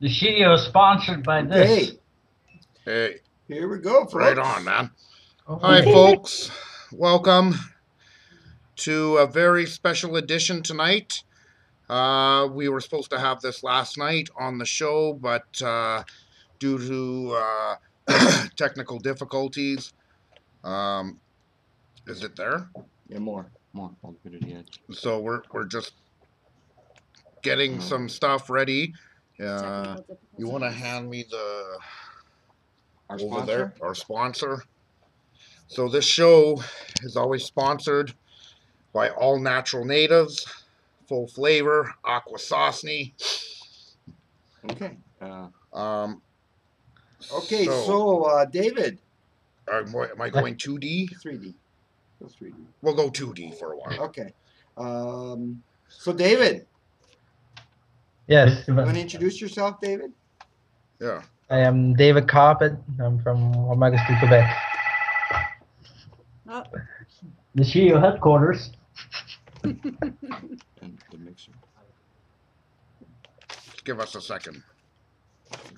The studio is sponsored by this. Hey. Here we go, folks. Right on, man. Okay. Hi, folks. Welcome to a very special edition tonight. We were supposed to have this last night on the show, but due to technical difficulties, is it there? Yeah, more. I'll put it in. So we're just getting some stuff ready. You want to hand me the our sponsor? So this show is always sponsored by All Natural Natives, Full Flavor, Aquasosne. Okay. Okay. So David, am I going 2D? 3D. That's 3D. We'll go 2D for a while. Okay. So David. Yes. You want to introduce yourself, David? Yeah. I am David Kawapit. I'm from Whapmagoostui, Quebec. The Nishiyuu headquarters. And the mixer. Just give us a second.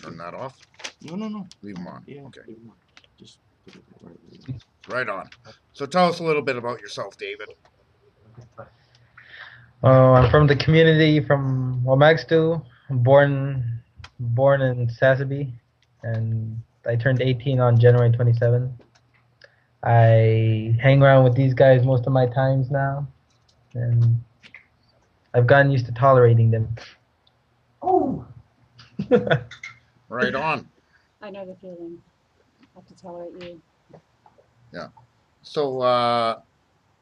Turn that off. No. Leave them on. Yeah, okay. Leave them on. Just put it right on. So tell us a little bit about yourself, David. I'm from the community from Whapmagoostui. I'm born in Sasabee, and I turned 18 on January 27th. I hang around with these guys most of my times now, and I've gotten used to tolerating them. Oh! Right on. I know the feeling. I have to tolerate you. Yeah. So,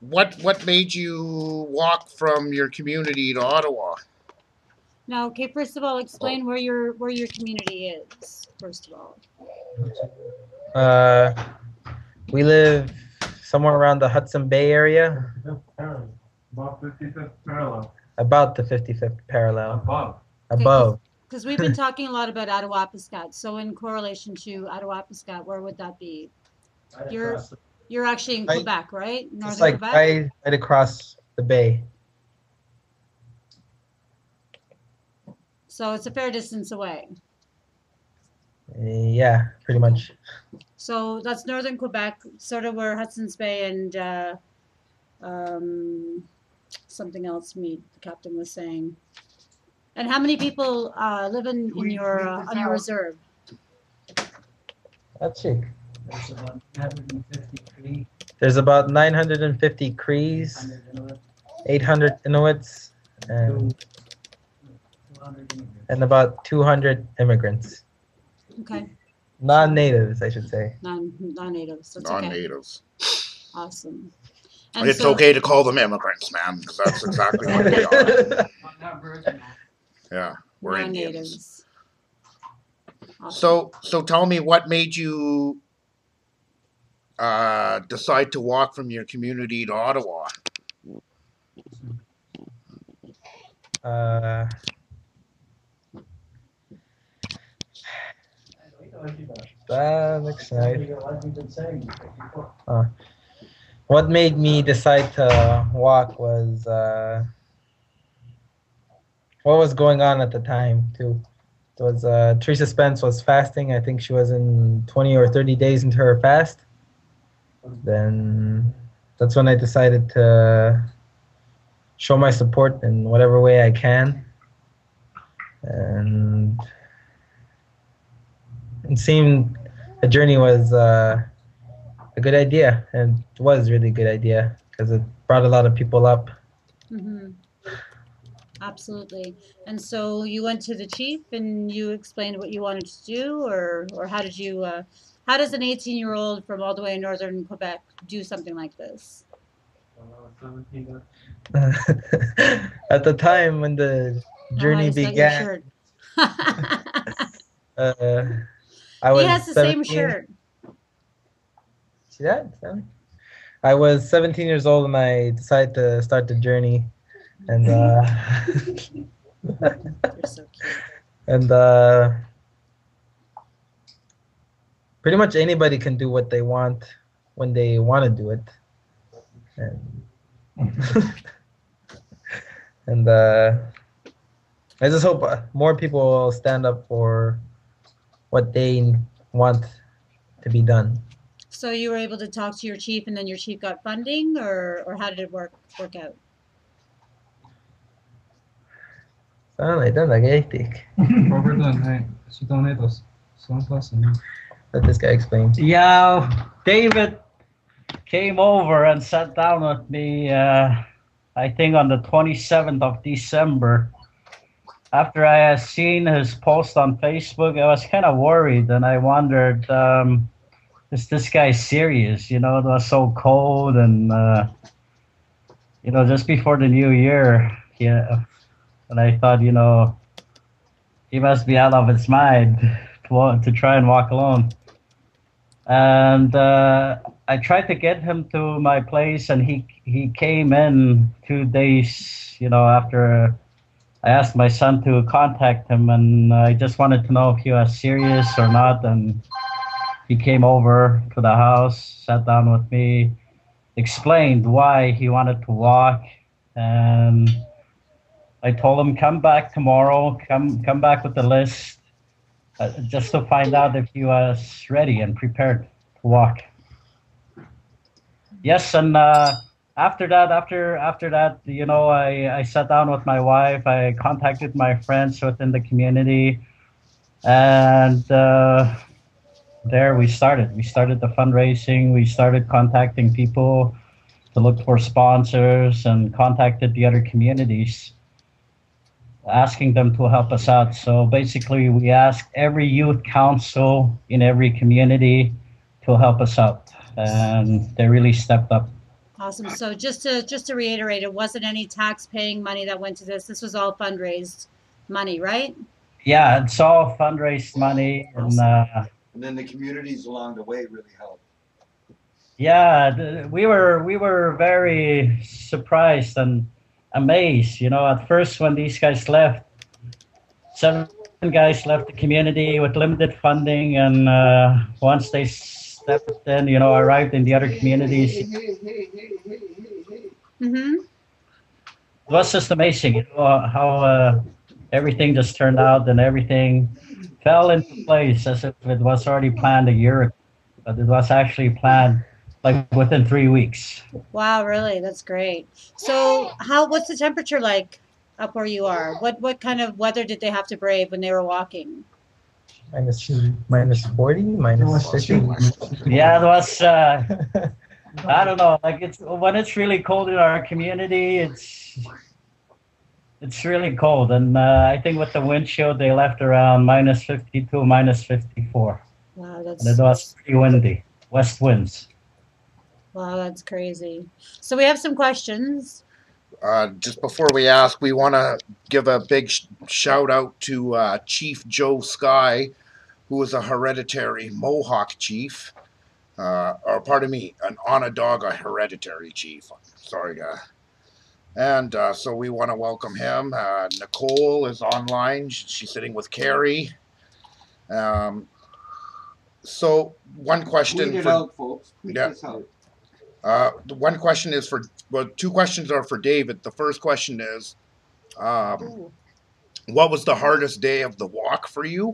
what made you walk from your community to Ottawa? Now, okay, first of all, explain where your community is, first of all. We live somewhere around the Hudson Bay area. About 55th parallel. About the 55th parallel. Above. Because we've been talking a lot about Attawapiskat. So in correlation to Attawapiskat, where would that be? You're actually in Quebec, right? Northern Quebec? Right across the bay. So it's a fair distance away. Yeah, pretty much. So that's northern Quebec, sort of where Hudson's Bay and something else meet, the captain was saying. And how many people live on your reserve? Let's see. There's about 950 Cree. There's about 950 Crees, 800 Inuits, and about 200 immigrants. Okay. Non-natives, I should say. Non-natives. That's non-natives. Okay. Awesome. And it's okay to call them immigrants, man, because that's exactly what they are. Yeah, we're non-natives. Awesome. So tell me, what made you decide to walk from your community to Ottawa? That looks nice. What made me decide to walk was what was going on at the time too. It was Teresa Spence was fasting. I think she was in 20 or 30 days into her fast. Then that's when I decided to show my support in whatever way I can. And it seemed the journey was a good idea, and it was a really good idea because it brought a lot of people up. Mm-hmm. Absolutely. And so you went to the chief and you explained what you wanted to do, or how did you? How does an 18-year-old from all the way in northern Quebec do something like this? At the time when the journey began. He has the 17. Same shirt. See that? I was 17 years old and I decided to start the journey, and you're so cute. And pretty much anybody can do what they want when they want to do it, and I just hope more people will stand up for what they want to be done. So you were able to talk to your chief, and then your chief got funding, or how did it work out? Let this guy explain. Yeah, David came over and sat down with me, I think on the 27th of December. After I had seen his post on Facebook, I was kind of worried, and I wondered, is this guy serious? You know, it was so cold, and, you know, just before the new year, yeah, and I thought, you know, he must be out of his mind to try and walk alone. And I tried to get him to my place, and he came in 2 days, you know, after I asked my son to contact him, and I just wanted to know if he was serious or not, and he came over to the house, sat down with me, explained why he wanted to walk, and I told him, come back tomorrow, come back with the list, just to find out if he was ready and prepared to walk. Yes, and after that, you know, I sat down with my wife, I contacted my friends within the community, and there we started. We started the fundraising, we started contacting people to look for sponsors, and contacted the other communities, asking them to help us out. So basically we asked every youth council in every community to help us out, and they really stepped up. Awesome. So just to reiterate, it wasn't any tax paying money that went to this. This was all fundraised money, right? Yeah, it's all fundraised money. Awesome. And then the communities along the way really helped. Yeah, we were very surprised and amazed. You know, at first when these guys left, 7 guys left the community with limited funding, and once they stepped in, you know, arrived in the other communities, it was just amazing, you know, how everything just turned out, and everything fell into place as if it was already planned a year ago, but it was actually planned like within 3 weeks. Wow, really? That's great. So what's the temperature like up where you are? What kind of weather did they have to brave when they were walking? -40, -50. Yeah, it was, I don't know, like when it's really cold in our community, it's really cold. And I think with the wind chill, they left around -52, -54. Wow, that's... And it was pretty windy, west winds. Wow, that's crazy. So we have some questions. Just before we ask, we want to give a big shout out to Chief Joe Sky, who is a hereditary Mohawk chief, or pardon me, an Onondaga hereditary chief. Sorry, and so we want to welcome him. Nicole is online. She's sitting with Carrie. So one question. Read it out, folks. Read this out. One question is for, well, 2 questions are for David. The first question is, what was the hardest day of the walk for you?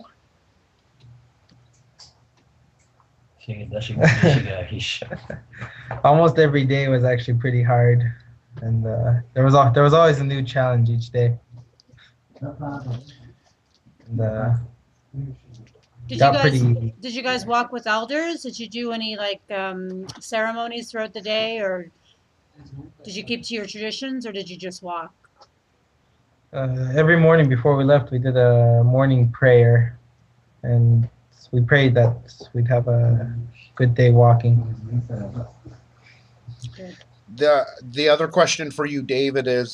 Almost every day was actually pretty hard, and there was always a new challenge each day. And, Did you guys walk with elders? Did you do any like ceremonies throughout the day, or did you keep to your traditions, or did you just walk? Every morning before we left, we did a morning prayer, and we prayed that we'd have a good day walking. The other question for you, David, is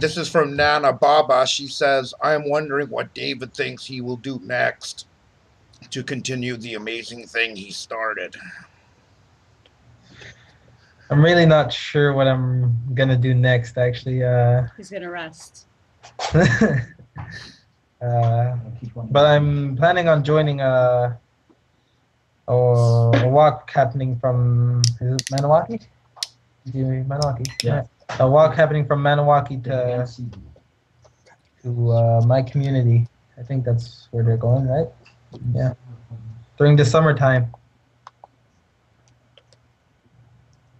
this is from Nana Baba. She says, I'm wondering what David thinks he will do next to continue the amazing thing he started. I'm really not sure what I'm going to do next, actually. He's going to rest. But I'm planning on joining a walk happening from, is it Maniwaki? Maniwaki? Yeah. A walk happening from Maniwaki to to my community. I think that's where they're going, right? Yeah. During the summertime.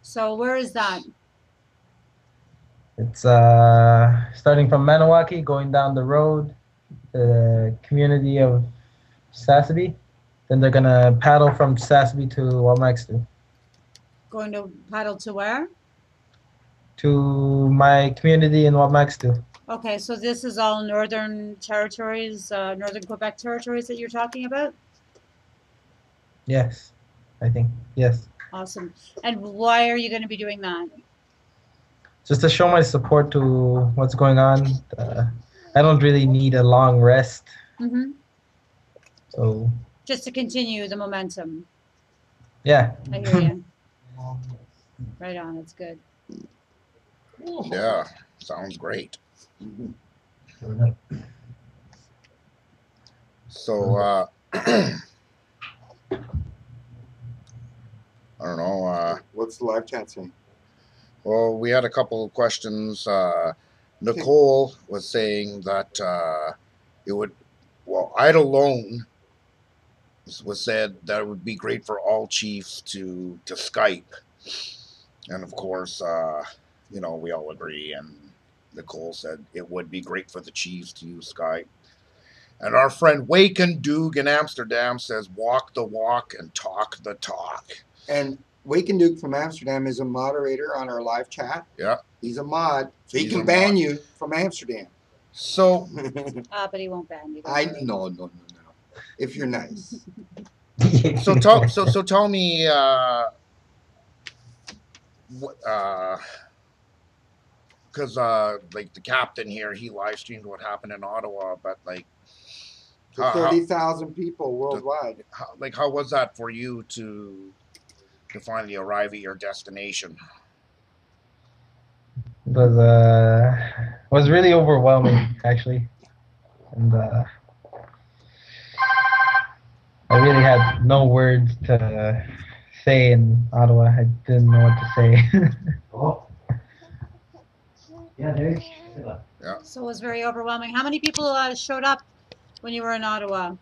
So where is that? It's starting from Maniwaki, going down the road, the community of Sasabee. Then they're going to paddle from Sasabee to Whapmagoostui. Going to paddle to where? To my community in Whapmagoostui. Okay, so this is all northern territories, northern Quebec territories that you're talking about? Yes, I think, yes. Awesome. And why are you going to be doing that? Just to show my support to what's going on. I don't really need a long rest. Mm-hmm. So. Just to continue the momentum. Yeah. I hear you. Right on. That's good. Yeah. Sounds great. Mm-hmm. So, I don't know. What's the live chat saying? Well, we had a couple of questions. Nicole was saying that it would, well, I'd alone was said that it would be great for all chiefs to Skype. And of course, you know, we all agree. And Nicole said it would be great for the chiefs to use Skype. And our friend Waken Doog in Amsterdam says, walk the walk and talk the talk. And Waken Doog from Amsterdam is a moderator on our live chat. Yeah. He's a mod. So he can ban you from Amsterdam. So. But he won't ban you. No. If you're nice. so tell me, because like the captain here, he live streamed what happened in Ottawa, but like. To 30,000 people worldwide. How was that for you to finally arrive at your destination? It was really overwhelming, actually. And I really had no words to say in Ottawa. I didn't know what to say. Oh. Yeah, there you go. Yeah. So it was very overwhelming. How many people showed up when you were in Ottawa?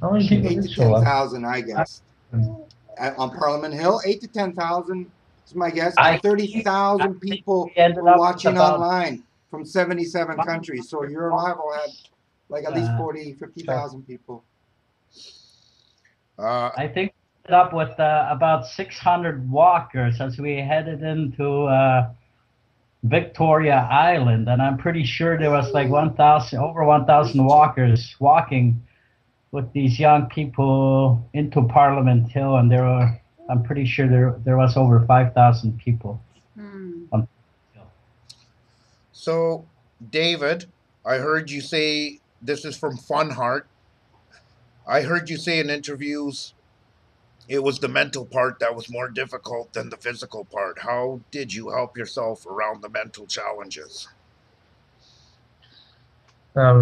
How many people 8,000 to 10,000, I guess. On Parliament Hill, 8,000 to 10,000 is my guess. 30,000 people were watching online from 77 countries. So your arrival had like at least 40,000 to 50,000 people. I think we ended up with about 600 walkers as we headed into Victoria Island, and I'm pretty sure there was like 1,000 walkers walking with these young people into Parliament Hill, and there were, I'm pretty sure there was over 5,000 people. Mm. On so, David, I heard you say, this is from Funheart, I heard you say in interviews, it was the mental part that was more difficult than the physical part. How did you help yourself around the mental challenges? I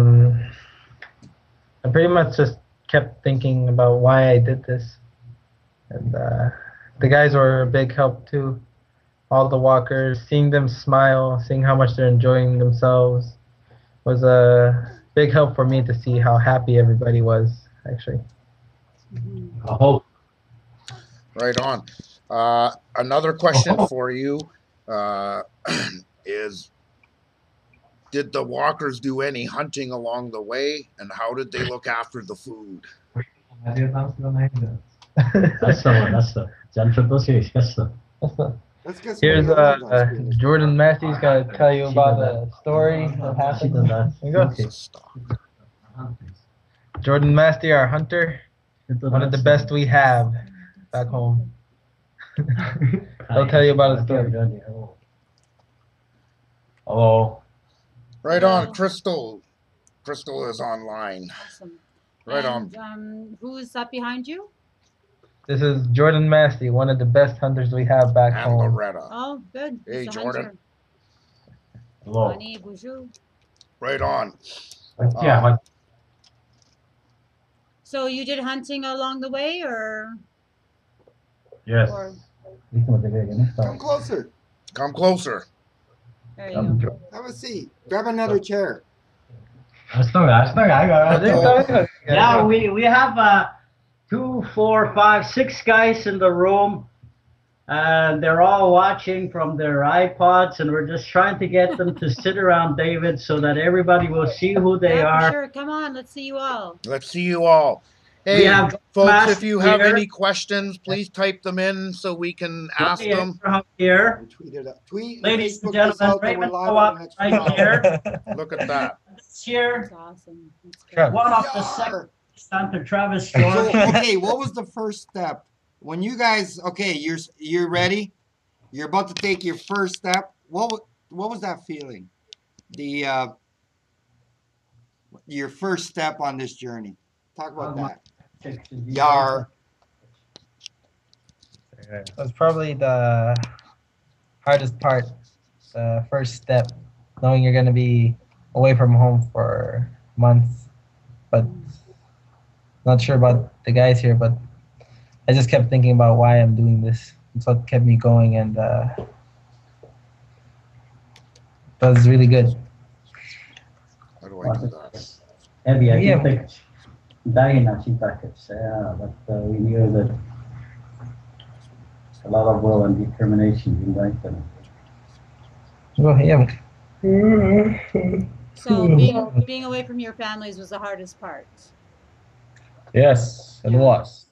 pretty much just kept thinking about why I did this, and the guys were a big help too. All the walkers, seeing them smile, seeing how much they're enjoying themselves was a big help for me to see how happy everybody was, actually. Oh. Right on. Another question for you is, did the walkers do any hunting along the way, and how did they look after the food? Here's Jordan Masty is going to tell you about the story that happened. Jordan Masty, our hunter, one of the best we have back home. I'll tell you about his story. Hello. Right on, Crystal. Crystal is online. Awesome. Right on. Who is that behind you? This is Jordan Masty, one of the best hunters we have back home. And Loretta. Oh, good. Hey, Jordan. Hello. Right on. Yeah. So you did hunting along the way, or? Yes. Or? Come closer. Come closer. There you go. Have a seat. Grab another chair. Yeah, we have 2, 4, 5, 6 guys in the room, and they're all watching from their iPods, and we're just trying to get them to sit around David so that everybody will see who they are. Sure, come on, let's see you all. Let's see you all. Hey, folks, if you have any questions, please type them in so we can ask them. Here. Tweet it up. Tweet, ladies and gentlemen, Raymond Kawapit right here. Look at that. This year, awesome. One off the second to Travis George. So, okay, what was the first step? When you guys, okay, you're ready. You're about to take your first step. What was that feeling? The your first step on this journey. Talk about that. Yar. That's probably the hardest part. The first step, knowing you're going to be away from home for months, but not sure about the guys here. But I just kept thinking about why I'm doing this. It's what kept me going, and that was really good. How do I do that? Abby, I can think. But we knew that a lot of will and determination invite them. Oh, yeah. So being away from your families was the hardest part. Yes, it was.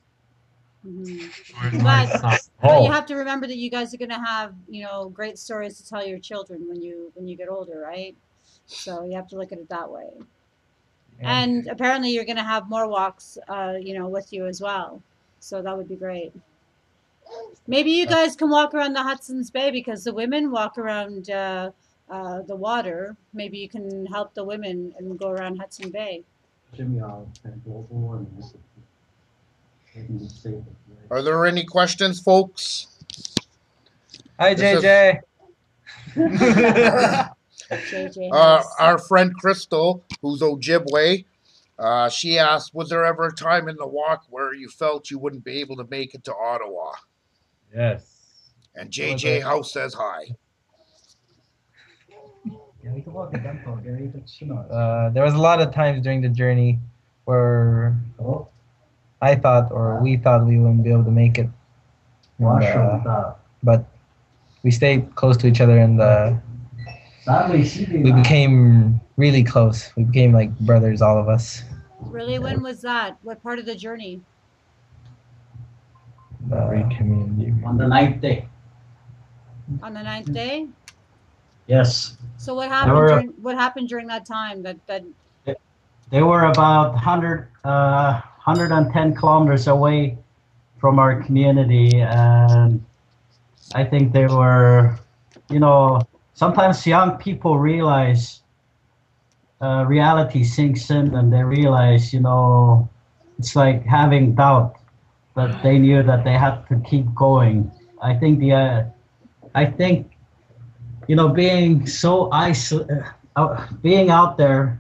Mm-hmm. But you have to remember that you guys are going to have, you know, great stories to tell your children when you get older, right? So you have to look at it that way. And apparently you're going to have more walks, you know, with you as well. So that would be great. Maybe you guys can walk around the Hudson's Bay because the women walk around the water. Maybe you can help the women and go around Hudson Bay. Are there any questions, folks? Hi, JJ. Our friend Crystal, who's Ojibwe, she asked, was there ever a time in the walk where you felt you wouldn't be able to make it to Ottawa? Yes. And JJ House says hi. There was a lot of times during the journey where I thought or we thought we wouldn't be able to make it. And, but we stayed close to each other and we became really close. We became like brothers, all of us. Really? When was that? What part of the journey? On the 9th day. On the 9th day? Yes. So what happened? What happened during that time? That they were about 110 kilometers away from our community, and I think they were, you know. Sometimes young people realize reality sinks in, and they realize, you know, it's like having doubt, but they knew that they had to keep going. I think the, you know, being so isolated, being out there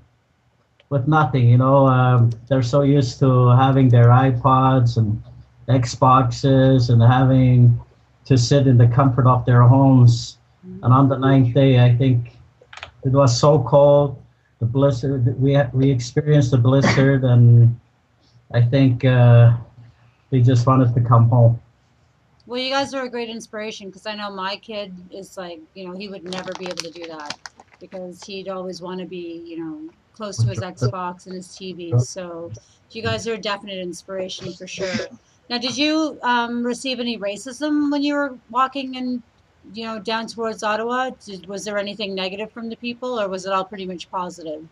with nothing, you know, they're so used to having their iPods and Xboxes and having to sit in the comfort of their homes. And on the 9th day, I think it was so cold, the blizzard, we experienced the blizzard, and I think they just wanted to come home. Well, you guys are a great inspiration, because I know my kid is like, you know, he would never be able to do that, because he'd always want to be, you know, close to his Xbox and his TV. So you guys are a definite inspiration for sure. Now, did you receive any racism when you were walking in? You know, down towards Ottawa, was there anything negative from the people, or was it all pretty much positive?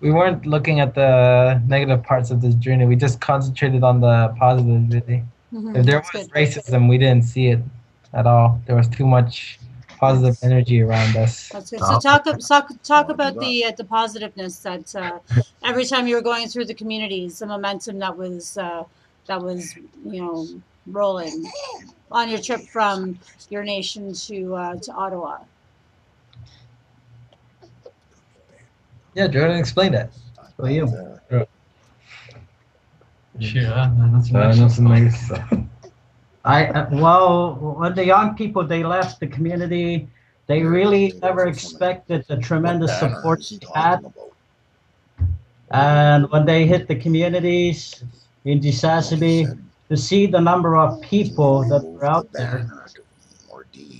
We weren't looking at the negative parts of this journey. We just concentrated on the positive, really. Mm-hmm. If there was racism, we didn't see it at all. There was too much positive energy around us. That's good. So talk about the positiveness that every time you were going through the communities, the momentum that was, you know, rolling on your trip from your nation to Ottawa. Yeah, Jordan, explain that. For you. Well, when the young people, they left the community, They really never expected the tremendous support they had. And when they hit the communities in Chisasibi, to see the number of people that were out there,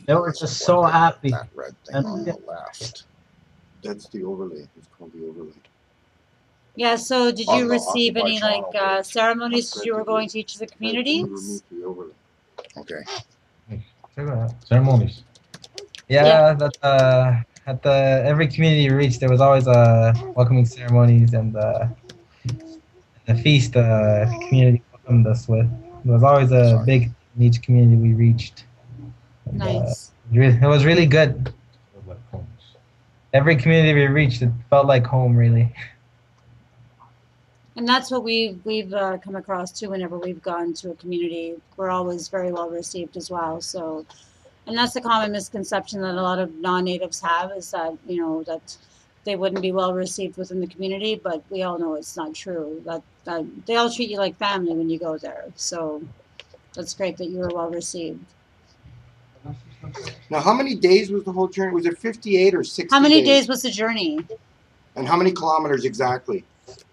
they were just so happy. And that's the overlay. It's called the overlay. Yeah, so did you receive any like ceremonies you were going to each of the communities? Okay. Ceremonies. Yeah, that at the every community you reached, there was always welcoming ceremonies and the feast the community welcomed us with. There was always a big in each community we reached. And, nice. It was really good. Every community we reached, it felt like home, really. And that's what we've come across too. Whenever we've gone to a community, we're always very well received as well. So. And that's a common misconception that a lot of non-natives have, is that, you know, that they wouldn't be well received within the community, but we all know it's not true. That they all treat you like family when you go there. So that's great that you were well received. Now, how many days was the whole journey? Was it 58 or 60 How many days was the journey? And how many kilometers exactly?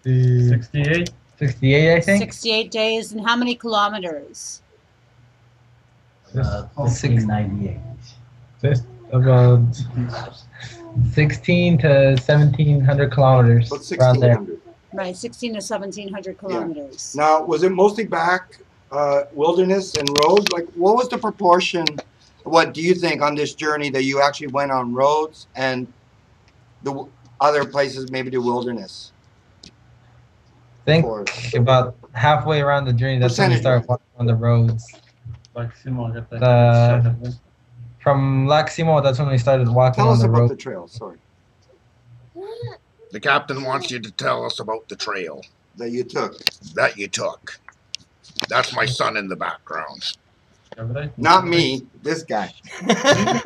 68. 68, I think. 68 days. And how many kilometers? 1698. Just about 1,600 to 1,700 kilometers. But 1,600. Right, 1,600 to 1,700 kilometers. Yeah. Now, was it mostly back wilderness and roads? Like, what was the proportion? What do you think on this journey that you actually went on roads and the other places, maybe the wilderness? I think about halfway around the journey, that's when you start walking on the roads. From Lac Simon, that's when we started walking on the road. Tell us about the trail, sorry. The captain wants you to tell us about the trail. That you took. That you took. That's my son in the background. Not me, this guy. Yeah.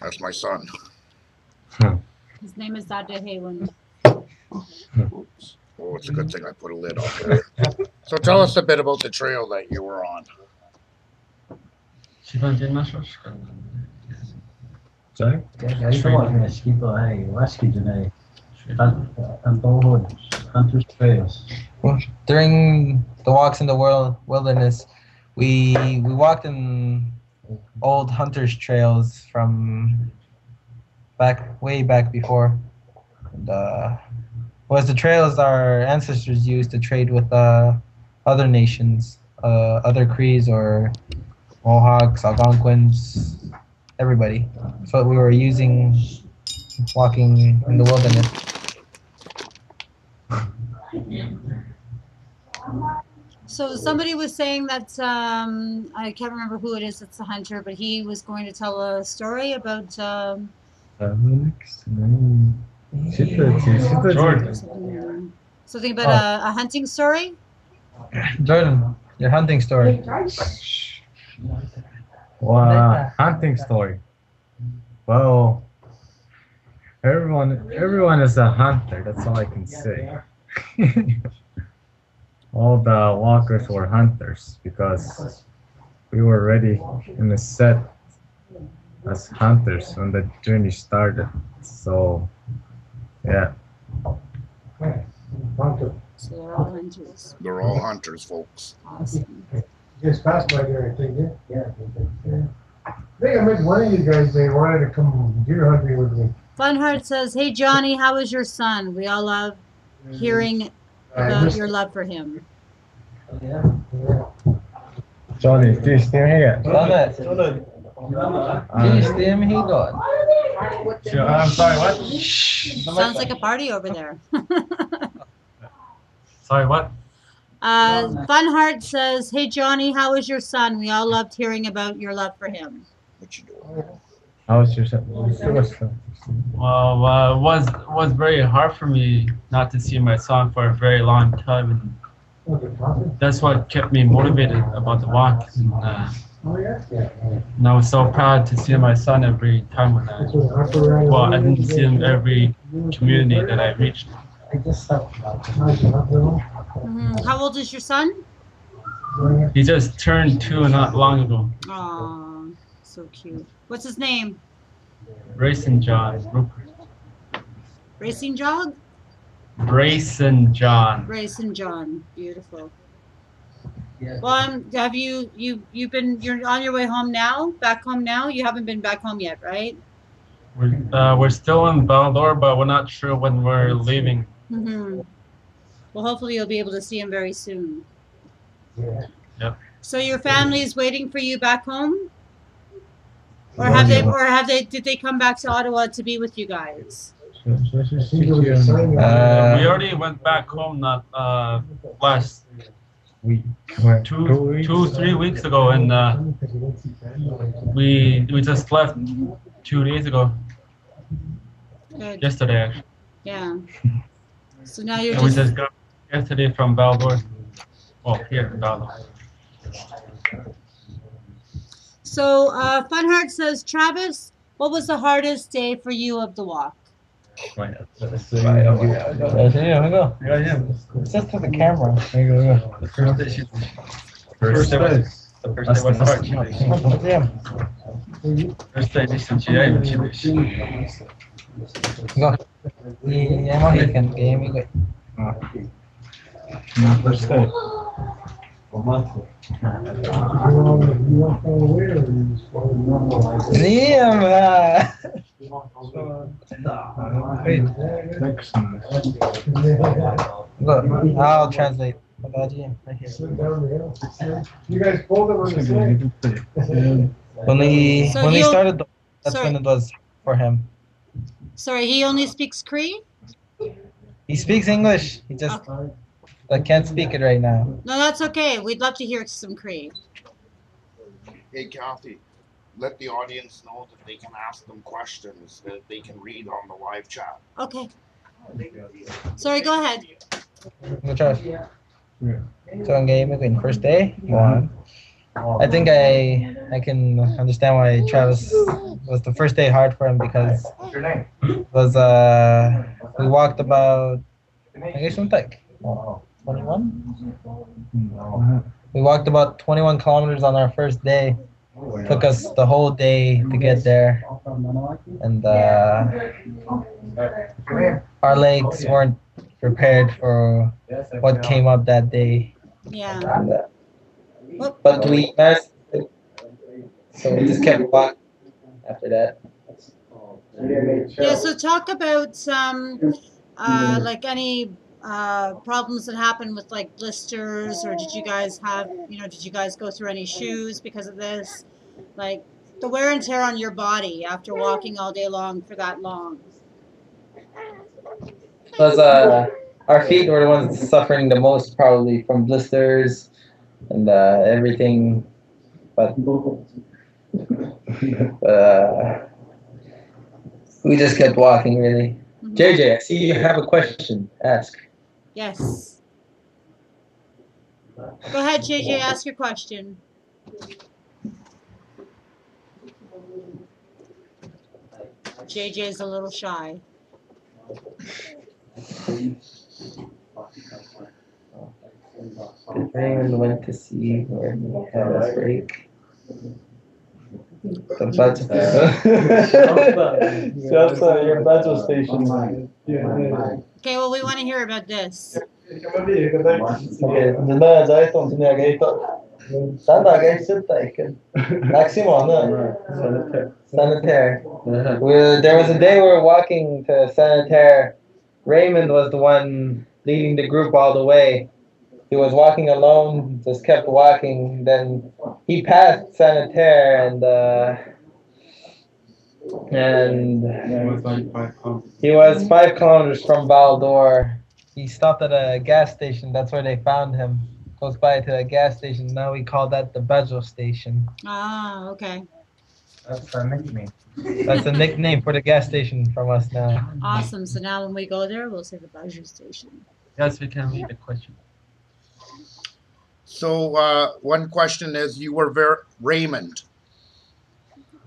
That's my son. His name is Dr. Haywood. Oops. Oh, it's a good thing I put a lid on there. So tell us a bit about the trail that you were on. During the walks in the wilderness, we walked in old hunters' trails from way back before. And, was the trails our ancestors used to trade with other nations, other Crees or Mohawks, Algonquins, everybody. That's what we were using walking in the wilderness. So somebody was saying that, I can't remember who it is, it's the hunter, but he was going to tell a story about... Jordan. Something about a hunting story? Jordan, your hunting story. Wow, hunting story. Well, everyone is a hunter, that's all I can say. All the walkers were hunters because we were already in the set as hunters when the journey started. So yeah. So they're all hunters. They're all hunters, folks. Awesome. Just passed by there, I think. Yeah. I think I met one of you guys. They wanted to come deer hunting with me. Funheart says, "Hey Johnny, how is your son? We all love hearing about your love for him." Yeah. Johnny, do you still hear? Love it. I'm sorry, what? Sounds like a party over there. Sorry, what? Funheart says, "Hey Johnny, how is your son? We all loved hearing about your love for him." What you doing? How is your son? Well, it was very hard for me not to see my son for a very long time, and that's what kept me motivated about the walk. And, and I was so proud to see my son every time when I didn't see him every community that I reached. How old is your son? He just turned 2 not long ago. Aww, so cute. What's his name? Brasenjohn. Racing Jog? Brasenjohn. Brasenjohn. Beautiful. Yes. Well, have you're on your way home now? Back home now? You haven't been back home yet, right? We're still in Val-d'Or, but we're not sure when we're leaving. Mm-hmm. Well, hopefully you'll be able to see him very soon. Yeah. Yep. So your family is waiting for you back home? Or have they? Or have they? Did they come back to Ottawa to be with you guys? We already went back home last week, two, 3 weeks ago, and we just left 2 days ago. Good. Yesterday, actually. Yeah. So now you're. We just got yesterday from Val-d'Or. Oh, here Val-d'Or. So Funheart says, Travis, what was the hardest day for you of the walk? Right up. It's just to the camera. The first day was hard. First day distance, Look, I'll translate. You guys pulled over the same. When he started, that's when it was for him. Sorry, he only speaks Cree? He speaks English. He just... Okay. I can't speak it right now. No, that's okay. We'd love to hear some Cree. Hey, Kathy, let the audience know that they can ask them questions that they can read on the live chat. Okay. Sorry, go ahead. So I'm gaming first day. I think I can understand why Travis was the first day hard for him because it was we walked about I guess something. 21? No. We walked about 21 kilometers on our first day. It took us the whole day to get there. And our legs weren't prepared for what came up that day. Yeah. But we passed it. So we just kept walking after that. Yeah, so talk about like any problems that happened with like blisters, or did you guys have, you know, did you guys go through any shoes because of this, like the wear and tear on your body after walking all day long for that long? Because our feet were the ones suffering the most, probably from blisters and everything, but we just kept walking, really. Mm-hmm. JJ, I see you have a question. Ask. Yes. Go ahead, JJ, ask your question. JJ's a little shy. If anyone went to see where we had a break. Your battle station. Okay, well, we want to hear about this. Sanitaire. There was a day we were walking to Sanitaire. Raymond was the one leading the group all the way. He was walking alone, just kept walking. Then he passed Sanitaire, and he was 5 kilometers from Val-d'Or. He stopped at a gas station. That's where they found him. Close by to a gas station. Now we call that the Bezel station. Ah, okay. That's a nickname. That's a nickname for the gas station from us now. Awesome. So now when we go there, we'll say the Bezel station. Yes, we can read the question. So one question is, you were very, Raymond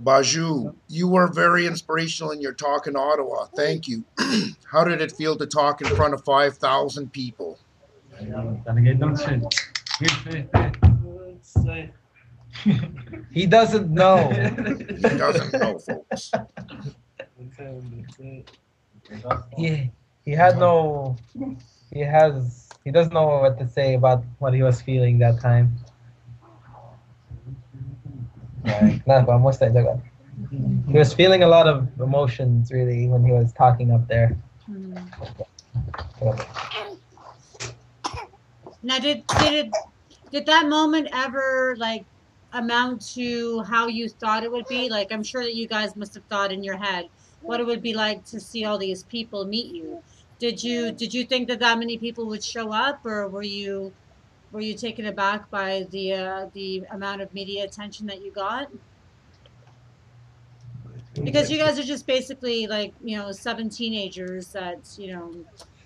Bajou, you were very inspirational in your talk in Ottawa. Thank you. How did it feel to talk in front of 5,000 people? He doesn't know. He doesn't know, folks. Yeah, he had no. He has. He doesn't know what to say about what he was feeling that time. He was feeling a lot of emotions really when he was talking up there. Now, did that moment ever like amount to how you thought it would be? Like, I'm sure that you guys must have thought in your head what it would be like to see all these people meet you. Did you think that that many people would show up, or were you taken aback by the amount of media attention that you got? Because you guys are just basically like, you know, seven teenagers that, you know,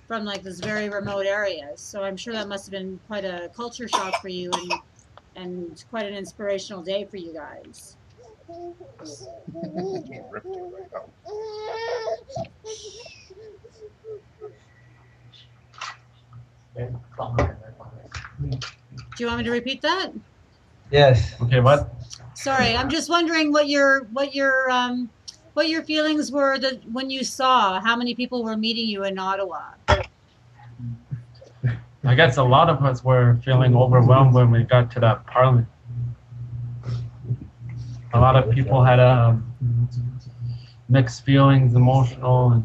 from like this very remote area. So I'm sure that must have been quite a culture shock for you and quite an inspirational day for you guys. Do you want me to repeat that? Yes. Okay, what? Sorry, I'm just wondering what your feelings were that when you saw how many people were meeting you in Ottawa. I guess a lot of us were feeling overwhelmed when we got to that parliament. A lot of people had mixed feelings, emotional, and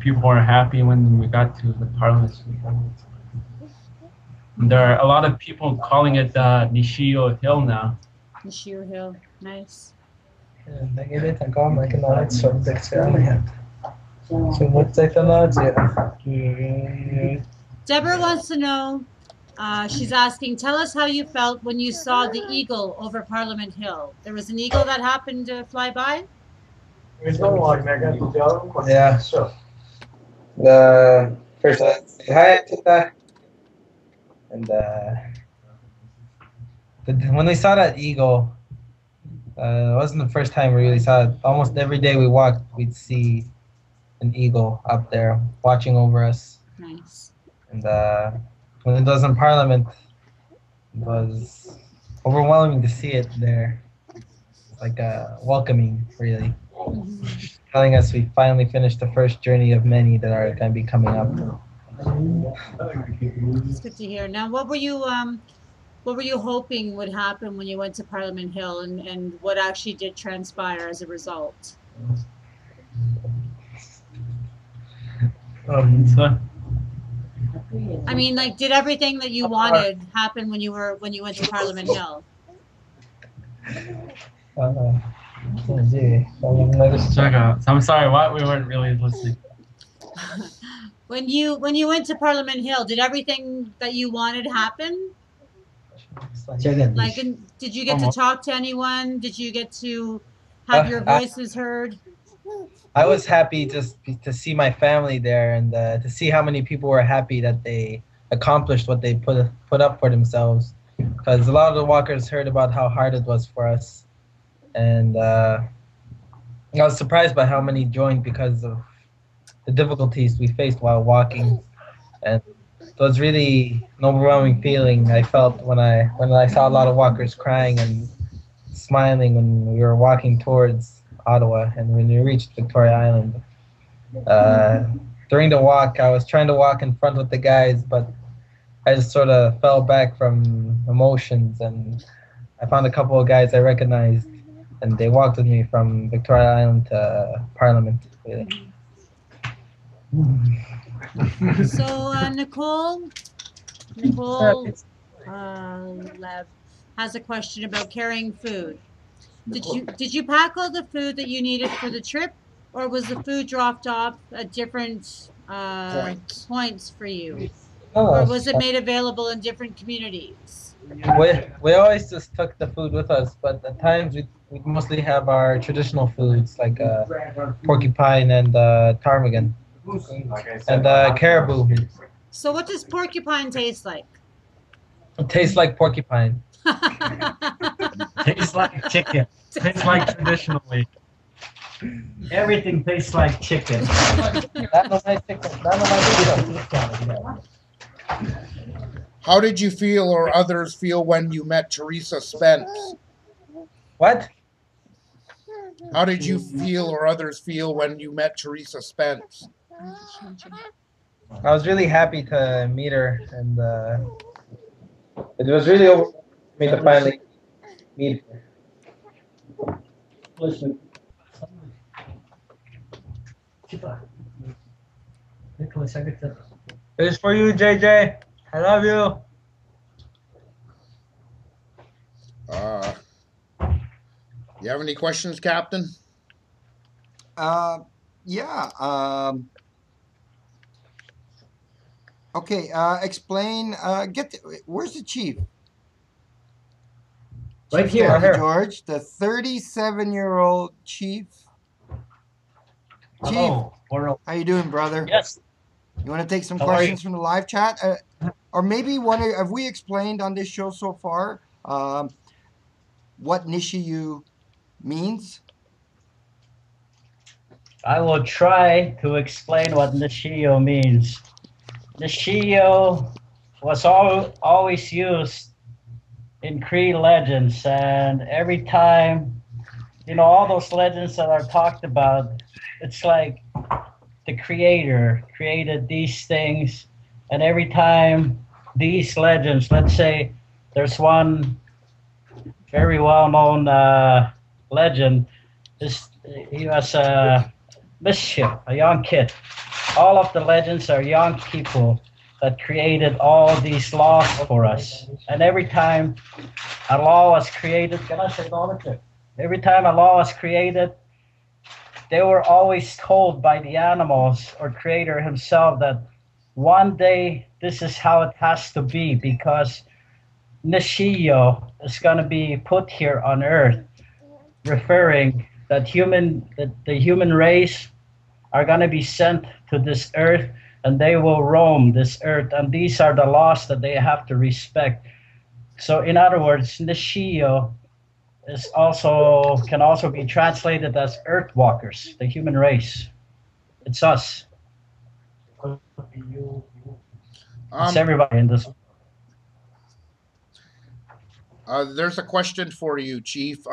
people were happy when we got to the parliament. There are a lot of people calling it Nishiyuu Hill now. Nishiyuu Hill, nice. Deborah wants to know, she's asking, tell us how you felt when you saw the eagle over Parliament Hill. There was an eagle that happened to fly by? Yeah, sure. The first one said, hi, Tita. And when we saw that eagle, it wasn't the first time we really saw it. Almost every day we walked, we'd see an eagle up there watching over us. Nice. And when it was in Parliament, it was overwhelming to see it there. Like welcoming, really. Telling us we finally finished the first journey of many that are going to be coming up. It's good to hear. Now, what were you hoping would happen when you went to Parliament Hill, and what actually did transpire as a result? I mean, like, did everything that you wanted happen when you went to Parliament Hill? I'm sorry, what? We weren't really listening. When you went to Parliament Hill, did everything that you wanted happen? Like, did you get to talk to anyone? Did you get to have your voices heard? I was happy just to see my family there and to see how many people were happy that they accomplished what they put up for themselves. Because a lot of the walkers heard about how hard it was for us, and I was surprised by how many joined because of the difficulties we faced while walking, and so it's really an overwhelming feeling I felt when I saw a lot of walkers crying and smiling when we were walking towards Ottawa. And when we reached Victoria Island, during the walk, I was trying to walk in front with the guys, but I just sort of fell back from emotions, and I found a couple of guys I recognized, and they walked with me from Victoria Island to Parliament, really. So Nicole Lev has a question about carrying food. Did you pack all the food that you needed for the trip, or was the food dropped off at different points for you, or was it made available in different communities? We always just took the food with us, but at times we mostly have our traditional foods like porcupine and ptarmigan. And caribou. So what does porcupine taste like? It tastes like porcupine. Tastes like chicken. Tastes like traditionally. Everything tastes like chicken. That's my chicken. How did you feel, or others feel, when you met Teresa Spence? What? How did you feel, or others feel, when you met Teresa Spence? I was really happy to meet her, and it was really overwhelming for me to finally meet her. Listen. This is for you, JJ. I love you. You have any questions, Captain? Yeah. Okay. Explain. Where's the chief? Right here, George, the 37-year-old chief. Chief, hello. How you doing, brother? Yes. You want to take some questions from the live chat, or maybe have we explained on this show so far what Nishiyuu means? I will try to explain what Nishiyuu means. Nishiyuu was always used in Cree legends, and every time, you know, all those legends that are talked about, it's like the creator created these things, and every time these legends, let's say there's one very well-known legend, he was a mischief, a young kid. All of the legends are young people that created all these laws for us. And every time a law was created, they were always told by the animals or creator himself that one day this is how it has to be, because Nishiyuu is going to be put here on earth, referring that the human race are going to be sent to this earth, and they will roam this earth, and these are the laws that they have to respect. So in other words, Nishiyuu can also be translated as Earthwalkers, the human race. It's us. It's everybody in this. There's a question for you, Chief.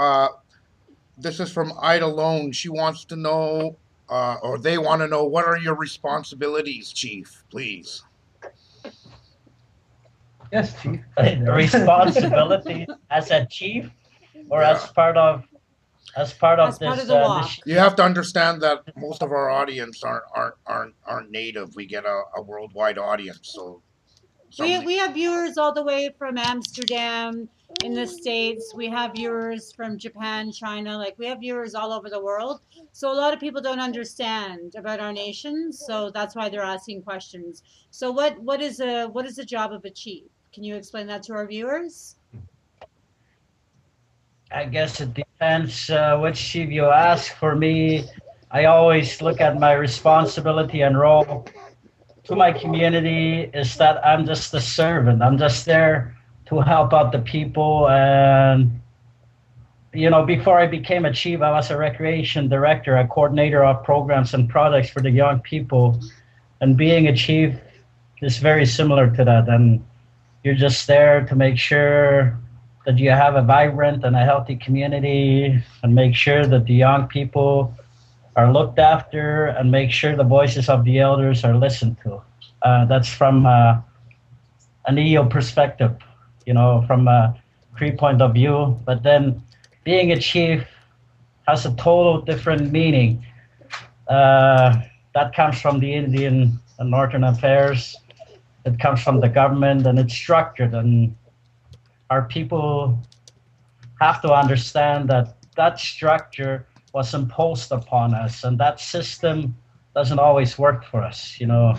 This is from Ida Lone. She wants to know, or they want to know, what are your responsibilities, Chief, please? Yes, Chief. Responsibilities as a chief? Or yeah, as part of the walk. You have to understand that most of our audience aren't native. We get a worldwide audience, so we have viewers all the way from Amsterdam in the States. We have viewers from Japan, China. Like, we have viewers all over the world. So a lot of people don't understand about our nation, so that's why they're asking questions. So what is the job of a chief? Can you explain that to our viewers? I guess it depends which chief you ask. For me, I always look at my responsibility and role to my community is that I'm just a servant. I'm just there to help out the people. And, you know, before I became a chief, I was a recreation director, a coordinator of programs and products for the young people. And being a chief is very similar to that. And you're just there to make sure that you have a vibrant and a healthy community, and make sure that the young people are looked after, and make sure the voices of the elders are listened to. That's from an EO perspective, you know, from a Cree point of view. But then being a chief has a total different meaning. That comes from the Indian and Northern Affairs. It comes from the government, and it's structured, and our people have to understand that that structure was imposed upon us, and that system doesn't always work for us. You know,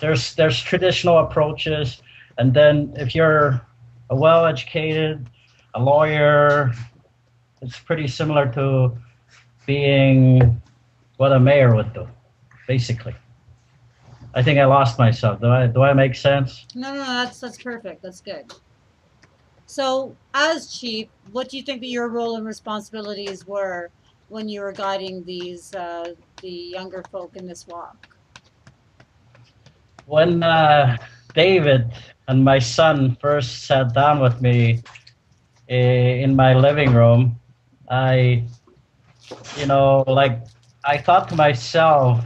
there's traditional approaches, and then if you're a well-educated, a lawyer, it's pretty similar to being what a mayor would do, basically. I think I lost myself. Do I make sense? No, that's perfect. That's good. So, as chief, what do you think that your role and responsibilities were when you were guiding these the younger folk in this walk? When David and my son first sat down with me in my living room, I thought to myself,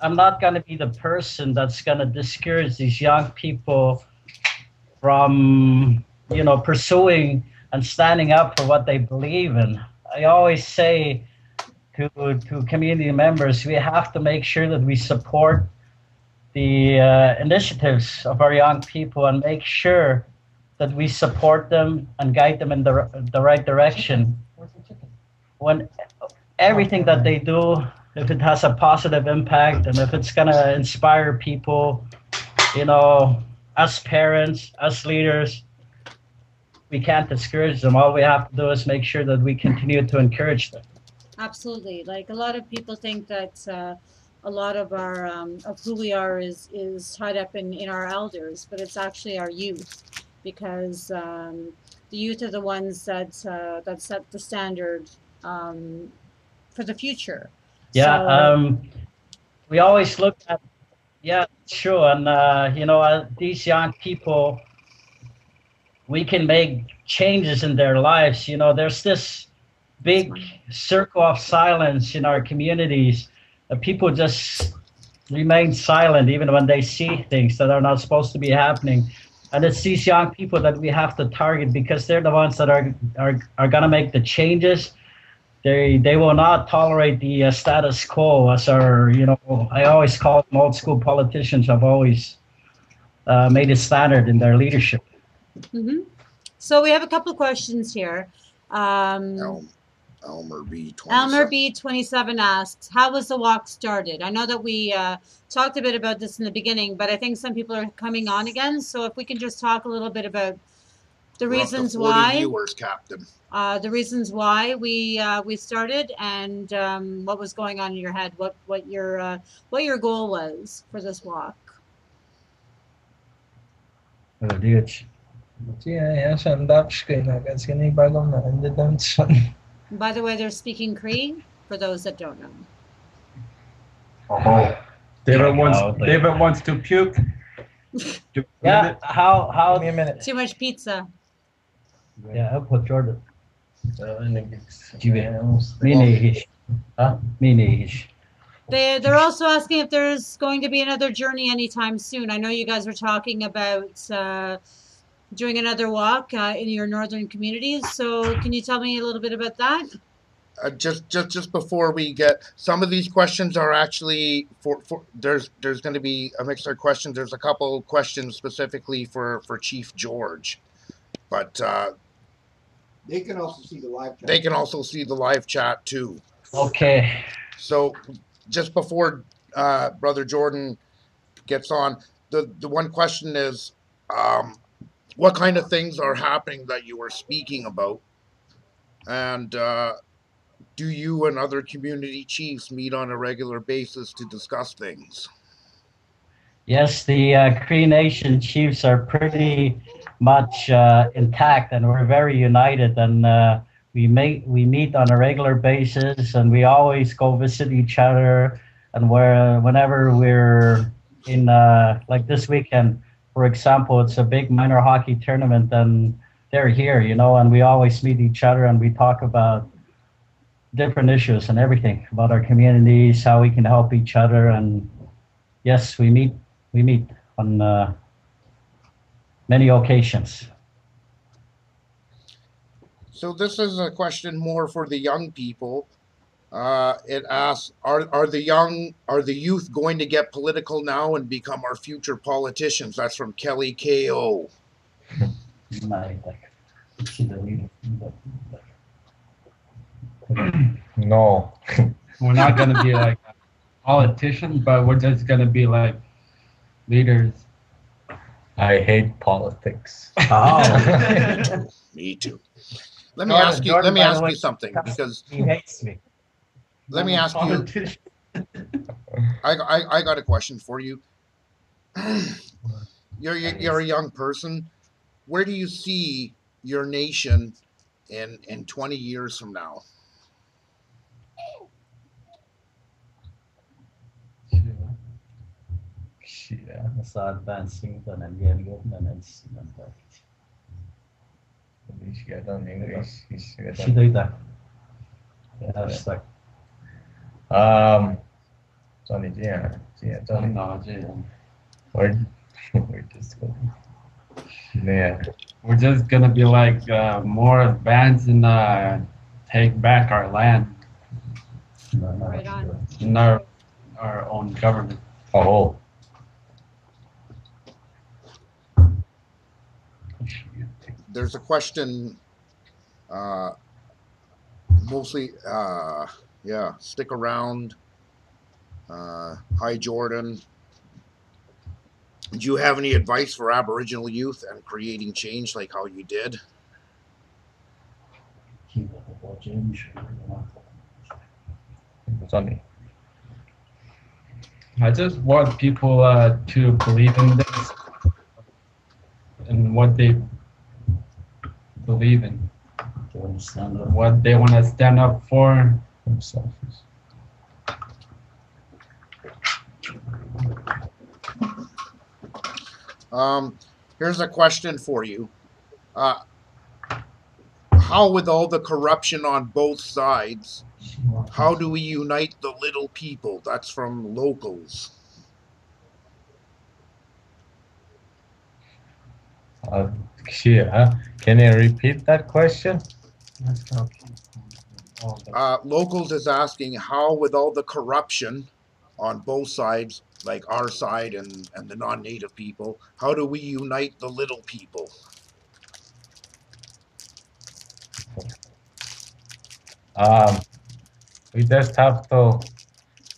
I'm not going to be the person that's going to discourage these young people from, pursuing and standing up for what they believe in. I always say to community members, we have to make sure that we support the initiatives of our young people and make sure that we support them and guide them in the right direction. When everything that they do, if it has a positive impact and if it's going to inspire people, as parents, as leaders, we can't discourage them. All we have to do is make sure that we continue to encourage them. Absolutely. Like, a lot of people think that a lot of our of who we are is tied up in our elders, but it's actually our youth, because the youth are the ones that set the standard for the future. Yeah, so, we always look at, yeah, sure, and these young people, we can make changes in their lives. There's this big circle of silence in our communities. People just remain silent even when they see things that are not supposed to be happening. And it's these young people that we have to target, because they're the ones that are going to make the changes. They will not tolerate the status quo, as our, I always call them old school politicians have always made a standard in their leadership. Mm-hmm. So we have a couple of questions here. Elmer B27 asks, how was the walk started? I know that we talked a bit about this in the beginning, but I think some people are coming on again. So if we can just talk a little bit about the reasons why, viewers, Captain. The reasons why we started, and what was going on in your head, what your goal was for this walk. By the way, they're speaking Cree for those that don't know. Oh, David wants to puke. Yeah, how? Give me a minute. Too much pizza. Yeah, I'll put Jordan. They're also asking if there's going to be another journey anytime soon. I know you guys were talking about doing another walk in your northern communities. So can you tell me a little bit about that? Just before we get, some of these questions are actually for there's going to be a mixture of questions. There's a couple questions specifically for Chief George, but they can also see the live chat. They can also see the live chat too. Okay. So just before Brother Jordan gets on, the one question is, what kind of things are happening that you were speaking about? And do you and other community chiefs meet on a regular basis to discuss things? Yes, the Cree Nation chiefs are pretty much intact, and we're very united, and we meet on a regular basis, and we always go visit each other. And whenever we're in, like this weekend, for example, it's a big minor hockey tournament, and they're here, and we always meet each other, and we talk about different issues and everything about our communities, how we can help each other. And yes, we meet on many occasions. So this is a question more for the young people. It asks, are the youth going to get political now and become our future politicians? That's from Kelly K.O. No. We're not going to be like politicians, but we're just going to be like leaders. I hate politics. Oh. Me too. Let me ask you something, because he hates me. Let me ask you. I got a question for you. You're a young person. Where do you see your nation in 20 years from now? Nasa advancing pa, nag-dialog na nag-sinan pa. Hindi siya doon English. She did that. Yeah, she's like. Johnny, yeah, Johnny. We're just going. Yeah. We're just gonna be like more advanced and take back our land. Right on. In our own government. Oh. There's a question, mostly, yeah, stick around. Hi, Jordan. Do you have any advice for Aboriginal youth and creating change like how you did? I just want people to believe in this and what they believe in, what they want to stand up for themselves. Here's a question for you. How, with all the corruption on both sides, how do we unite the little people? That's from Locals. Can you repeat that question? Locals is asking how, with all the corruption on both sides, like our side and the non-native people, how do we unite the little people? We just have to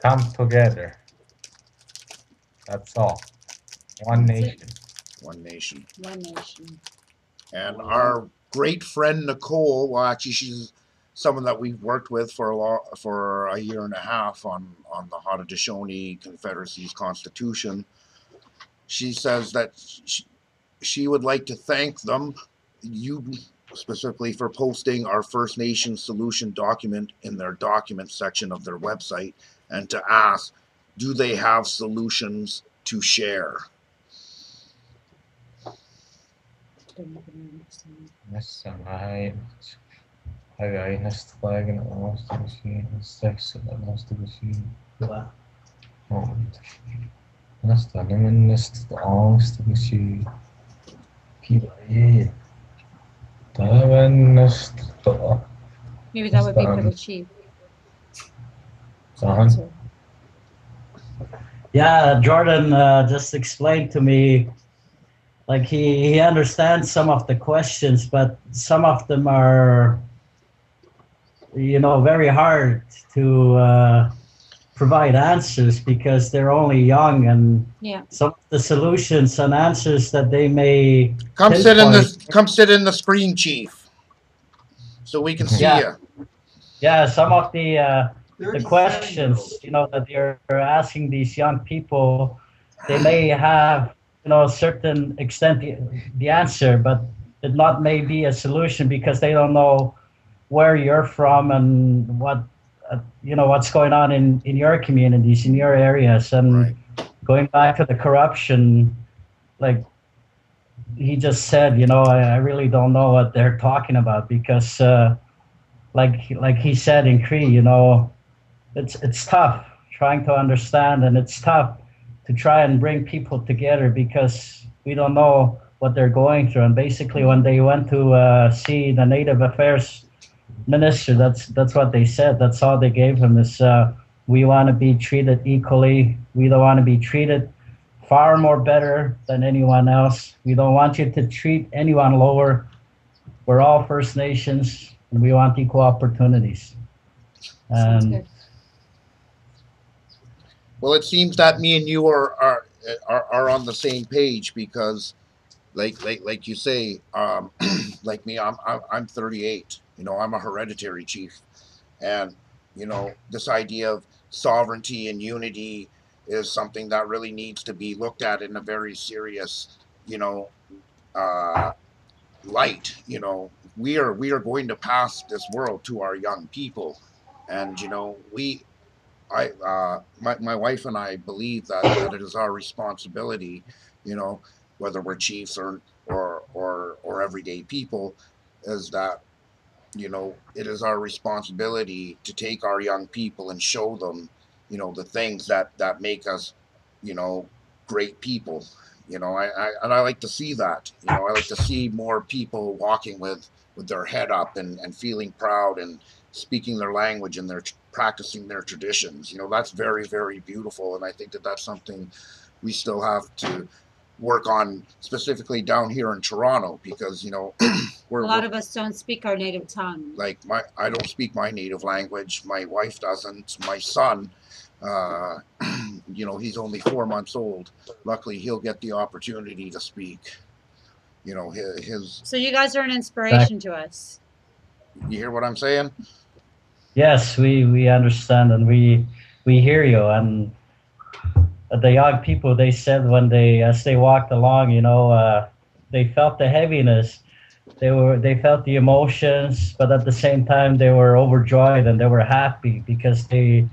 come together. That's all. One nation. One nation. One nation. And our great friend Nicole, well, actually, she's someone that we've worked with for a year and a half on the Haudenosaunee Confederacy's Constitution. She says that she would like to thank them, you specifically, for posting our First Nation solution document in their document section of their website, and to ask, do they have solutions to share? Yes, I maybe that would be for the chief. Yeah, Jordan just explained to me, like he understands some of the questions, but some of them are, you know, very hard to provide answers because they're only young, and yeah, some of the solutions and answers that they may come sit in the screen, Chief, so we can see you. Yeah, some of the questions, you know, that you're asking these young people, they may have, you know, a certain extent the answer, but it not may be a solution because they don't know where you're from and what you know, what's going on in your communities, in your areas, and going back to the corruption, like he just said, you know, I really don't know what they're talking about because, like he said in Cree, you know, it's tough trying to understand, and it's tough to try and bring people together because we don't know what they're going through. And basically, when they went to see the Native Affairs Minister, that's what they said. That's all they gave him is, we want to be treated equally. We don't want to be treated far more better than anyone else. We don't want you to treat anyone lower. We're all First Nations, and we want equal opportunities. Well, it seems that me and you are on the same page because, like you say, like me, I'm 38. You know, I'm a hereditary chief, and you know, this idea of sovereignty and unity is something that really needs to be looked at in a very serious, you know, light. You know, we are going to pass this world to our young people, and you know, we my wife and I believe that it is our responsibility, you know, whether we're chiefs or everyday people, is that, you know, it is our responsibility to take our young people and show them, you know, the things that make us, you know, great people. You know, I like to see that. You know, I like to see more people walking with their head up and feeling proud and speaking their language and they're practicing their traditions. You know, that's very, very beautiful. And I think that that's something we still have to work on, specifically down here in Toronto, because, you know, a lot of us don't speak our native tongue. Like I don't speak my native language. My wife doesn't. My son, you know, he's only 4 months old. Luckily, he'll get the opportunity to speak. You know, his. So you guys are an inspiration to us. You hear what I'm saying? Yes, we understand and we hear you. And the young people, they said when they as they walked along, you know, they felt the heaviness. They felt the emotions, but at the same time, they were overjoyed and they were happy because they.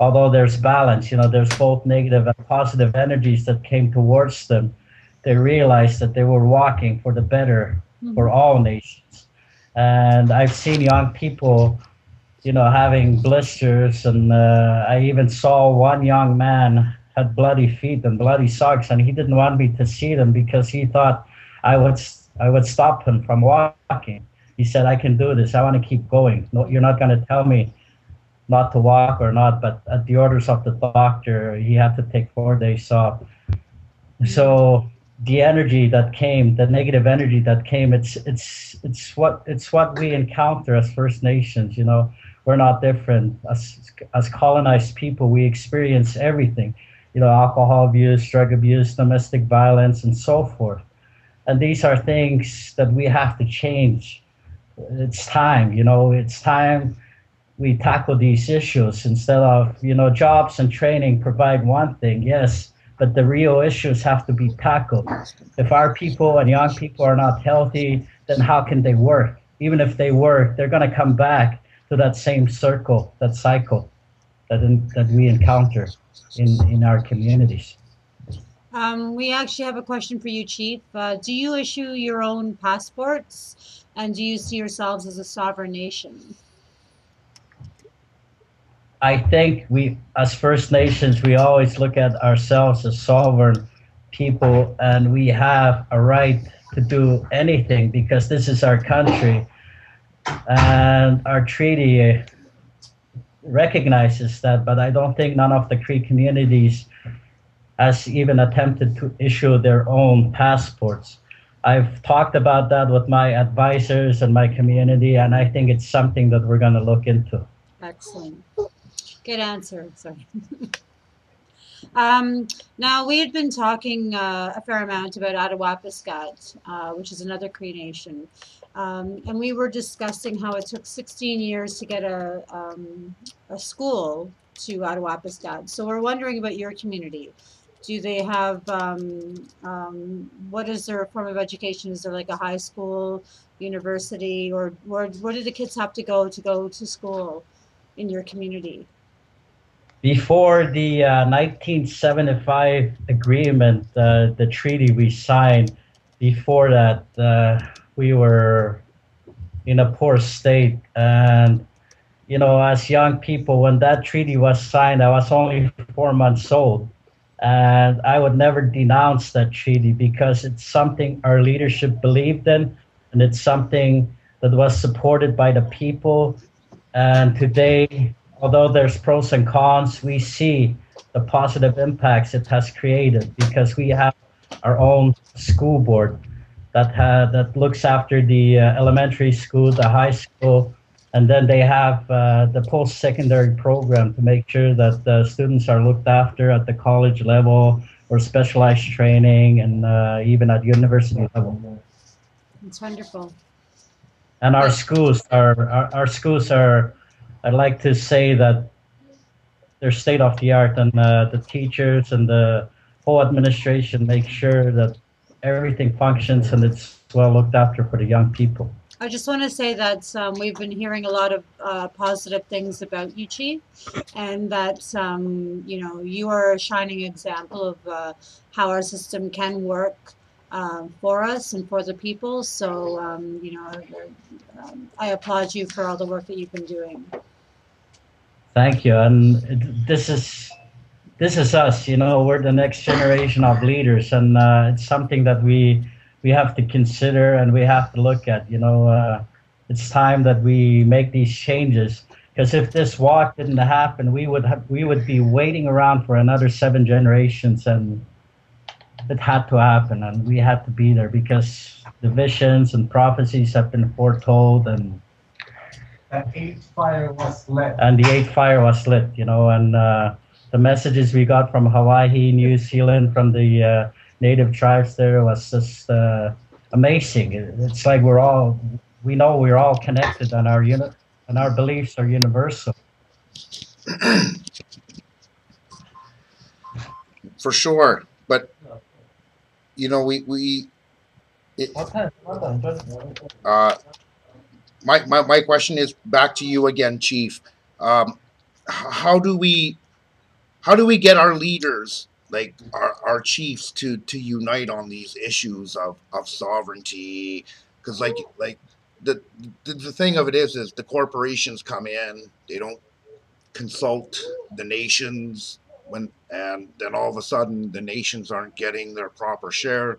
Although there's balance, you know, there's both negative and positive energies that came towards them. They realized that they were walking for the better for all nations. And I've seen young people, you know, having blisters. And I even saw one young man had bloody feet and bloody socks, and he didn't want me to see them because he thought I would stop him from walking. He said, I can do this. I want to keep going. No, you're not going to tell me not to walk or not, but at the orders of the doctor, he had to take 4 days off. So the energy that came, the negative energy that came, it's what we encounter as First Nations. You know, we're not different. As colonized people, we experience everything. You know, alcohol abuse, drug abuse, domestic violence, and so forth. And these are things that we have to change. It's time. You know, it's time. We tackle these issues instead of, you know, jobs and training provide one thing, yes, but the real issues have to be tackled. If our people and young people are not healthy, then how can they work? Even if they work, they're going to come back to that same circle, that cycle that we encounter in our communities. We actually have a question for you, Chief. Do you issue your own passports, and do you see yourselves as a sovereign nation? I think we, as First Nations, we always look at ourselves as sovereign people, and we have a right to do anything because this is our country, and our treaty recognizes that. But I don't think none of the Cree communities has even attempted to issue their own passports. I've talked about that with my advisors and my community, and I think it's something that we're going to look into. Excellent. Good answer. Sorry. Now, we had been talking a fair amount about Attawapiskat, which is another Cree Nation. And we were discussing how it took 16 years to get a school to Attawapiskat. So we're wondering about your community. Do they have, what is their form of education? Is there like a high school, university, or where do the kids have to go to school in your community? Before the 1975 agreement, the treaty we signed, before that we were in a poor state. And, you know, as young people, when that treaty was signed, I was only 4 months old. And I would never denounce that treaty because it's something our leadership believed in, and it's something that was supported by the people. And today, although there's pros and cons, we see the positive impacts it has created because we have our own school board that looks after the elementary school, the high school, and then they have the post-secondary program to make sure that the students are looked after at the college level or specialized training and even at university level. It's wonderful. And our schools are, our schools are, I'd like to say that they're state of the art, and the teachers and the whole administration make sure that everything functions and it's well looked after for the young people. I just want to say that we've been hearing a lot of positive things about you, Chi, and that you know, you are a shining example of how our system can work for us and for the people. So you know, I applaud you for all the work that you've been doing. Thank you, and this is us. You know, we're the next generation of leaders, and it's something that we have to consider and we have to look at. You know, it's time that we make these changes, because if this walk didn't happen, we would be waiting around for another 7 generations, and it had to happen, and we had to be there because the visions and prophecies have been foretold, and that 8th fire was lit. And the 8th fire was lit, you know, and the messages we got from Hawaii, New Zealand, from the native tribes there was just amazing. It's like we're all connected, and our beliefs are universal. For sure, but you know, my question is back to you again, Chief. How do we get our leaders, like our chiefs, to unite on these issues of sovereignty? Because like the thing of it is the corporations come in, they don't consult the nations, and then all of a sudden the nations aren't getting their proper share.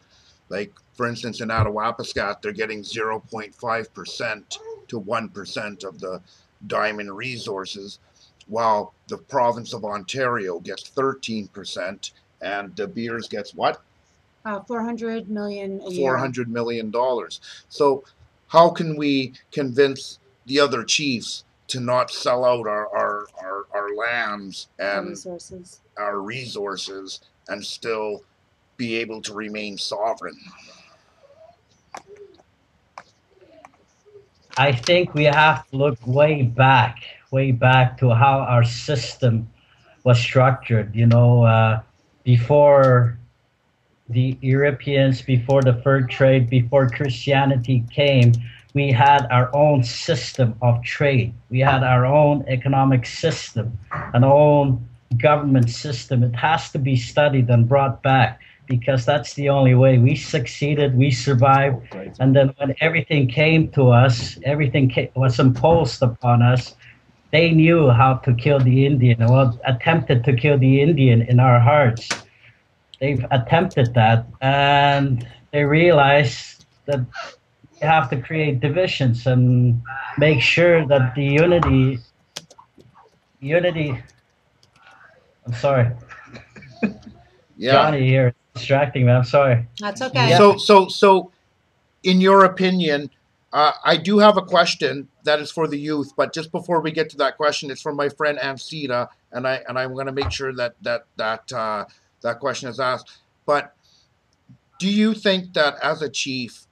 Like, for instance, in Attawapiskat, they're getting 0.5% to 1% of the diamond resources, while the province of Ontario gets 13%, and De Beers gets what? $400 million. $400 million. So how can we convince the other chiefs to not sell out our lands and our resources and still be able to remain sovereign? I think we have to look way back to how our system was structured, you know, before the Europeans, before the fur trade, before Christianity came, we had our own system of trade. We had our own economic system, an own government system. It has to be studied and brought back, because that's the only way we succeeded, we survived. And then when everything came to us, was imposed upon us. They knew how to kill the Indian, well, attempted to kill the Indian in our hearts. They've attempted that, and they realized that they have to create divisions and make sure that the unity, I'm sorry. Yeah. Johnny here is distracting me, I'm sorry. That's okay. Yeah. So in your opinion, I do have a question that is for the youth, but just before we get to that question, it's from my friend Amsita, and I'm going to make sure that question is asked. But do you think that as a chief,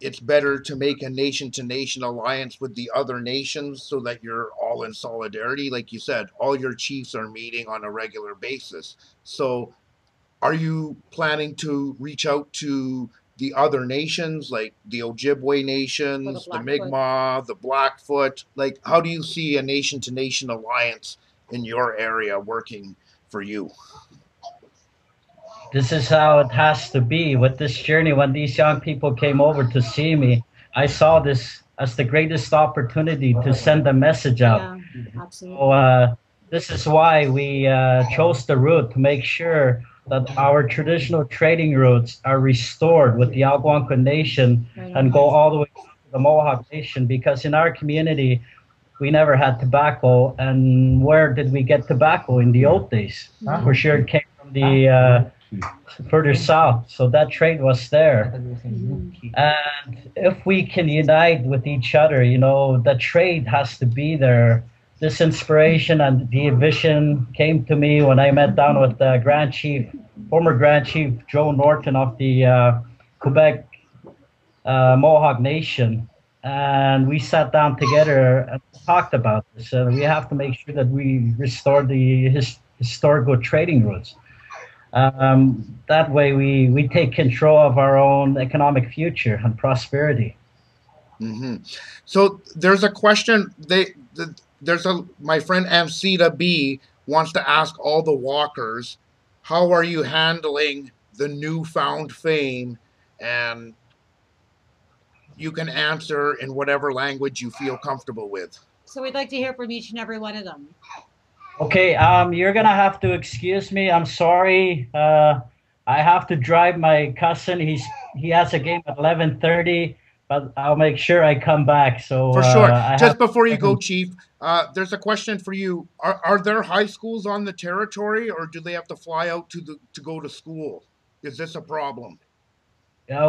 it's better to make a nation-to-nation alliance with the other nations so that you're all in solidarity? Like you said, all your chiefs are meeting on a regular basis. So are you planning to reach out to the other nations, like the Ojibwe nations, the Mi'kmaq, the Blackfoot? Like, how do you see a nation-to-nation alliance in your area working for you? This is how it has to be. With this journey, when these young people came over to see me, I saw this as the greatest opportunity to send a message out. Yeah, absolutely. So, this is why we chose the route to make sure that our traditional trading routes are restored with the Algonquin Nation and go all the way to the Mohawk Nation, because in our community, we never had tobacco. And where did we get tobacco in the old days? Mm-hmm. For sure it came from the further south, so that trade was there. Mm-hmm. And if we can unite with each other, you know, the trade has to be there. This inspiration and the vision came to me when I met down with the Grand Chief, former Grand Chief Joe Norton of the Quebec Mohawk Nation, and we sat down together and talked about this. We have to make sure that we restore the historical trading routes. That way we take control of our own economic future and prosperity. Mm-hmm. So there's a question. My friend Amsita B wants to ask all the walkers, how are you handling the newfound fame? And you can answer in whatever language you feel comfortable with. So we'd like to hear from each and every one of them. Okay, you're gonna have to excuse me. I'm sorry. I have to drive my cousin. He has a game at 11:30, but I'll make sure I come back. So for sure. Just before you go, Chief, there's a question for you. Are there high schools on the territory, or do they have to fly out to go to school? Is this a problem?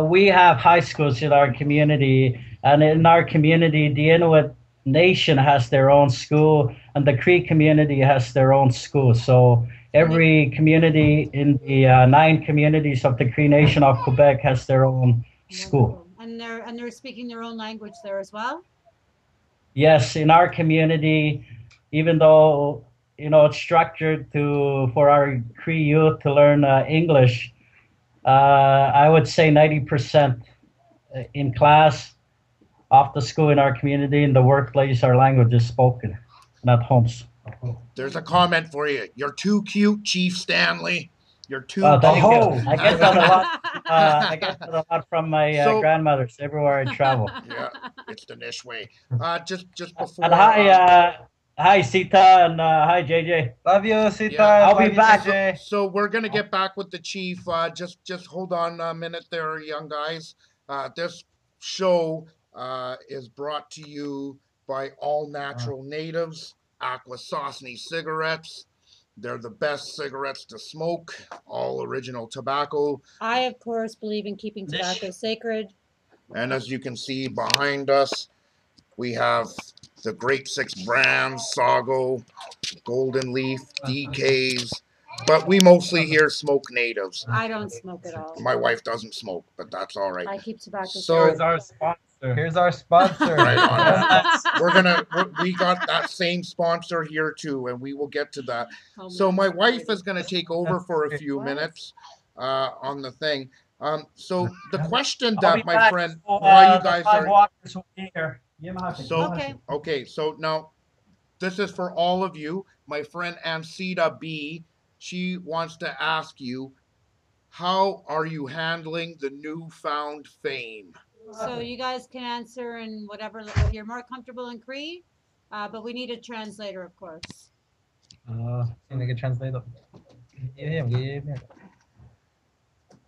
We have high schools in our community, and in our community, the Inuit Nation has their own school, and the Cree community has their own school. So every community in the 9 communities of the Cree Nation of Quebec has their own school. And they're speaking their own language there as well? Yes, in our community, even though, you know, it's structured for our Cree youth to learn English, I would say 90% in class, off the school, in our community, in the workplace, our language is spoken, not homes. There's a comment for you. You're too cute, Chief Stanley. You're too cute. I get that a lot. I get that a lot from my grandmothers everywhere I travel. Yeah, it's the Nishiyuu. Just before. And hi Sita, and hi JJ. Love you, Sita. Yeah. I'll be back. So we're gonna get back with the Chief. Just hold on a minute there, young guys. This show is brought to you by All Natural Natives, Akwesasne Cigarettes. They're the best cigarettes to smoke, all original tobacco. I, of course, believe in keeping tobacco sacred. And as you can see behind us, we have the great 6 brands, Sago, Golden Leaf, DKs. But we mostly here smoke natives. I don't smoke at all. My wife doesn't smoke, but that's all right. I keep tobacco sacred. Here's our sponsor. Right on. We got that same sponsor here too, and we will get to that. So my wife is going to take over for a few minutes on the thing. So the question that my friend, while you guys are here, okay. So now this is for all of you. My friend Amsita B, she wants to ask you, how are you handling the newfound fame? So you guys can answer in whatever you're more comfortable in Cree, but we need a translator, of course. Or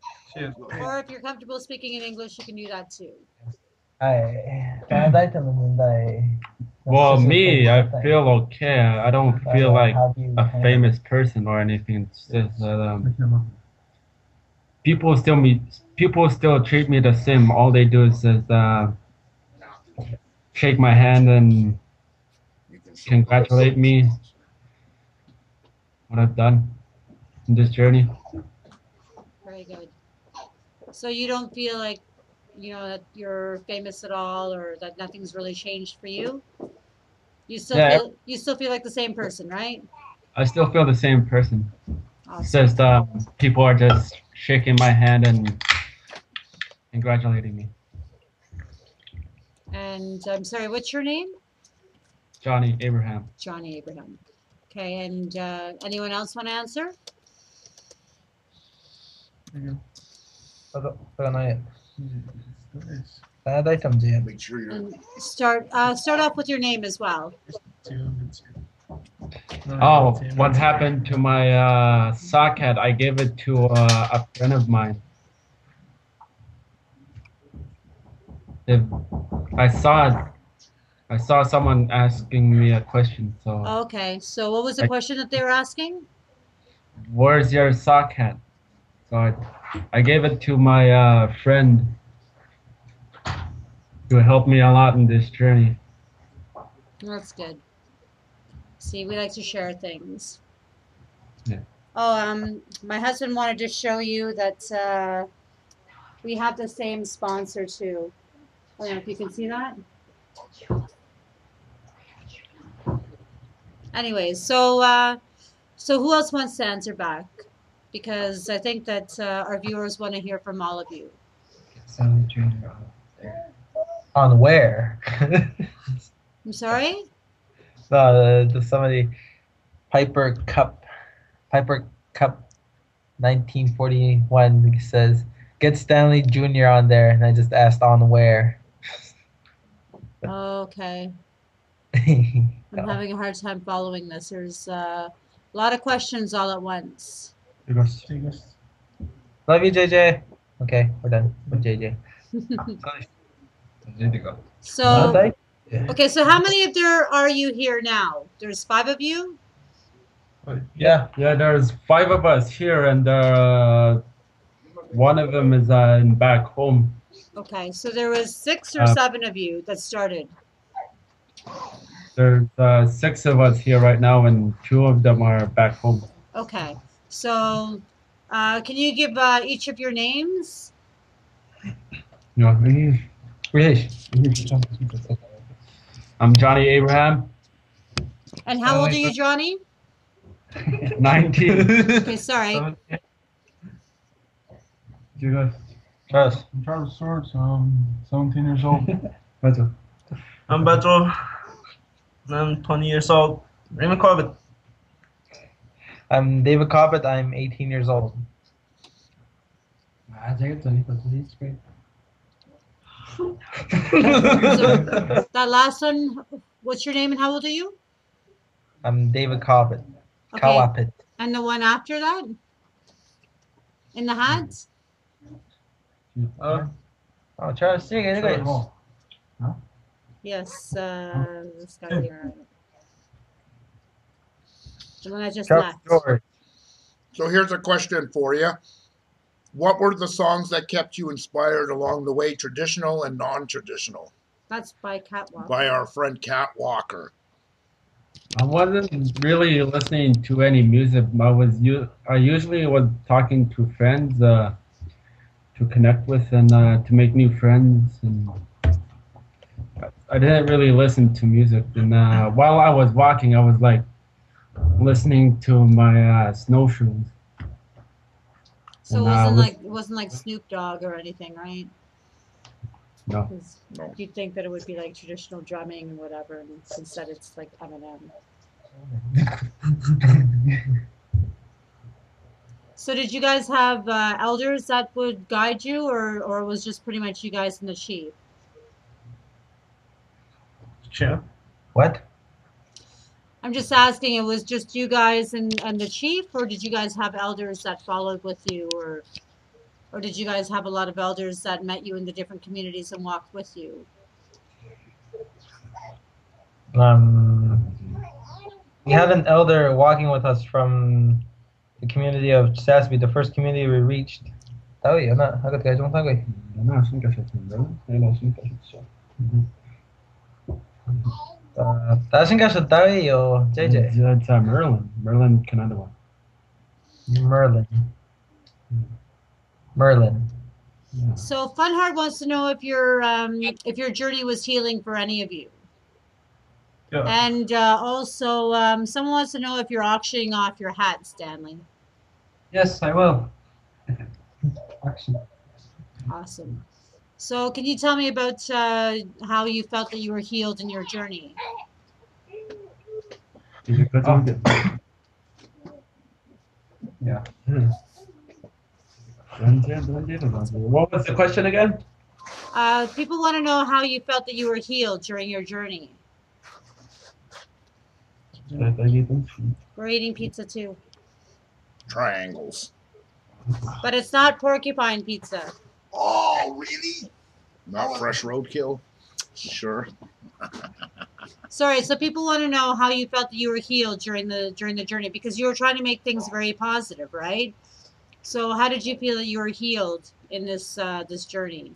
if you're comfortable speaking in English, you can do that too. Well, me, I feel okay. I don't feel like a famous person or anything. It's just that people still treat me the same. All they do is just shake my hand and congratulate me what I've done in this journey. Very good. So you don't feel like, you know, that you're famous at all, or that nothing's really changed for you? You still feel like the same person, right? I still feel the same person. Awesome. It's just people are just shaking my hand and congratulating me. And I'm sorry, what's your name? Johnny Abraham. Johnny Abraham. Okay, and anyone else want to answer? Make sure you start off with your name as well. Oh, what happened to my socket? I gave it to a friend of mine. I saw someone asking me a question. So okay, so what was the question that they were asking? Where's your socket? So I gave it to my friend, who helped me a lot in this journey. That's good. See, we like to share things. Yeah. Oh, my husband wanted to show you that we have the same sponsor too. I don't know if you can see that. Anyways, so so who else wants to answer back? Because I think that our viewers want to hear from all of you. On where? I'm sorry? Somebody, Piper Cup 1941 says, get Stanley Jr. on there, and I just asked on where. Okay. I'm having a hard time following this. There's a lot of questions all at once. Love you, JJ. Okay, we're done with JJ. So, okay, so how many of there are you here now? There's 5 of you? Yeah, there's 5 of us here, and one of them is in back home. Okay, so there was 6 or 7 of you that started. There's 6 of us here right now, and 2 of them are back home. Okay, so can you give each of your names? No, I'm Johnny Abraham. And how old are you, Johnny? 19. Okay, sorry. You guys? Yes. I'm Travis George. I'm 17 years old. I'm Beto. I'm 20 years old. Raymond Kawapit. I'm David Kawapit. I'm 18 years old. So, that last one, what's your name and how old are you? I'm David Kawapit. Okay. Kawapit. And the one after that? In the hats? Charles, see you guys. Yes, this guy here. The one I just left. So here's a question for you. What were the songs that kept you inspired along the way, traditional and non-traditional? That's by Cat Walker. By our friend Cat Walker. I wasn't really listening to any music. I usually was talking to friends to connect with and to make new friends. And I didn't really listen to music. And while I was walking, I was like listening to my snowshoes. So it wasn't like Snoop Dogg or anything, right? No. No. You'd think that it would be like traditional drumming and whatever, and instead it's like Eminem. So did you guys have elders that would guide you, or was just pretty much you guys in the chief? Sure. What? I'm just asking, it was just you guys and the chief, or did you guys have elders that followed with you, or did you guys have a lot of elders that met you in the different communities and walked with you? We had an elder walking with us from the community of Chisasibi, the first community we reached. I think I should tell you, JJ. It's Merlin. Merlin Kanadawa. Merlin. Yeah. So Funhard wants to know if your journey was healing for any of you. Yeah. And also, someone wants to know if you're auctioning off your hat, Stanley. Yes, I will. Auction. Awesome. So can you tell me about how you felt that you were healed in your journey? Yeah. What was the question again? People want to know how you felt that you were healed during your journey. We're eating pizza too. Triangles. But it's not porcupine pizza. Oh, really? Not fresh roadkill? Sure. Sorry, so people want to know how you felt that you were healed during the journey, because you were trying to make things very positive, right? So how did you feel that you were healed in this this journey?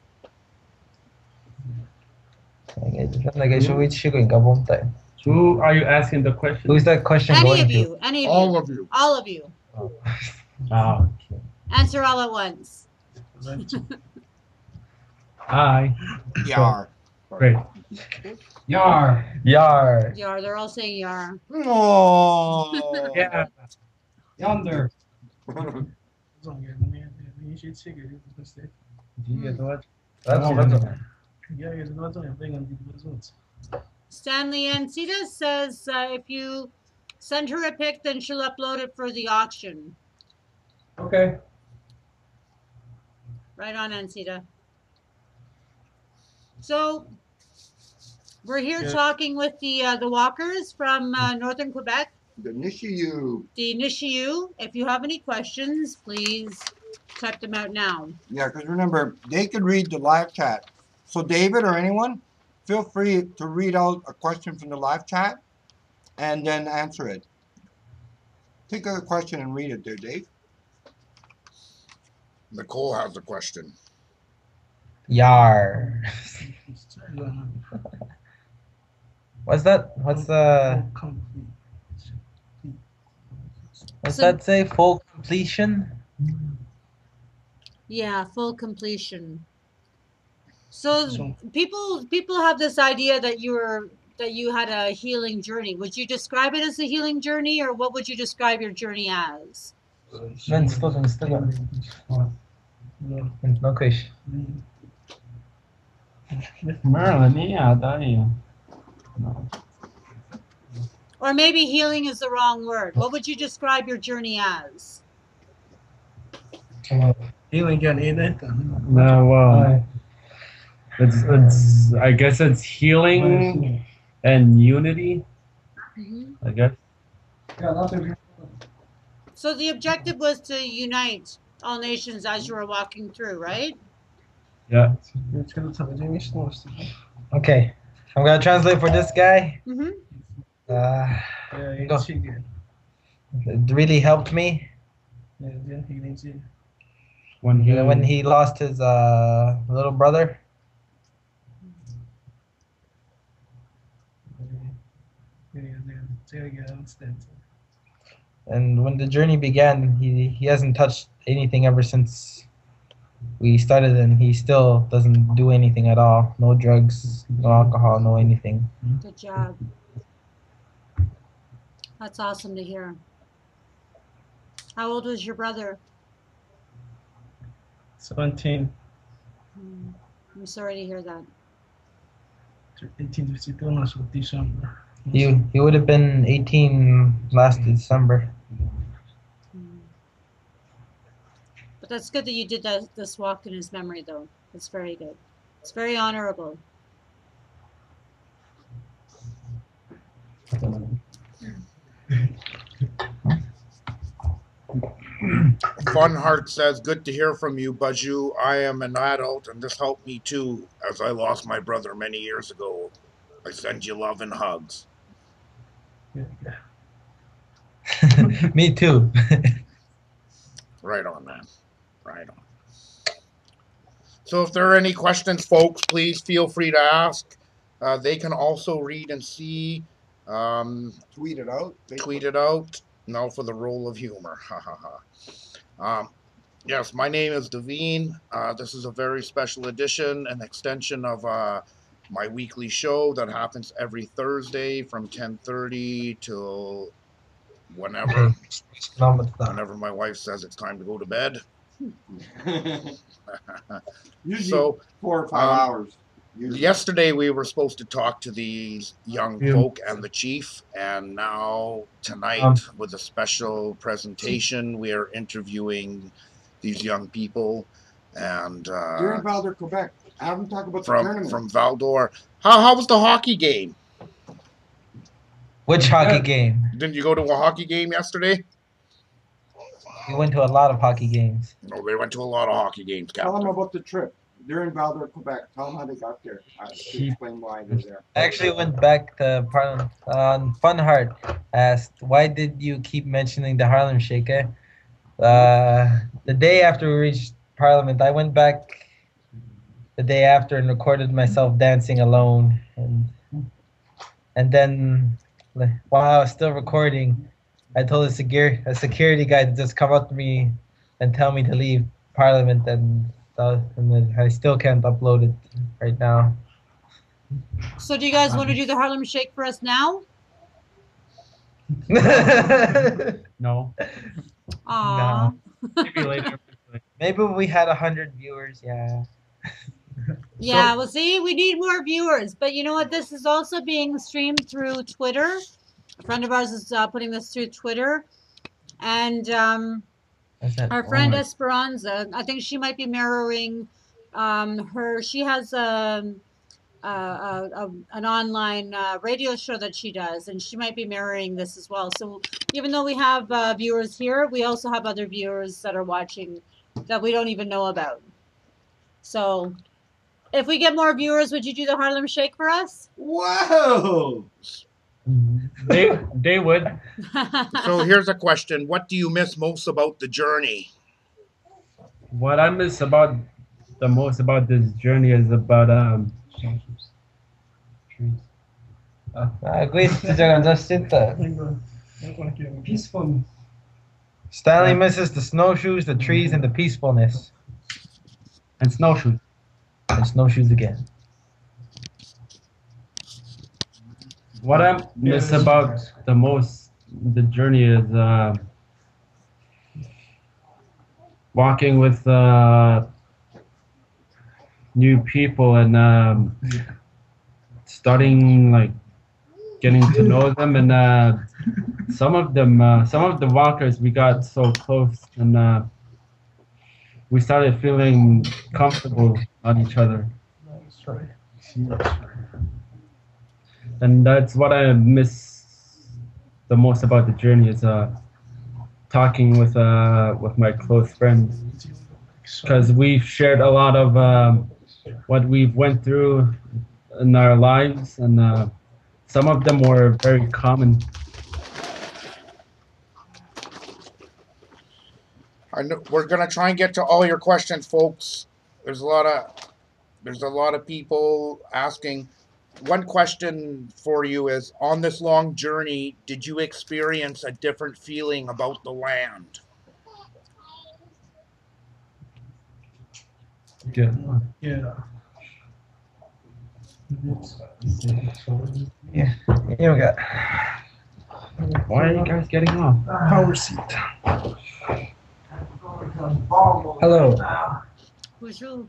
Who are you asking the question? Who's that question going to? Any of you. All of you. All of you. Oh, okay. Answer all at once. Hi. Yar. Great. Yar. Yar. They're all saying yar. Oh. Yeah. Yonder. Yeah, he's not having any business. Stanley Ancita says if you send her a pic, then she'll upload it for the auction. Okay. Right on, Ancita. So we're here talking with the walkers from northern Quebec. The Nishiyuu. The Nishiyuu. If you have any questions, please type them out now. Yeah, because remember, they could read the live chat. So David or anyone, feel free to read out a question from the live chat and then answer it. Take a question and read it there, Dave. Nicole has a question. Yar. What's that? What's the... Does that say full completion? Yeah, full completion. So people have this idea that you had a healing journey. Would you describe it as a healing journey, or what would you describe your journey as? No. Or maybe healing is the wrong word. What would you describe your journey as? Healing journey, no, well, it's I guess it's healing and unity. I guess. So the objective was to unite all nations as you were walking through, right? Yeah. Okay, I'm gonna translate for this guy. Mm-hmm. It really helped me when he lost his little brother. And when the journey began, he hasn't touched anything ever since we started, and he still doesn't do anything at all. No drugs, no alcohol, no anything. Good job. That's awesome to hear. How old was your brother? 17. I'm sorry to hear that. He would have been 18 last December. But that's good that you did this walk in his memory, though. It's very good. It's very honorable. Funheart says, good to hear from you, Baju. I am an adult, and this helped me too, as I lost my brother many years ago. I send you love and hugs. Yeah. Me too. Right on, man. Right on. So if there are any questions, folks, please feel free to ask. They can also read and see. Tweet it out. Tweet it out. Now for the role of humor. Ha ha ha. Yes, my name is Devine. This is a very special edition, an extension of my weekly show that happens every Thursday from 10:30 till whenever. Whenever my wife says it's time to go to bed. Usually so, 4 or 5 hours. Yesterday we were supposed to talk to these young folk and the chief, and now tonight with a special presentation we are interviewing these young people, and you're in Val-d'Or, Quebec. I haven't talked about the tournament. From Val-d'Or. How was the hockey game? Which hockey game? Didn't you go to a hockey game yesterday? We went to a lot of hockey games. No, they went to a lot of hockey games, Captain. Tell them about the trip. They're in Val-d'Or, Quebec. Tell them how they got there. Explain why they're there. I actually went back to Parliament. Funheart asked, why did you keep mentioning the Harlem Shake? The day after we reached Parliament, I went back the day after and recorded myself dancing alone. And then while I was still recording, I told a security guy to just come up to me and tell me to leave Parliament, and I still can't upload it right now. So do you guys want to do the Harlem Shake for us now? No. Aww. No. Maybe later. Maybe we had 100 viewers, yeah. Yeah, so, well, see, we need more viewers. But you know what? This is also being streamed through Twitter. A friend of ours is putting this through Twitter. And our friend Esperanza, I think she might be mirroring her. She has an online radio show that she does, and she might be mirroring this as well. So even though we have viewers here, we also have other viewers that are watching that we don't even know about. So if we get more viewers, would you do the Harlem Shake for us? Whoa! They would. So here's a question. What do you miss most about the journey? What I miss about the most about this journey is about Stanley misses the snowshoes, the trees, and the peacefulness. And snowshoes. And snowshoes again. What I miss about the most, the journey is walking with new people and starting like getting to know them, and some of the walkers we got so close, and we started feeling comfortable on each other. That's right. That's right. And that's what I miss the most about the journey is talking with my close friends, because we've shared a lot of what we've went through in our lives, and some of them were very common. I know we're gonna try and get to all your questions, folks. There's a lot of people asking. One question for you is, on this long journey, did you experience a different feeling about the land? Yeah. Yeah. Yeah. Here we go. Why are you guys getting off? Power seat. Hello. Bonjour.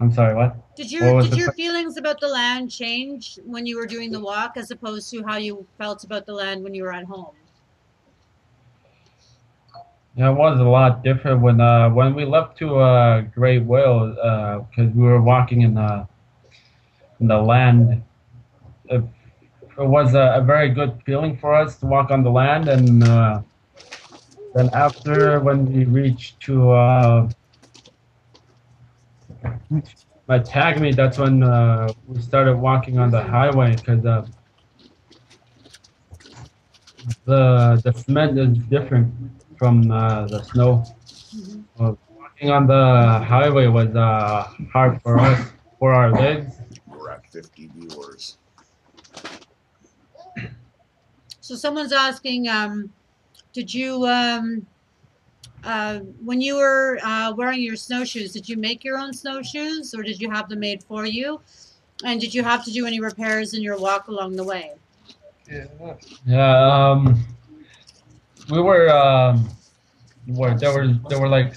I'm sorry, what? Did your feelings about the land change when you were doing the walk as opposed to how you felt about the land when you were at home? Yeah, it was a lot different when we left to Great Whale, because we were walking in the land. It was a very good feeling for us to walk on the land, and then after when we reached to Matagami, that's when we started walking on the highway, because the cement is different from the snow. Mm-hmm. So walking on the highway was hard for us, for our legs. We're at 50 viewers. So someone's asking, did you... when you were wearing your snowshoes, did you make your own snowshoes, or did you have them made for you? And did you have to do any repairs in your walk along the way? Yeah, we were there were like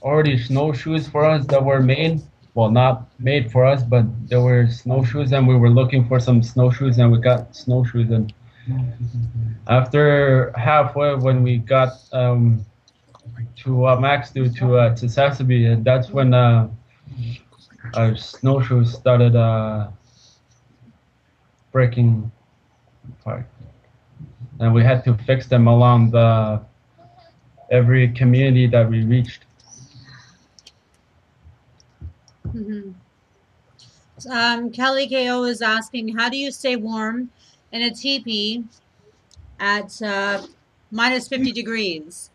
already snowshoes for us that were made. Well, not made for us, but there were snowshoes, and we were looking for some snowshoes, and we got snowshoes. And after halfway, when we got to Whapmagoostui, to Sasabee, and that's when our snowshoes started breaking apart, and we had to fix them along every community that we reached. Mm-hmm. Kelly Ko is asking, how do you stay warm in a teepee at -50 degrees?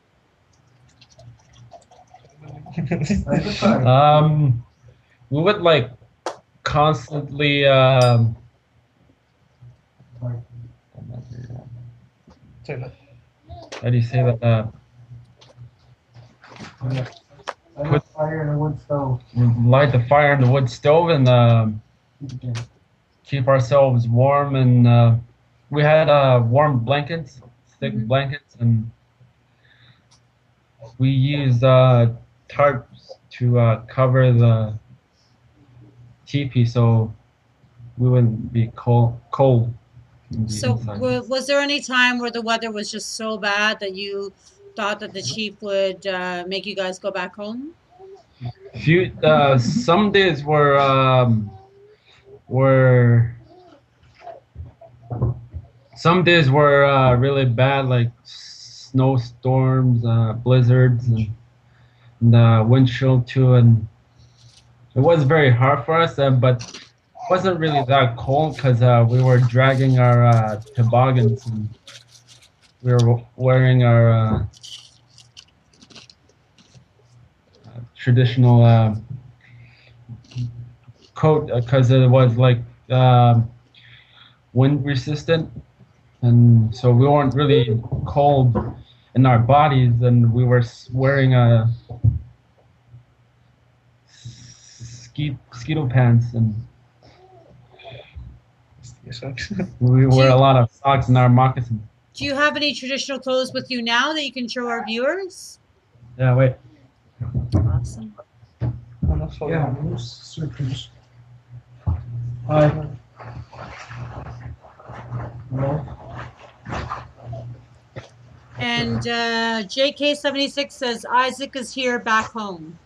We would like constantly how do you say that? Light the fire in the wood stove, and keep ourselves warm. And we had warm blankets, thick blankets, and we use tarps to cover the teepee, so we wouldn't be cold. So was there any time where the weather was just so bad that you thought that the chief would make you guys go back home? Some days were really bad, like snowstorms, blizzards, and wind chill too, and it was very hard for us. But it wasn't really that cold because we were dragging our toboggans, and we were wearing our traditional coat because it was like wind resistant, and so we weren't really cold in our bodies, and we were wearing a mosquito pants, and we wear a lot of socks in our moccasins. Do you have any traditional clothes with you now that you can show our viewers? Yeah, wait. Awesome. Yeah. Hi. And JK76 says Isaac is here back home.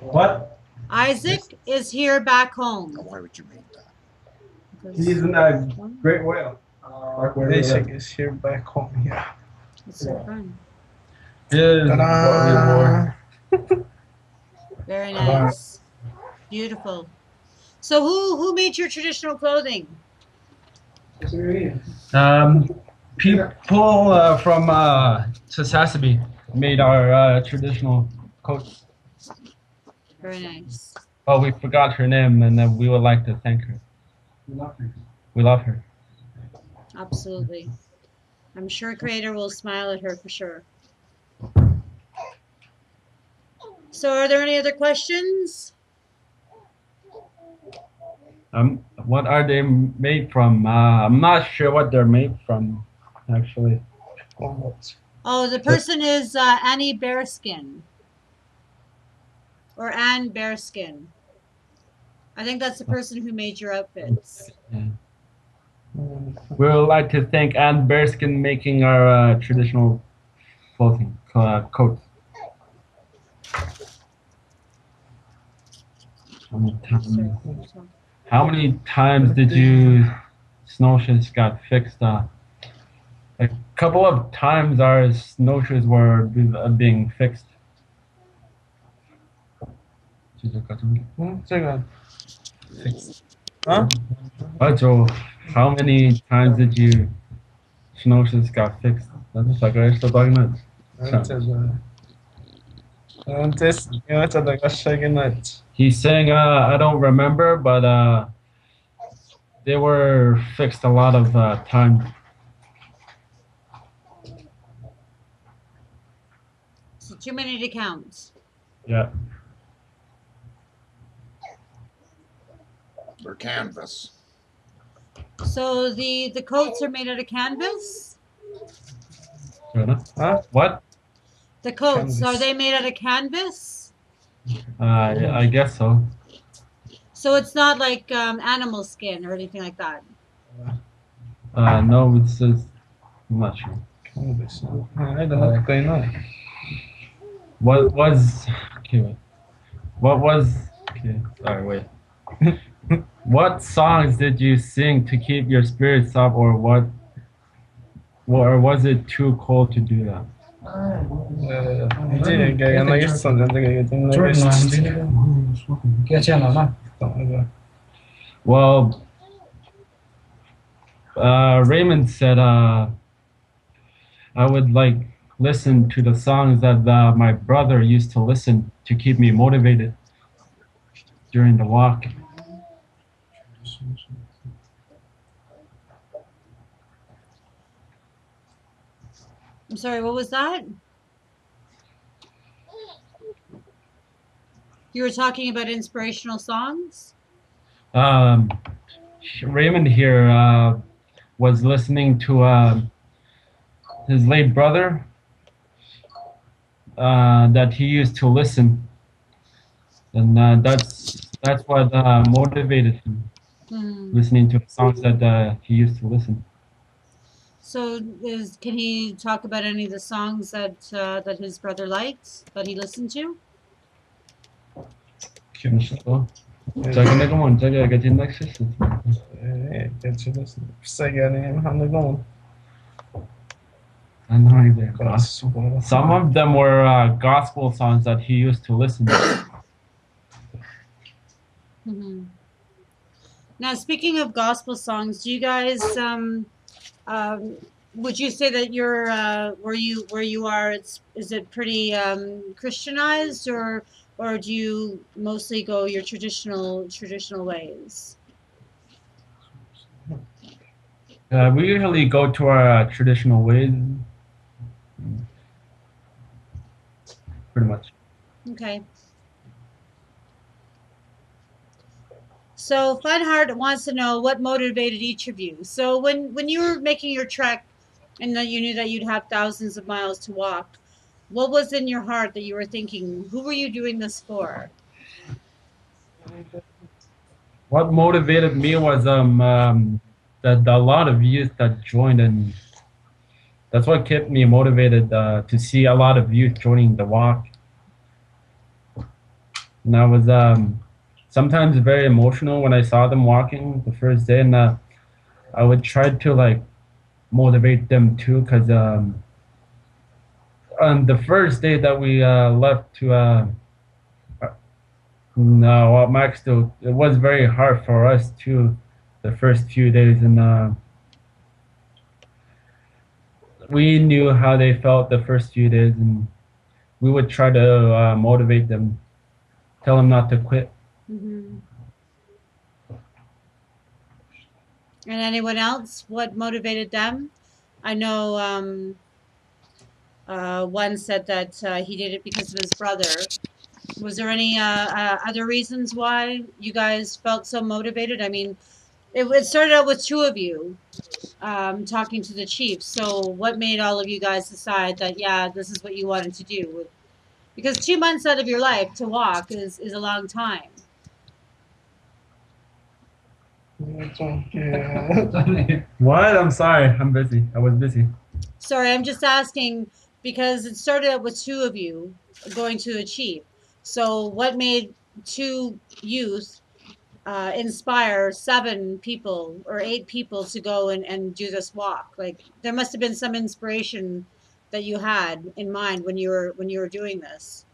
What? Isaac is here back home. Why would you read that? He's in a great whale. Isaac is here back home. Yeah. That's so fun. Yeah. Very nice. Beautiful. So who made your traditional clothing? People from Chisasibi made our traditional coats. Very nice. Oh, we forgot her name, and we would like to thank her. We love her. We love her. Absolutely. I'm sure Creator will smile at her for sure. So are there any other questions? What are they made from? I'm not sure what they're made from, actually. Oh, the person is Annie Bearskin. Or Anne Bearskin. I think that's the person who made your outfits. Yeah. We would like to thank Anne Bearskin making our traditional clothing, coats. How many times did you snowshoes got fixed? A couple of times our snowshoes were being fixed. Huh? So how many times did you snowshoes got fixed? That's like I still talking about. He's saying I don't remember, but they were fixed a lot of time. So too many to count. Yeah. Or canvas. So the coats are made out of canvas? Huh? What? The coats, are they made out of canvas? Yeah, I guess so. So it's not like animal skin or anything like that? No, it's just much. Canvas. I don't know. What songs did you sing to keep your spirits up, or was it too cold to do that? Well, Raymond said I would like listen to the songs that my brother used to listen to keep me motivated during the walk. I'm sorry, what was that? You were talking about inspirational songs? Raymond here was listening to his late brother that he used to listen, and that's what motivated him, listening to the songs that he used to listen. So, can he talk about any of the songs that that his brother liked, that he listened to? Some of them were gospel songs that he used to listen to. Now, speaking of gospel songs, do you guys would you say that you're where you are? Is it pretty Christianized, or do you mostly go your traditional ways? We usually go to our traditional ways, pretty much. Okay. So Feinhardt wants to know what motivated each of you. So when you were making your trek, and that you knew that you'd have thousands of miles to walk, what was in your heart that you were thinking? Who were you doing this for? What motivated me was the lot of youth that joined, and that's what kept me motivated to see a lot of youth joining the walk. And I was sometimes very emotional when I saw them walking the first day, and I would try to like motivate them too, because on the first day that we left to Whapmagoostui, it was very hard for us too, the first few days, and we knew how they felt the first few days, and we would try to motivate them, tell them not to quit. And anyone else, what motivated them? I know one said that he did it because of his brother. Was there any other reasons why you guys felt so motivated? I mean, it started out with two of you talking to the chief. So what made all of you guys decide that, yeah, this is what you wanted to do? Because 2 months out of your life to walk is a long time. What? I'm sorry. I'm busy. I was busy. Sorry, I'm just asking because it started out with two of you going to achieve. So what made two youth inspire 7 people or 8 people to go and do this walk? Like, there must have been some inspiration that you had in mind when you were doing this.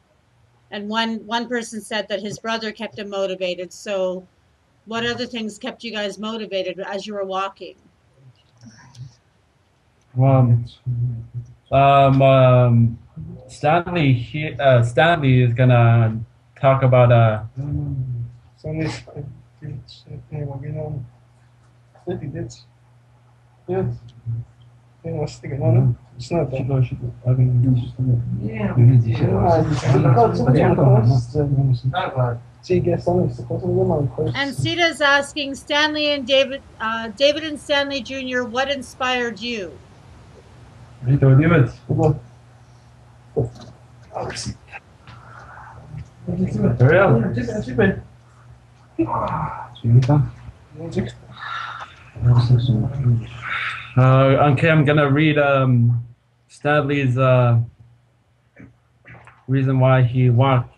And one person said that his brother kept him motivated. So what other things kept you guys motivated as you were walking? Stanley. Stanley is gonna talk about And Sita's asking Stanley and David, David and Stanley Jr., what inspired you? Okay, I'm gonna read Stanley's reason why he walked.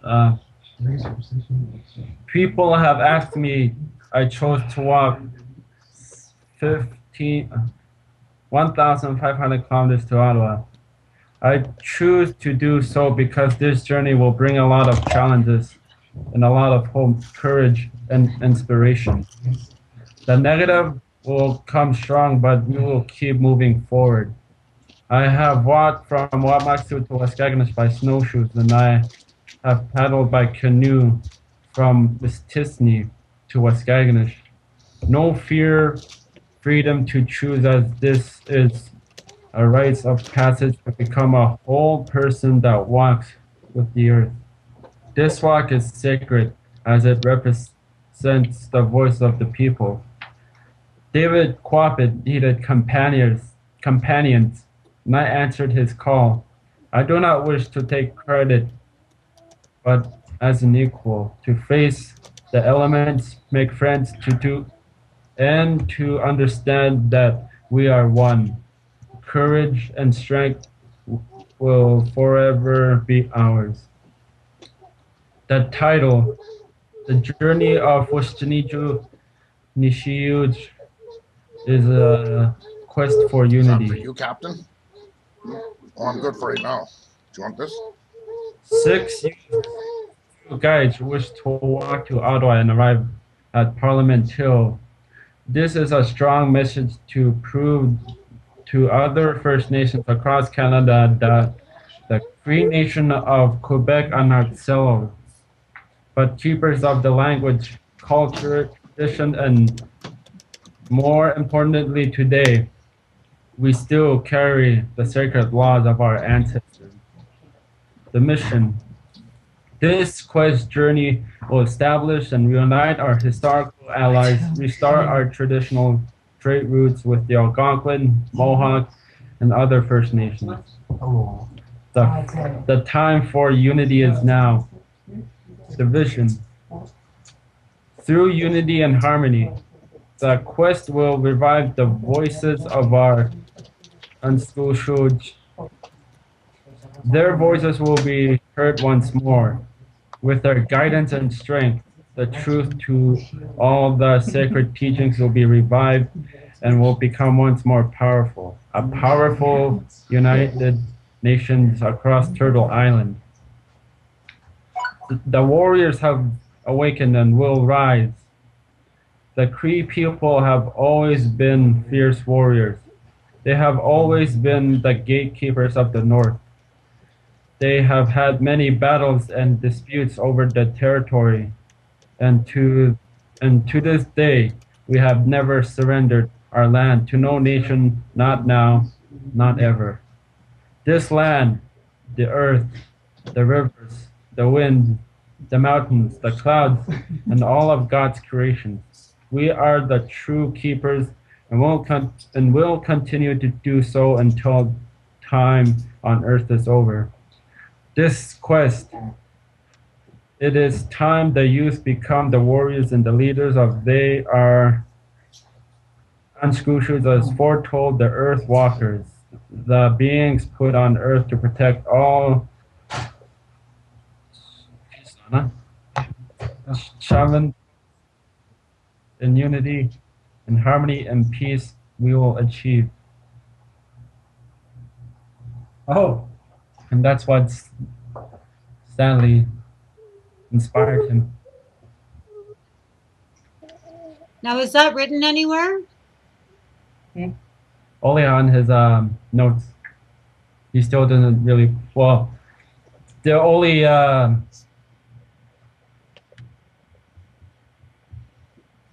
People have asked me, I chose to walk 1,500 kilometers to Ottawa. I choose to do so because this journey will bring a lot of challenges and a lot of hope, courage, and inspiration. The negative will come strong, but we will keep moving forward. I have walked from Whapmagoostui to Waskaganish by snowshoes, and I have paddled by canoe from Tisney to Waskaganish. No fear, freedom to choose, as this is a rite of passage to become a whole person that walks with the earth. This walk is sacred as it represents the voice of the people. David Kawapit needed companions, and I answered his call. I do not wish to take credit, but as an equal, to face the elements, make friends, and to understand that we are one. Courage and strength will forever be ours. The title, The Journey of Washtaniju Nishiyuu, is a quest for unity. Is that for you, Captain? Oh, I'm good for it now. Do you want this? 6 guides wish to walk to Ottawa and arrive at Parliament Hill. This is a strong message to prove to other First Nations across Canada that the Cree Nation of Quebec are not settlers, but keepers of the language, culture, tradition, and more importantly today, we still carry the sacred laws of our ancestors. The mission. This quest journey will establish and reunite our historical allies, restore our traditional trade routes with the Algonquin, Mohawk, and other First Nations. The time for unity is now. The vision. Through unity and harmony, the quest will revive the voices of our Anskoshuj. Their voices will be heard once more. With their guidance and strength, the truth to all the sacred teachings will be revived and will become once more powerful. A powerful United Nations across Turtle Island. The warriors have awakened and will rise. The Cree people have always been fierce warriors. They have always been the gatekeepers of the North. They have had many battles and disputes over the territory, and to this day, we have never surrendered our land to no nation, not now, not ever. This land, the earth, the rivers, the wind, the mountains, the clouds, and all of God's creations. We are the true keepers and will continue to do so until time on earth is over. This quest, it is time the youth become the warriors and the leaders of they are Anskoshuj as foretold the earth walkers, the beings put on earth to protect all shaman in unity, in harmony and peace we will achieve. Oh. And that's what Stanley inspired him. Now, is that written anywhere? Hmm? Only on his notes. He still doesn't really, well, the only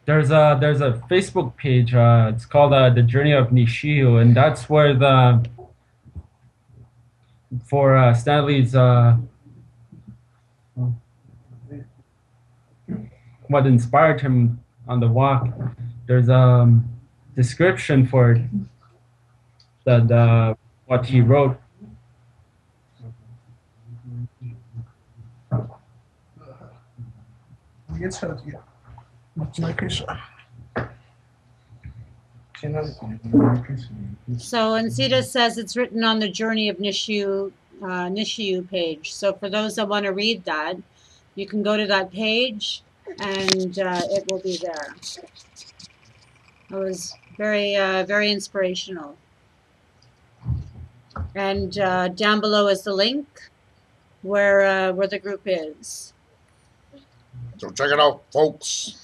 there's a Facebook page. It's called The Journey of Nishiyuu, and that's where the for Stanley's what inspired him on the walk, there's a description for it that what he wrote. So Ancita says it's written on the Journey of Nishiyuu, Nishiyuu page. So for those that want to read that, you can go to that page and it will be there. It was very, very inspirational. And down below is the link where the group is. So check it out, folks.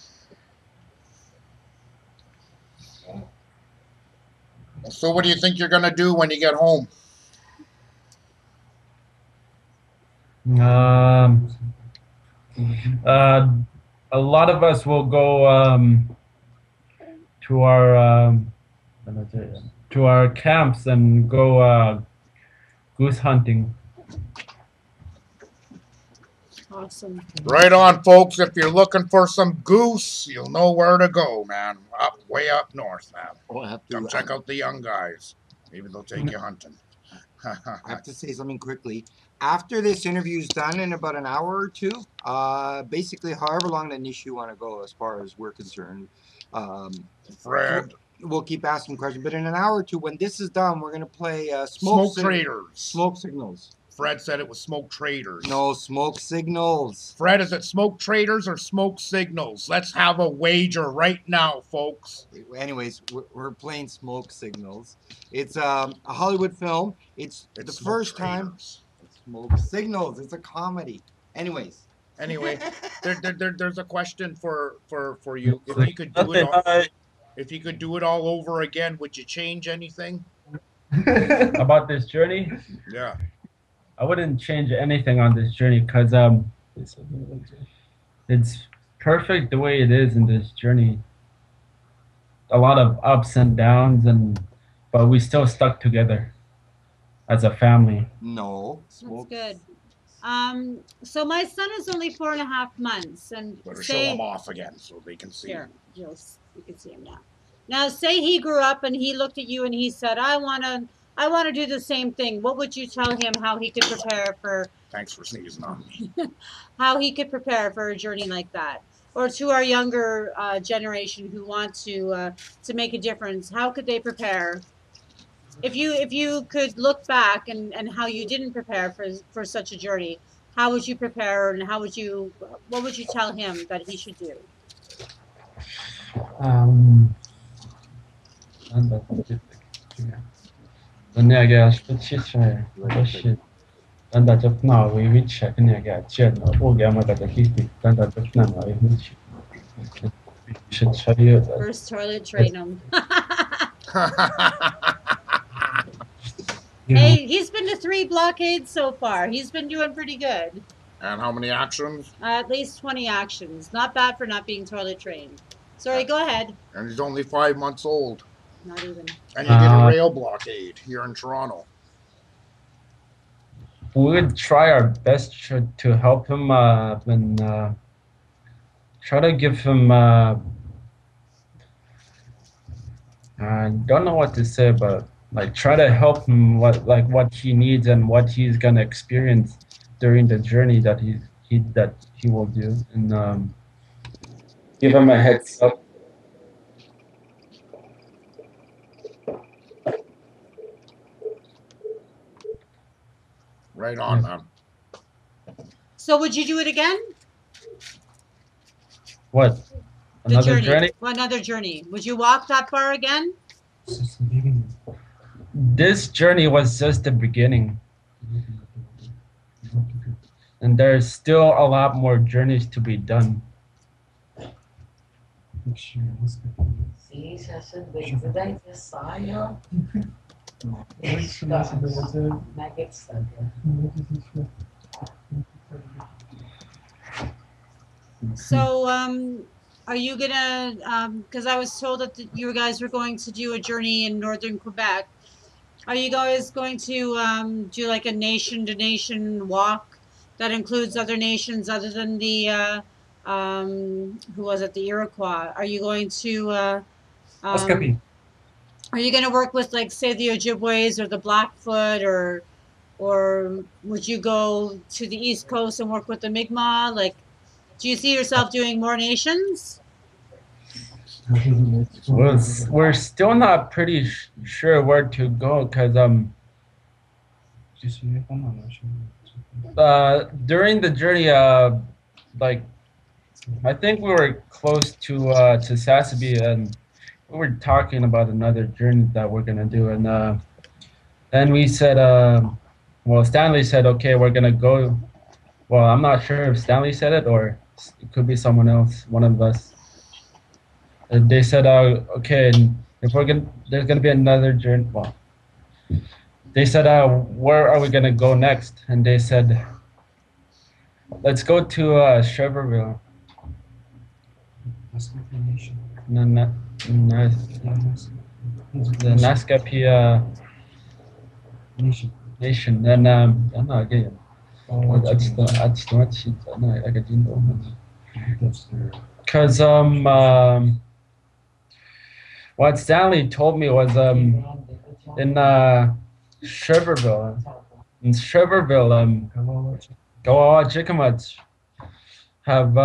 So what do you think you're going to do when you get home? A lot of us will go to our camps and go goose hunting. Awesome. Right on, folks. If you're looking for some goose, you'll know where to go, man. Way up north, man. Come check out the young guys. Maybe they'll take you hunting. I have to say something quickly. After this interview is done in about an hour or two, basically however long that Nishiyuu want to go as far as we're concerned, Fred, we'll keep asking questions. But in an hour or two, when this is done, we're going to play Smoke Signals. Fred said it was Smoke Traders. No, Smoke Signals. Fred, is it Smoke Traders or Smoke Signals? Let's have a wager right now, folks. Anyways, we're playing Smoke Signals. It's a Hollywood film. It's the first time. Smoke Signals. It's a comedy. Anyways. Anyway, there's a question for you. If you could do it all, if you could do it all over again, would you change anything about this journey? Yeah. I wouldn't change anything on this journey because it's perfect the way it is in this journey. A lot of ups and downs, but we still stuck together as a family. No. That's good. So my son is only 4.5 months, and better show him off again so they can see. Here, you can see him now. Now, say he grew up and he looked at you and he said, "I want to do the same thing." What would you tell him how he could prepare for... Thanks for sneezing on me. How he could prepare for a journey like that? Or to our younger generation who want to make a difference, how could they prepare? If you could look back and how you didn't prepare for such a journey, how would you prepare and what would you tell him that he should do? First toilet train him. Hey, he's been to 3 blockades so far. He's been doing pretty good. And how many actions? At least 20 actions. Not bad for not being toilet trained. Sorry, go ahead. And he's only 5 months old. Not even. And you did a rail blockade here in Toronto. We would try our best to help him and try to give him. I don't know what to say, but like try to help him what he needs and what he's gonna experience during the journey that he will do, and give him a heads up. Right on, man. So would you do it again? What? Another journey? Another journey. Would you walk that far again? This journey was just the beginning. And there's still a lot more journeys to be done. So, are you gonna? Because I was told that you guys were going to do a journey in northern Quebec. Are you guys going to do like a nation-to-nation walk that includes other nations other than the who was it? The Iroquois. Are you going to? Are you going to work with, like, say, the Ojibwe's or the Blackfoot, or would you go to the East Coast and work with the Mi'kmaq? Like, do you see yourself doing more nations? We're still not pretty sure where to go because during the journey, like, I think we were close to Sasabee and. We were talking about another journey that we're gonna do, and then we said, well, Stanley said, okay, we're gonna go. Well, I'm not sure if Stanley said it or it could be someone else, one of us. And they said, okay, if we're gonna, there's gonna be another journey. Well, they said, where are we gonna go next? And they said, let's go to Sherbreville. The Naskapi nation. Then because what Stanley told me was in Sherbreville. In Sherbreville, Gawajikamuts have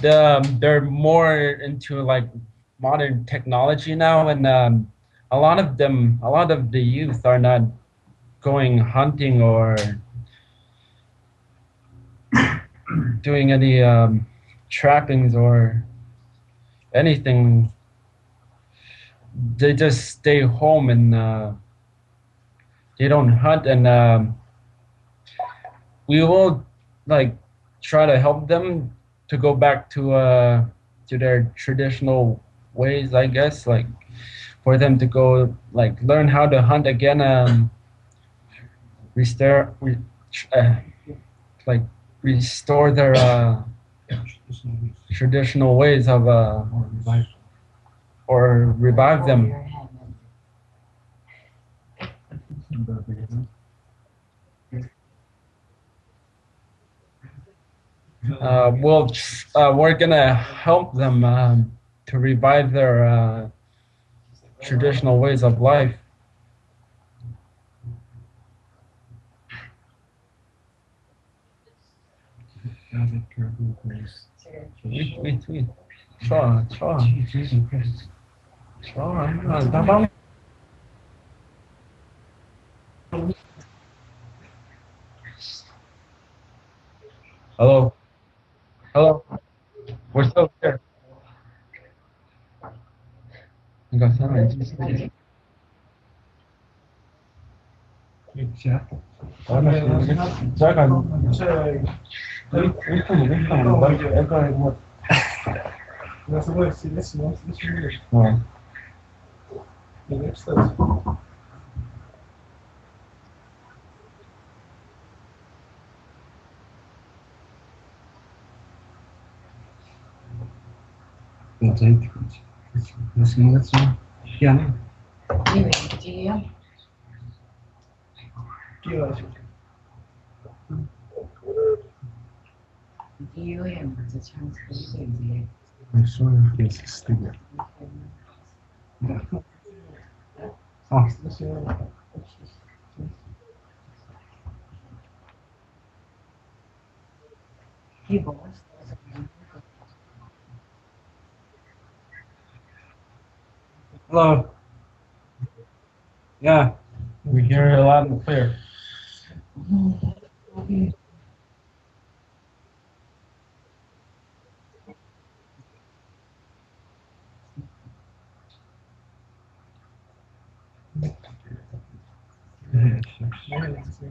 they're more into like modern technology now, and a lot of the youth are not going hunting or doing any trappings or anything. They just stay home and they don't hunt, and we will like try to help them to go back to their traditional ways, I guess, like for them to go like learn how to hunt again. Restore their traditional ways of or revive them. We're gonna help them to revive their traditional ways of life. Hello. Hello. We're still here. You got something? Hello. Yeah, we hear you loud and clear.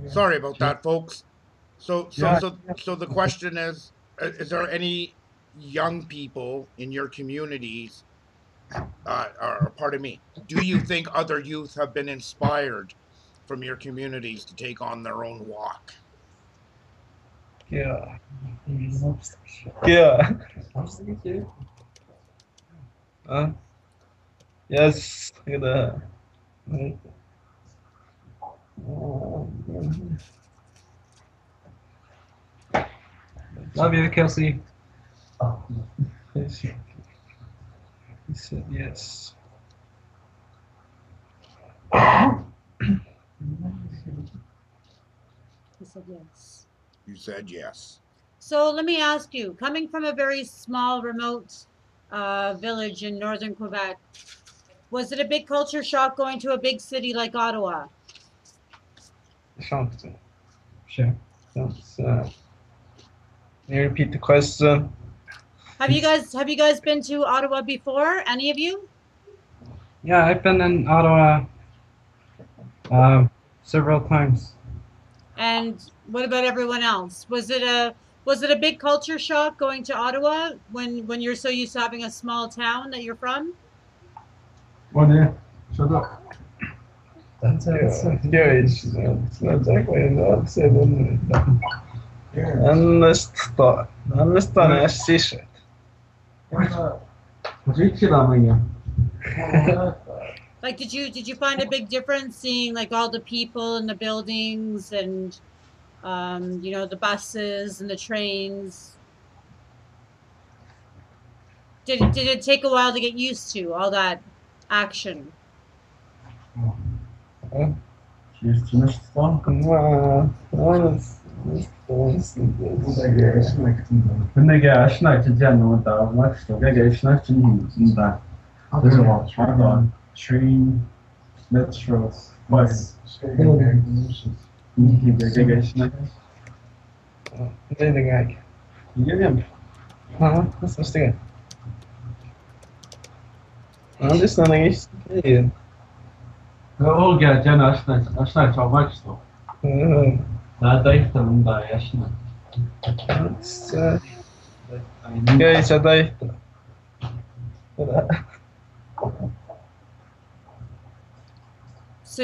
Sorry about that, folks. So the question is there any young people in your communities, or pardon me, do you think other youth have been inspired from your communities to take on their own walk? Yeah. Yeah. Yes. Love you, Kelsey. He said yes. He said yes. You said yes. So let me ask you, coming from a very small, remote village in northern Quebec, was it a big culture shock going to a big city like Ottawa? Sure. Can you repeat the question? Have you guys been to Ottawa before? Any of you? Yeah, I've been in Ottawa several times. And what about everyone else? Was it a big culture shock going to Ottawa when you're so used to having a small town that you're from? Well, yeah. Shut up. That's like, did you find a big difference seeing like all the people in the buildings and you know, the buses and the trains? Did it take a while to get used to all that action? So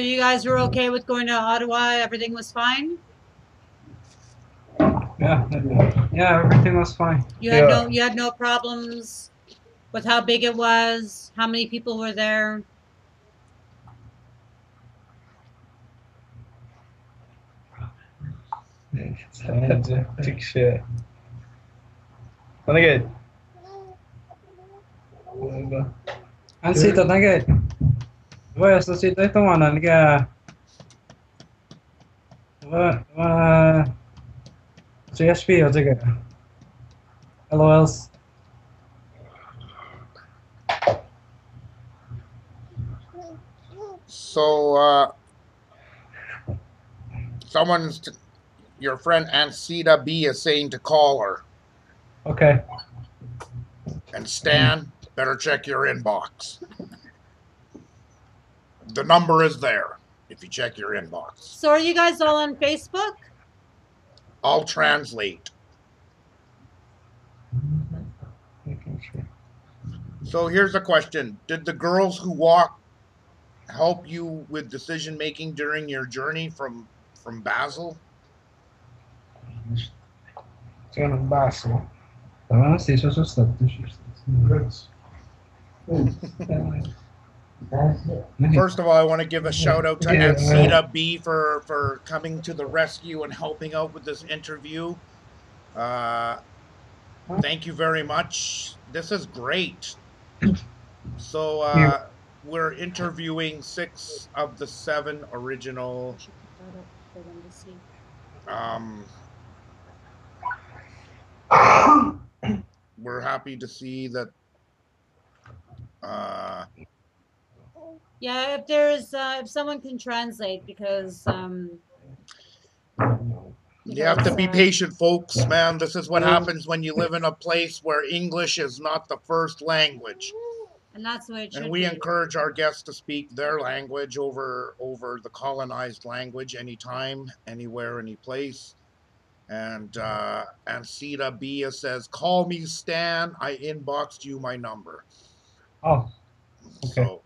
you guys were okay with going to Ottawa? Everything was fine? Yeah, everything was fine. You had no problems with how big it was, how many people were there? So, your friend Ancita B is saying to call her. Okay. And Stan, better check your inbox. The number is there if you check your inbox. So are you guys all on Facebook? I'll translate. So here's a question. Did the girls who walk help you with decision making during your journey from Basel? First of all, I want to give a shout out to Ancita B for coming to the rescue and helping out with this interview. Thank you very much. This is great. So we're interviewing 6 of the 7 original we're happy to see that. Yeah, if there's if someone can translate, because you have to be patient, folks, man. This is what happens when you live in a place where English is not the first language. And that's what it should be. And we encourage our guests to speak their language over the colonized language anytime, anywhere, any place. And Ancita Bia says, "Call me, Stan. I inboxed you my number." Oh, okay. So,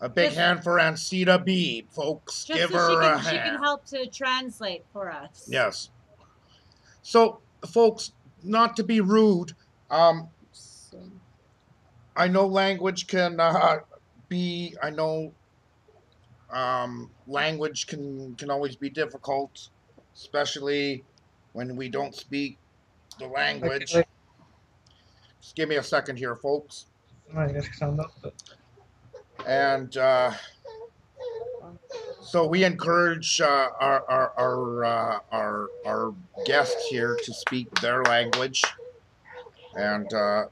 a big hand for Ancita B, folks. Give her a hand. She can help to translate for us. Yes. So, folks, not to be rude, I know language can be. I know language can always be difficult, especially when we don't speak the language. Just give me a second here, folks. And so we encourage our guests here to speak their language. And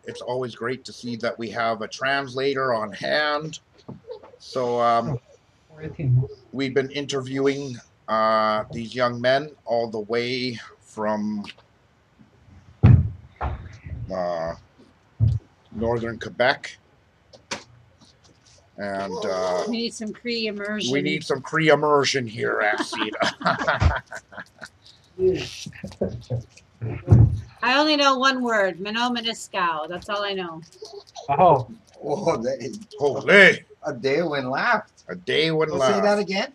it's always great to see that we have a translator on hand. So we've been interviewing these young men all the way from northern Quebec. And we need some Cree immersion. We need some Cree immersion here, Ancita. I only know one word, Menominiscow. That's all I know. Oh. Holy. A day when laughed. A day when laughed. Say that again.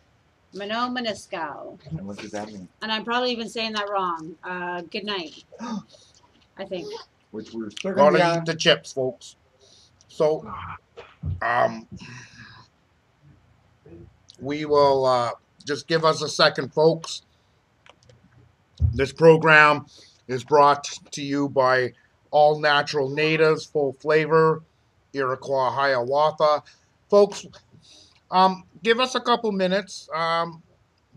Menominiscow. And what does that mean? And I'm probably even saying that wrong. Good night. I think. Which we're gonna eat the chips, folks. So we will just give us a second, folks. This program is brought to you by All Natural Natives, Full Flavor, Iroquois Hiawatha. Folks, Give us a couple minutes.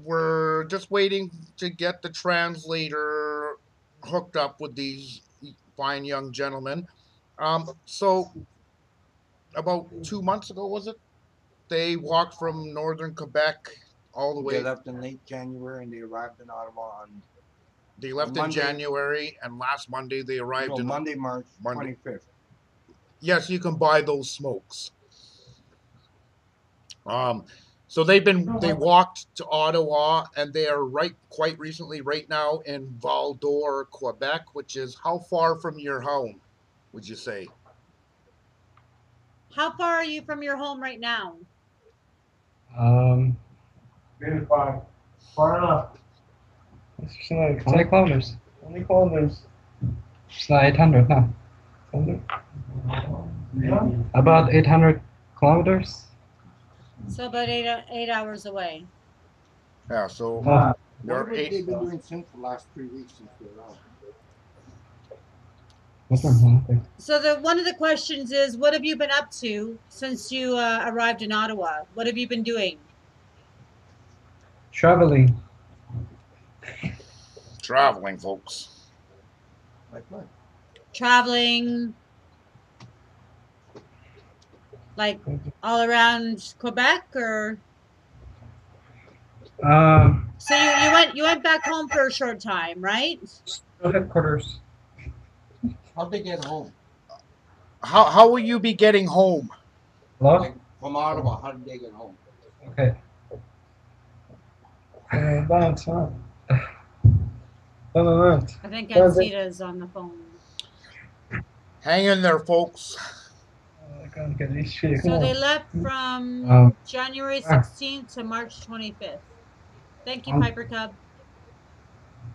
We're just waiting to get the translator hooked up with these fine young gentlemen. So about 2 months ago, was it? They walked from northern Quebec all the way. They left in late January and they arrived in Ottawa on... They left Monday, in January, and last Monday they arrived in... Monday, March 25th. Yes, you can buy those smokes. So they've been, they walked to Ottawa, and they are quite recently, right now, in Val-d'Or, Quebec, which is how far from your home, would you say? How far are you from your home right now? Far enough. It's just like 20 kilometers. 20 kilometers. It's like 800 now. Yeah. About 800 kilometers. So about eight hours away. Yeah, so... what have they been doing since the last 3 weeks since they're out? So one of the questions is, what have you been up to since you arrived in Ottawa? What have you been doing? Traveling. Traveling, folks. Like what? Traveling, like all around Quebec, or so you went back home for a short time, right? Headquarters. How'd they get home? How will you be getting home? Hello? Like from Ottawa, how did they get home? Okay. I think Anzita's on the phone. Hang in there, folks. I can't get these shit. So they left from January 16th to March 25th. Thank you, Piper Cub.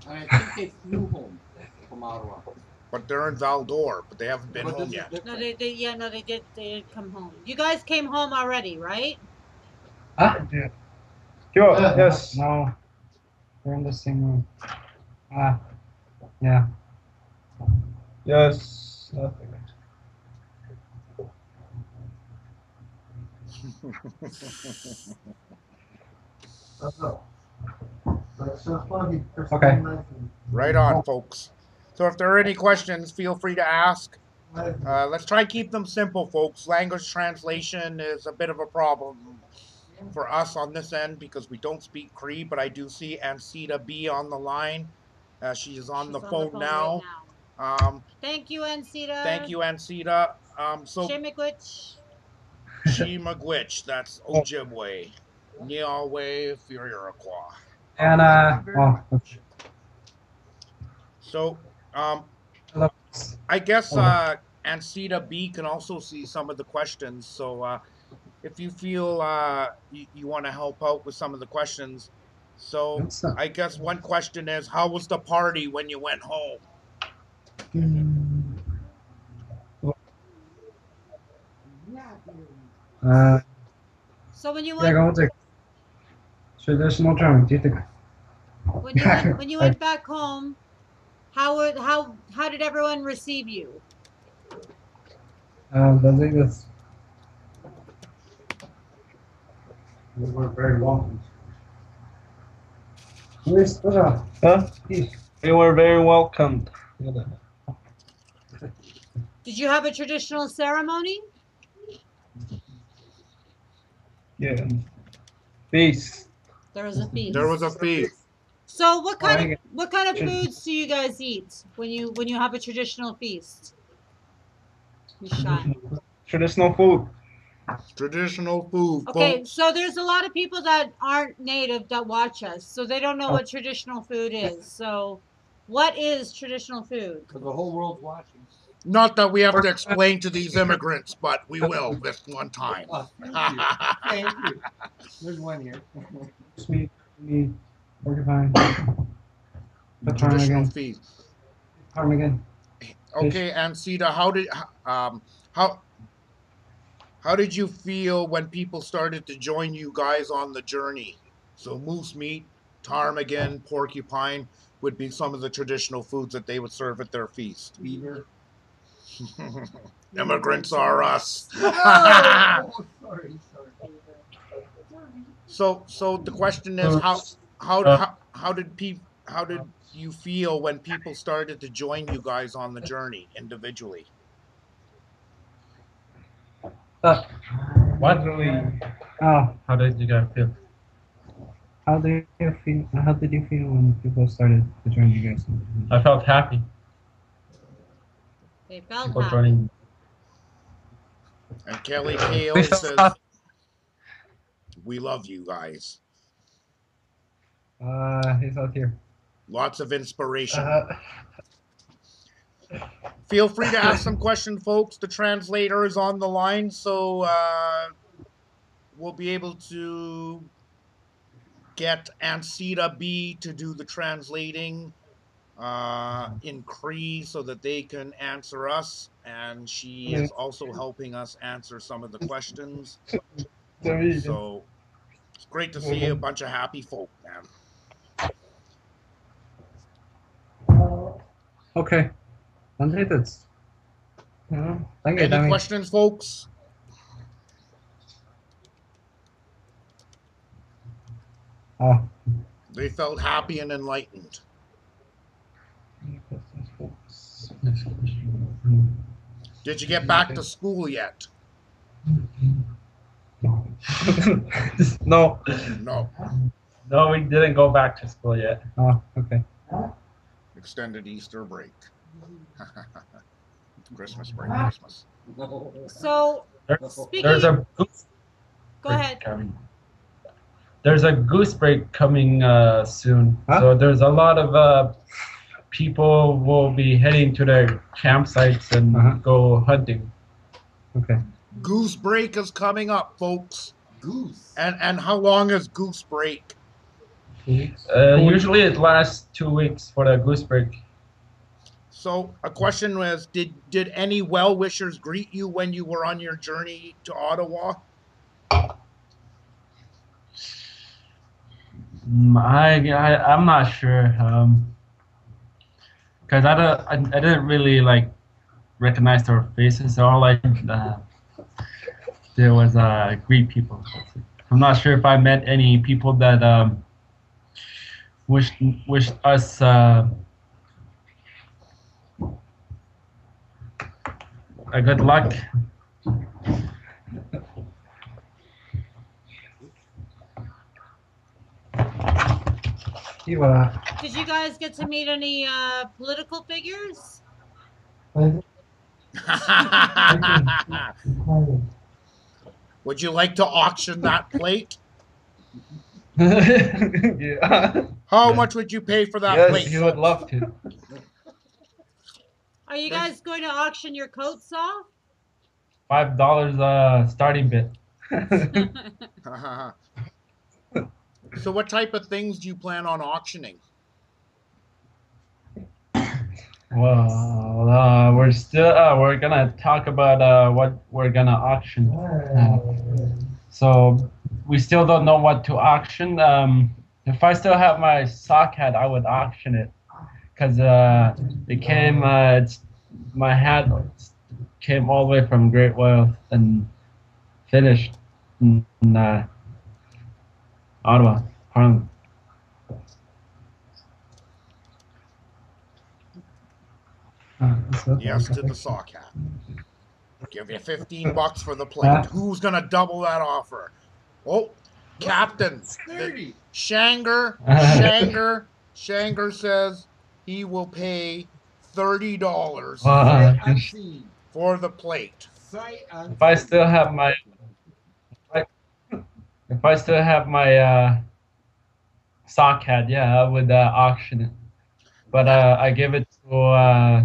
I think they flew home from Ottawa. But they're in Val-d'Or, but they haven't been home yet. No, they did come home. You guys came home already, right? Huh? Yeah. Sure, yes. No. We're in the same room. Yeah. Yes. Okay. Right on, folks. So if there are any questions, feel free to ask. Let's try and keep them simple, folks. Language translation is a bit of a problem for us on this end because we don't speak Cree, but I do see Ancita B on the line. She's on the phone now. Right now. Thank you, Ancita. Thank you, Ancita. So Shemigwich. Shemigwich, that's Ojibwe. Niawe Furiroqua. And so I guess Ancita B can also see some of the questions. So if you feel you want to help out with some of the questions. So I guess one question is, how was the party when you went home? So when you went back home, how did everyone receive you? We were very welcome. They were very welcomed. Did you have a traditional ceremony? Yeah. Feast. There was a feast. There was a feast. So what kind of foods do you guys eat when you have a traditional feast? Traditional food. Traditional food. Okay, folks. So there's a lot of people that aren't native that watch us, so they don't know what traditional food is. So, what is traditional food? Because the whole world's watching. Not that we have to explain to these immigrants, but we will this one time. Oh, thank you. Thank you. There's one here. Sweet, meat, porcupine. Traditional feed. Ptarmigan. Okay, Ancita, how did you feel when people started to join you guys on the journey? So moose meat, ptarmigan, porcupine would be some of the traditional foods that they would serve at their feast. Beaver. Immigrants are us. Oh, sorry. So the question is, how did you feel when people started to join you guys on the journey individually? How did you guys feel? How did you feel when people started to join you guys? I felt happy. They felt people happy. Joining. And Kelly Kale says, "We love you guys." He's out here. Lots of inspiration. Feel free to ask some questions, folks. The translator is on the line, so we'll be able to get Ansita B to do the translating in Cree so that they can answer us. And she is also helping us answer some of the questions. So it's great to see a bunch of happy folk, man. Okay. Any questions, folks? They felt happy and enlightened. Did you get back to school yet? No. No. No, we didn't go back to school yet. Oh, okay. Extended Easter break. Christmas break, Christmas. So, there's a goose. Go ahead. Coming. There's a goose break coming soon. Huh? So there's a lot of people will be heading to their campsites and go hunting. Okay. Goose break is coming up, folks. Goose. And how long is goose break? Usually it lasts 2 weeks for the goose break. So a question was, did any well-wishers greet you when you were on your journey to Ottawa? I'm not sure. Cause I didn't really like recognize their faces. So all I did was greet people. I'm not sure if I met any people that wished us. Good luck. Did you guys get to meet any political figures? Would you like to auction that plate? Yeah. How much would you pay for that plate? Yes, you would love to. Are you guys going to auction your coats off? $5 starting bid. So what type of things do you plan on auctioning? Well, we're still we're gonna talk about what we're gonna auction. So we still don't know what to auction. If I still have my sock hat, I would auction it. Because it came, my hat came all the way from Great Whale and finished in Ottawa, Parliament. Yes, to the sock hat. Give you 15 bucks for the plate. Who's going to double that offer? Oh, captains. Shanger says he will pay $30 for the plate. If I still have my, sock hat, yeah, I would auction it. But I give it to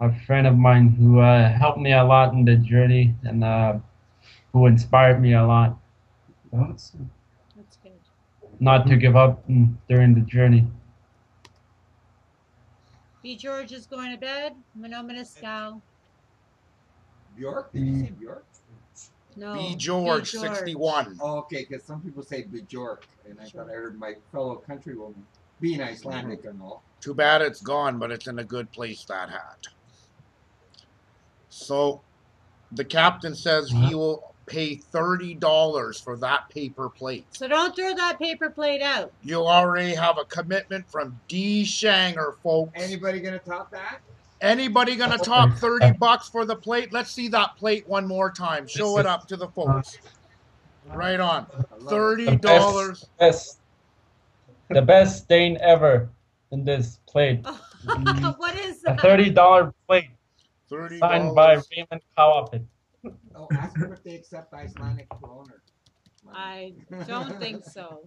a friend of mine who helped me a lot in the journey and who inspired me a lot. That's good. Not to give up during the journey. B. George is going to bed. Manomeniscow. Bjork? Did you say Bjork? No. B. George, 61. Oh, okay, because some people say Bjork, and I thought I heard my fellow countrywoman being Icelandic and all. Too bad it's gone, but it's in a good place, that hat. So the captain says he will pay $30 for that paper plate. So don't throw that paper plate out. You already have a commitment from D. Shanger, folks. Anybody going to top that? Anybody going to top $30 for the plate? Let's see that plate one more time. Show it up to the folks. Right on. $30. The best stain ever in this plate. What is that? A $30 plate. $30. Signed by Raymond Kawapit. Oh, ask them if they accept Icelandic kroner. I don't think so.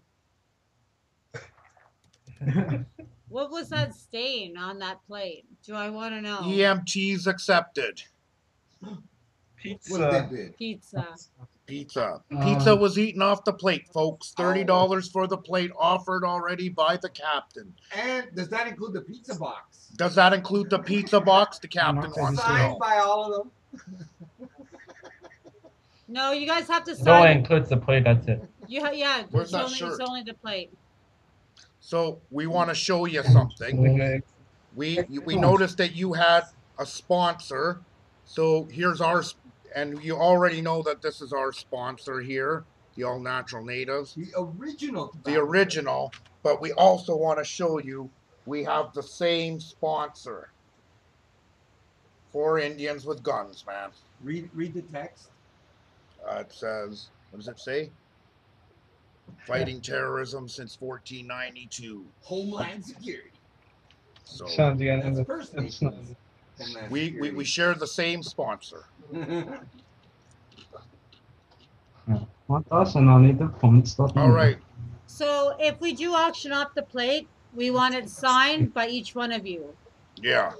What was that stain on that plate? Do I want to know? EMTs accepted. Pizza. What did they do? Pizza. Pizza was eaten off the plate, folks. $30 for the plate offered already by the captain. And does that include the pizza box? Does that include the pizza box? The captain wants to know. Signed by all of them. No, you guys have to sign. It only includes the plate. That's it. Yeah. Where's that shirt? It's only the plate. So we want to show you something. We noticed that you had a sponsor. So here's our. And you already know that this is our sponsor here, the All Natural Natives. The original. The original. But we also want to show you we have the same sponsor. Four Indians with guns, man. Read the text. It says, what does it say? Fighting terrorism since 1492. Homeland Security. So, we share the same sponsor. All right. So if we do auction off the plate, we want it signed by each one of you. Yeah.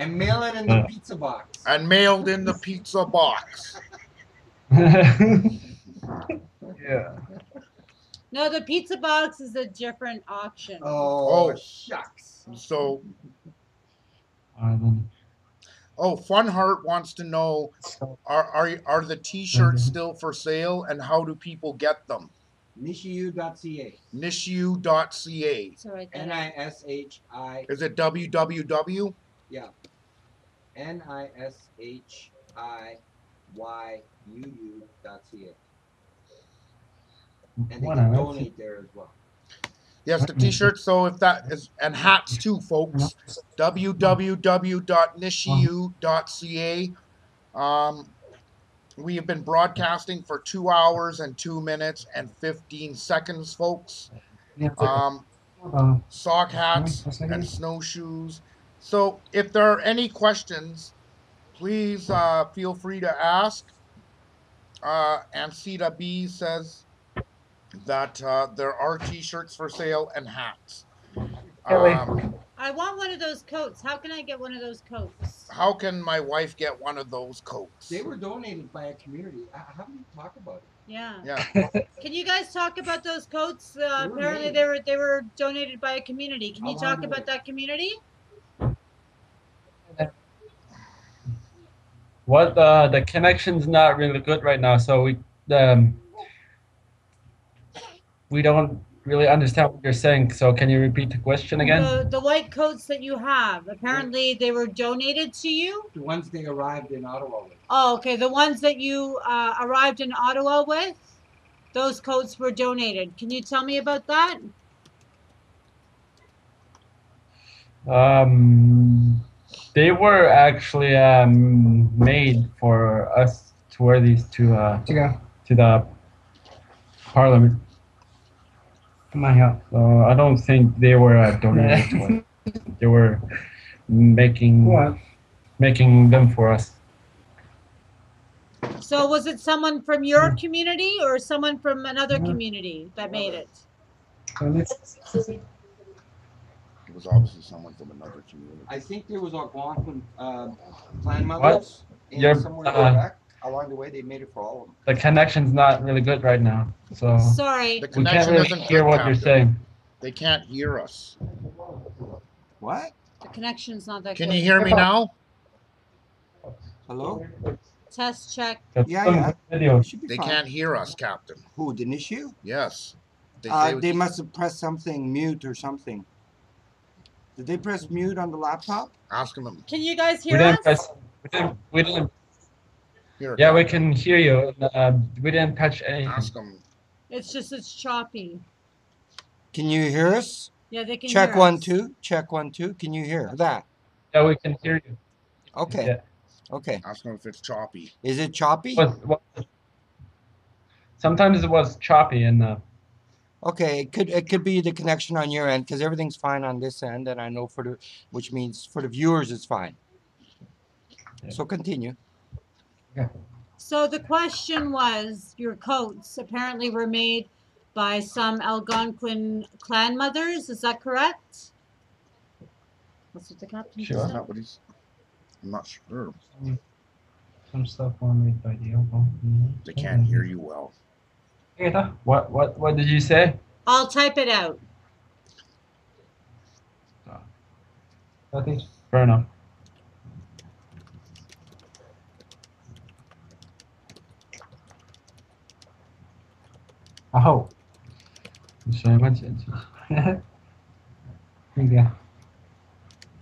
And mail it in the pizza box. And mailed in the pizza box. Yeah. No, the pizza box is a different auction. Oh shucks. So. Oh, Funheart wants to know: Are the T-shirts still for sale, and how do people get them? Nishiyuu.ca. Nishiyuu.ca. Right, Nishi. Is it www? Yeah. nishiyuu.ca. And they can donate there as well. Yes, the T-shirts. So if that is, and hats too, folks. www.nishiyuu.ca. We have been broadcasting for 2 hours and 2 minutes and 15 seconds, folks. Sock hats and snowshoes. So if there are any questions, please feel free to ask. And Sita B says that there are T-shirts for sale and hats. I want one of those coats. How can I get one of those coats? How can my wife get one of those coats? They were donated by a community. How do you talk about it? Yeah. Can you guys talk about those coats? Apparently they were donated by a community. Can you talk about that community? What the connection's not really good right now, so we don't really understand what you're saying, so can you repeat the question again? The white coats that you have, apparently they were donated to you? The ones they arrived in Ottawa with. Oh, okay, the ones that you arrived in Ottawa with, those coats were donated. Can you tell me about that? They were actually made for us to wear these to the Parliament. So I don't think they were donated. They were making them for us. So was it someone from your community or someone from another community that made it? It was obviously someone from another community. I think there was Algonquin grandmothers somewhere back. Along the way, they made it for all of them. The connection's not really good right now, so sorry. The connection doesn't hear what you're saying. They can't hear us. What? The connection's not that good. Can you hear me now? Hello? Test check. Yeah. They can't hear us, Captain. Who, the Nishiyuu? Yes. They must have pressed something, mute or something. Did they press mute on the laptop? Ask them. Can you guys hear us? We didn't. hear it. Yeah, we can hear you. We didn't catch anything. Ask them. It's just, it's choppy. Can you hear us? Yeah, they can hear us. Check 1, 2. Check 1, 2. Can you hear that? Yeah, we can hear you. Okay. Yeah. Okay. Ask them if it's choppy. Is it choppy? Sometimes it was choppy in the... Okay, it could be the connection on your end, because everything's fine on this end, and I know for the, which means for the viewers it's fine. Yeah. So continue. Yeah. So the question was, your coats apparently were made by some Algonquin clan mothers. Is that correct? That's what the captain said. I'm not sure. Some stuff were made by the Algonquin. They can't hear you well. What did you say? I'll type it out. I think fair enough. Oh, so much. Yeah.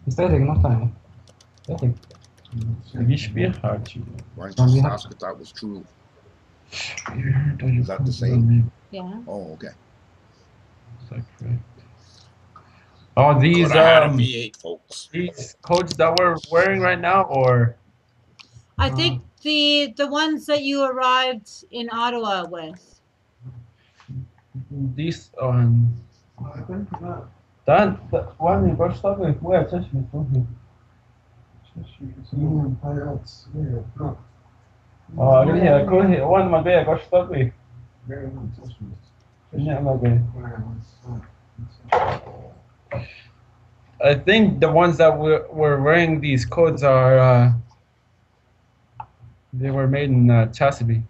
Is that enough time? I think. We speak hard to. Why don't you ask if that was true? Is that the same? Yeah. Oh, okay. Is that correct? Oh, these are these coats that we're wearing right now, or I think the ones that you arrived in Ottawa with. These that one in Barcelona where Oh, yeah, good. One more day, I got stuck with. I think the ones that were wearing these coats are, they were made in Chesapeake.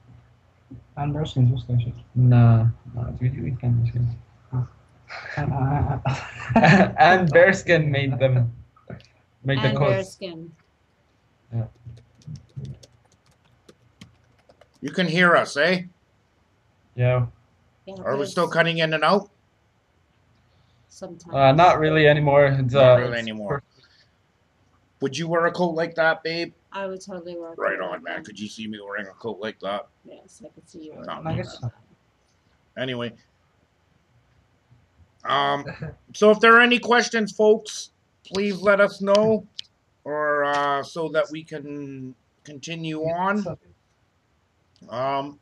Anne Bearskin, just like it. No, we can't do it. Anne Bearskin made them. Make the coats. Yeah. You can hear us, eh? Yeah. Are we still cutting in and out? Sometimes. Not really anymore. It's, not really anymore. Would you wear a coat like that, babe? I would totally wear a coat. Right on, man. Could you see me wearing a coat like that? Yes, I could see you wearing a coat like that. Anyway. So if there are any questions, folks, please let us know, or so that we can continue on. Time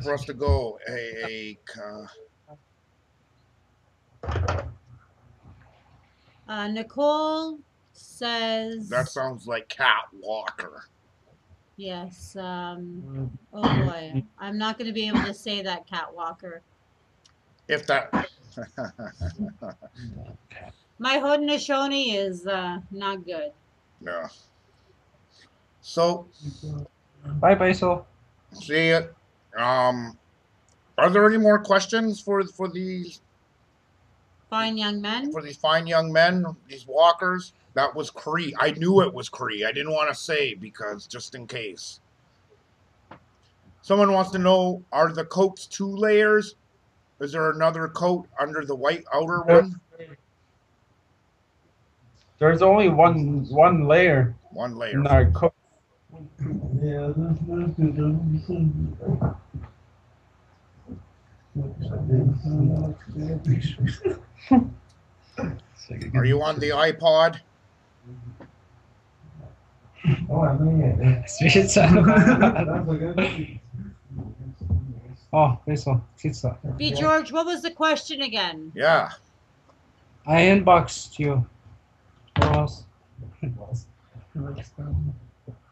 for us to go. Nicole says that sounds like Cat Walker. Yes. Oh boy, I'm not going to be able to say that, Cat Walker. If that. My Haudenosaunee is not good. Yeah. So, bye, Basil. See it. Are there any more questions for these fine young men? For these fine young men, these walkers. That was Cree. I knew it was Cree. I didn't want to say because just in case. Someone wants to know: are the coats 2 layers? Is there another coat under the white outer one? There's only one layer. One layer. In our coat. Yeah, are you on the iPod? Oh, I mean it. Oh, this one. B. George, what was the question again? Yeah. I inboxed you. What else?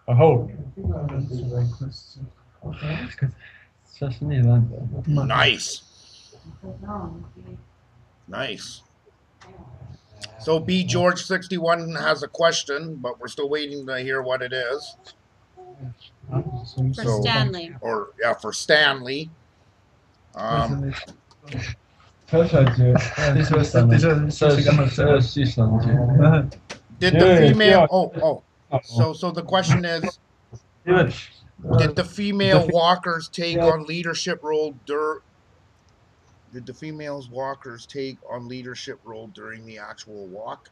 Oh. Nice. Nice. So B. George 61 has a question, but we're still waiting to hear what it is. For Stanley. Or yeah, for Stanley. Did the female? Oh. So the question is, did the female walkers take on leadership role during? Did the females walkers take on leadership role during the actual walk?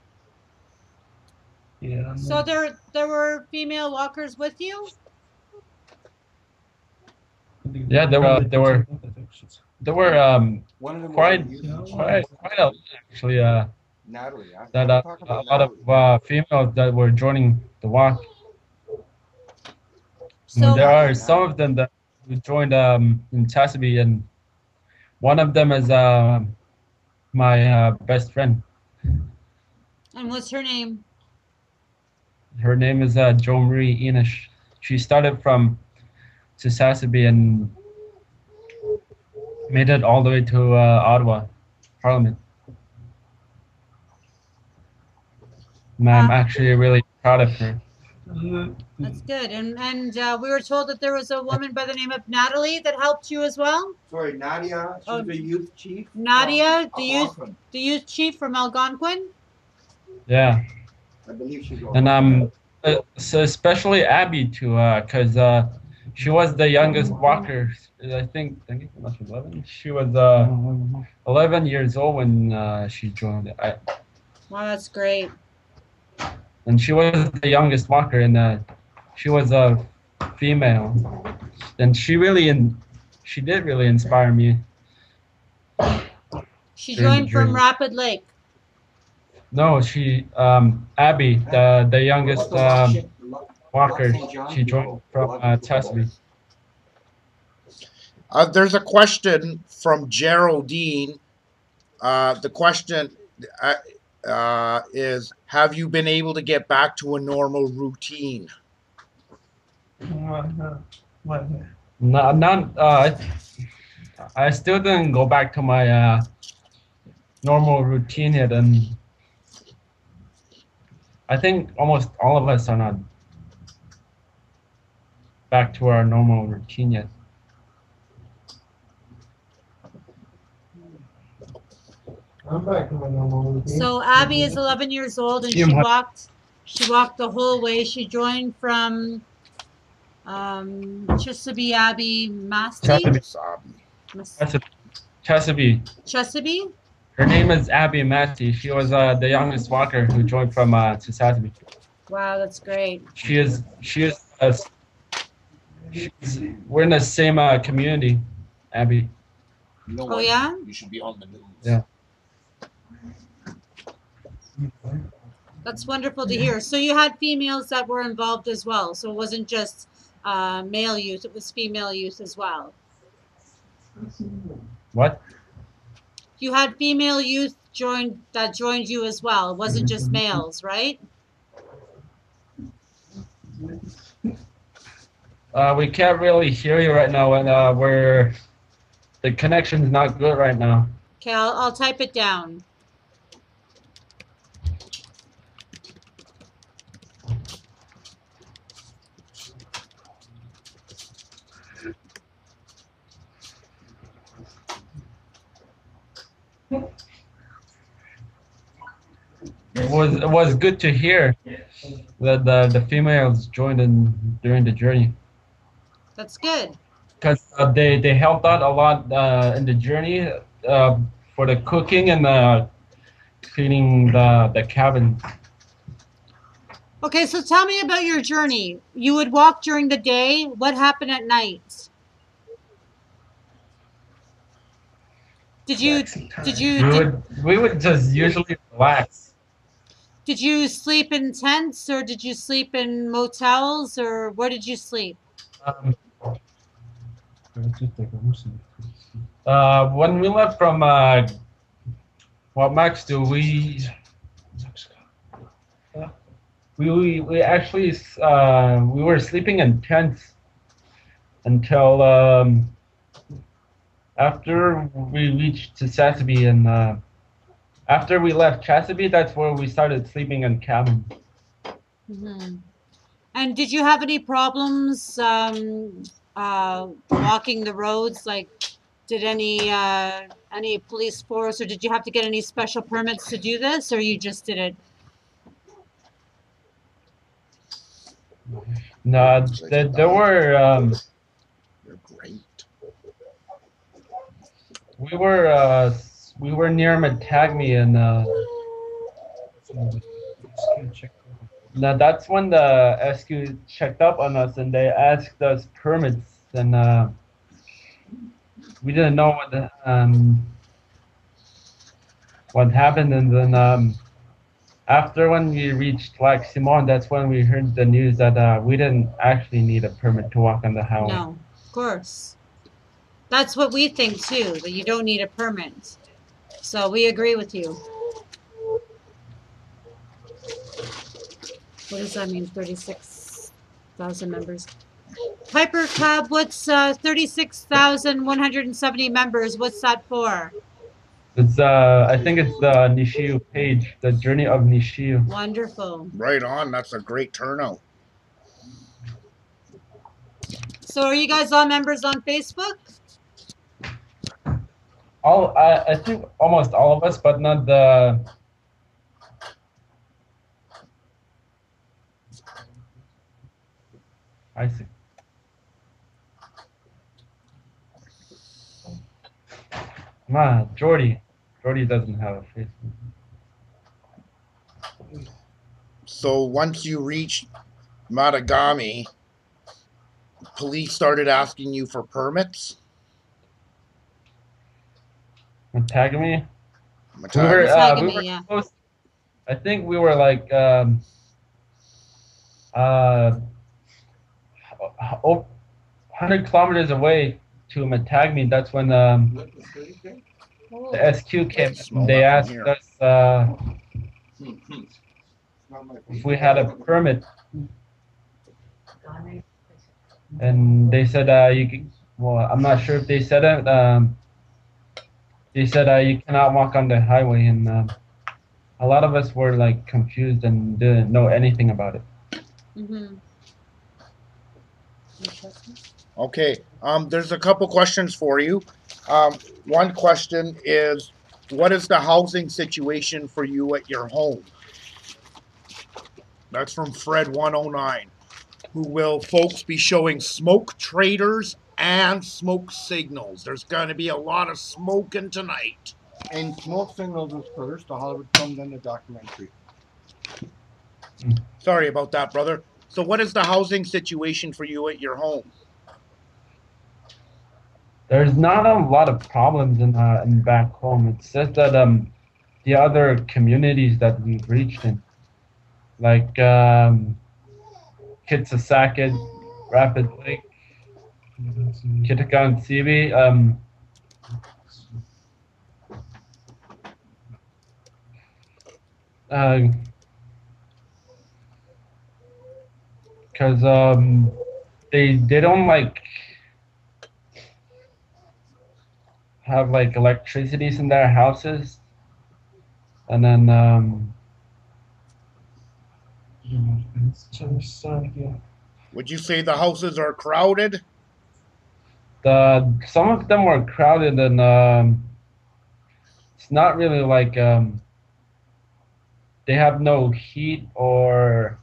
Yeah. So there were female walkers with you? Yeah, there were quite a lot, actually. Natalie, that a lot of females that were joining the walk. So there are some of them that joined in Chesapeake, and one of them is my best friend. And what's her name? Her name is Jo Marie Enish. She started from Chisasibi and made it all the way to Ottawa, Parliament. I'm actually really proud of her. That's good. And we were told that there was a woman by the name of Natalie that helped you as well. Sorry, Nadia. She's the youth chief. Nadia, the youth chief from Algonquin. Yeah. I believe she's Algonquin. And so especially Abby too, because she was the youngest walker. I think she was 11. She was 11 years old when she joined. Wow, that's great. And she was the youngest walker, and she was a female, and she did really inspire me. She joined from Rapid Lake. No, she Abby, the youngest walker, she joined from Chesapeake. There's a question from Geraldine. The question. Is have you been able to get back to a normal routine? I still didn't go back to my normal routine yet, and I think almost all of us are not back to our normal routine yet. I'm back to my normal routine. So Abby is 11 years old, and she walked the whole way. She joined from Chesapeake. Abby Masti. Chesapeake. Her name is Abby Masti. She was the youngest walker who joined from Chesapeake. Wow, that's great. We're in the same community, Abby. You know what? Oh yeah. You should be on the news. Yeah. That's wonderful to hear. So you had females that were involved as well. So it wasn't just male youth, it was female youth as well. What? You had female youth that joined you as well. It wasn't just males, right? We can't really hear you right now, and the connection's not good right now. Okay, I'll type it down. It was good to hear that the females joined in during the journey. That's good. Because they helped out a lot in the journey for the cooking and cleaning the cabin. Okay, so tell me about your journey. You would walk during the day. What happened at night? We would just usually relax. Did you sleep in tents, or did you sleep in motels, or where did you sleep? When we left from Whapmagoostui, we actually we were sleeping in tents until after we reached Chisasibi, and after we left Chisasibi, that's where we started sleeping in cabin. Mm-hmm. And did you have any problems walking the roads? Like, did any police force, or did you have to get any special permits to do this, or you just did it? No, there were. We were near Matagami, and Now that's when the SQ checked up on us and they asked us permits, and we didn't know what happened. And then after when we reached Lac Simon, that's when we heard the news that we didn't actually need a permit to walk on the highway. No, of course. That's what we think too, that you don't need a permit. So we agree with you. What does that mean, 36,000 members? Piper Cub, what's 36,170 members? What's that for? It's, I think it's the Nishiyuu page, the Journey of Nishiyuu. Wonderful. Right on. That's a great turnout. So are you guys all members on Facebook? All, I think almost all of us, but not the... I see. Come on, Jordy. Jordy doesn't have a Facebook. So once you reached Matagami, police started asking you for permits? Matagami? Matagami, we were close. I think we were like... over 100 kilometers away to Matagami. That's when the SQ came. They asked us if we had a permit, and they said you can. Well, I'm not sure if they said it. They said you cannot walk on the highway, and a lot of us were like confused and didn't know anything about it. Mm-hmm. Okay, there's a couple questions for you. One question is, what is the housing situation for you at your home? That's from Fred109, who will, folks, be showing smoke traders and smoke signals. There's going to be a lot of smoking tonight. And smoke signals is first, the Hollywood film, then the documentary. Sorry about that, brother. So what is the housing situation for you at your home? There's not a lot of problems in back home. It's just that the other communities that we've reached in, like Kitsasakid, Rapid Lake, Kitakansebe, because they don't like have like electricities in their houses, and then would you say the houses are crowded? Some of them were crowded, and it's not really like they have no heat or.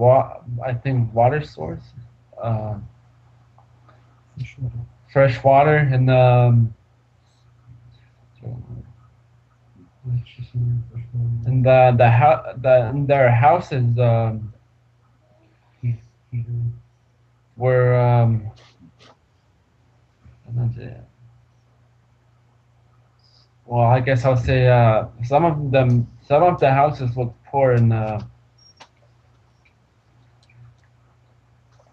I think water source, fresh water, and their houses were well, I guess I'll say some of the houses look poor, and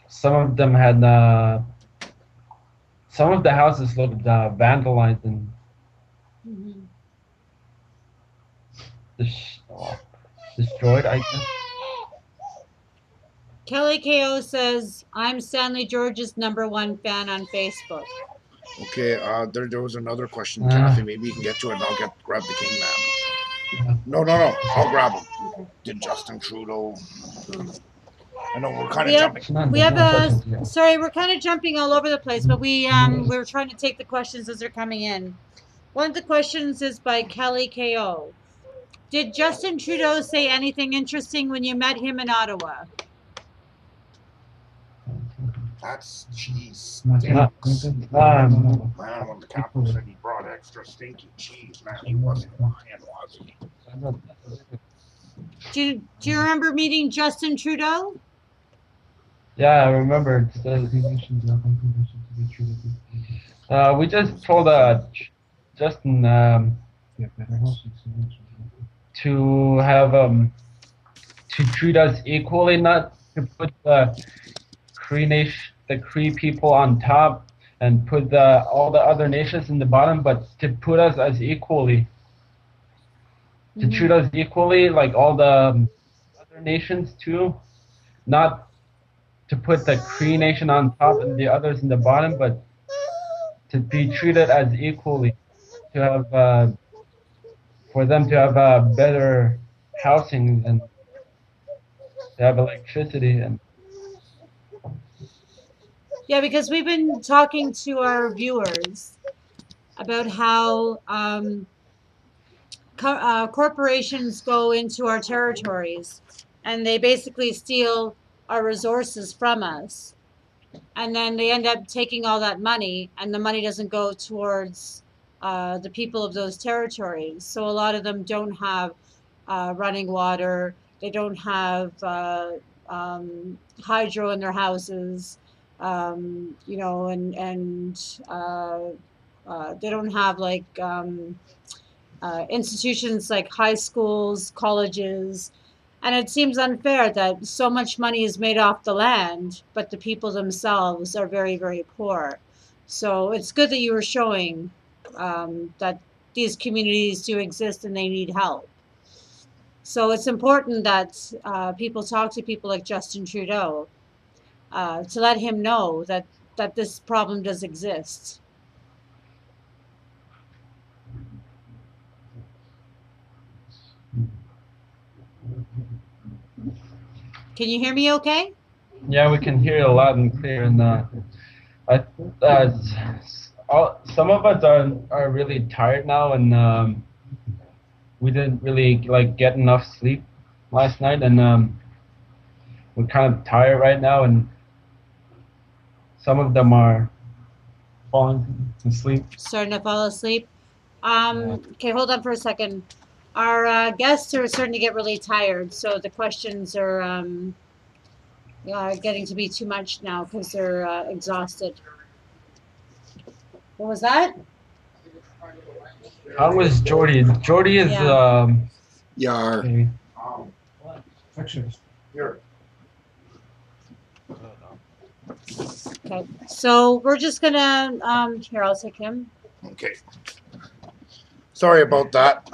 some of the houses looked vandalized and destroyed, I guess. Kelly K.O. says, I'm Stanley George's #1 fan on Facebook. Okay, there was another question, Kathy. Maybe you can get to it, and I'll grab the king man. No, I'll grab him. Did Justin Trudeau... I know we're kind of jumping. We have a sorry, we're kind of jumping all over the place, but we're trying to take the questions as they're coming in. One of the questions is by Kelly K.O. Did Justin Trudeau say anything interesting when you met him in Ottawa? That's cheese. Stinks. Man, when the captain said he brought extra stinky cheese, man, he wasn't lying, was he? Do you remember meeting Justin Trudeau? Yeah, I remember. We just told Justin to have to treat us equally, not to put the Cree people on top and put all the other nations in the bottom, but to put us as equally. To treat us equally, like all the other nations too, not to put the Cree Nation on top and the others in the bottom, but to be treated as equally, to have for them to have better housing and to have electricity and. Yeah, because we've been talking to our viewers about how. Corporations go into our territories and they basically steal our resources from us, and then they end up taking all that money, and the money doesn't go towards the people of those territories. So a lot of them don't have running water, they don't have hydro in their houses, you know, and they don't have like institutions like high schools, colleges, and it seems unfair that so much money is made off the land, but the people themselves are very, very poor. So it's good that you were showing that these communities do exist and they need help. So it's important that people talk to people like Justin Trudeau to let him know that this problem does exist. Can you hear me okay? Yeah, we can hear you loud and clear. And some of us are really tired now, and we didn't really like get enough sleep last night, and we're kind of tired right now, and some of them are falling asleep. Starting to fall asleep. Okay, hold on for a second. Our guests are starting to get really tired, so the questions are getting to be too much now because they're exhausted. What was that? How was Jordy? Jordy is... Yeah. Okay. Pictures. Here. Okay, so we're just going to... here, I'll take him. Okay. Sorry about that.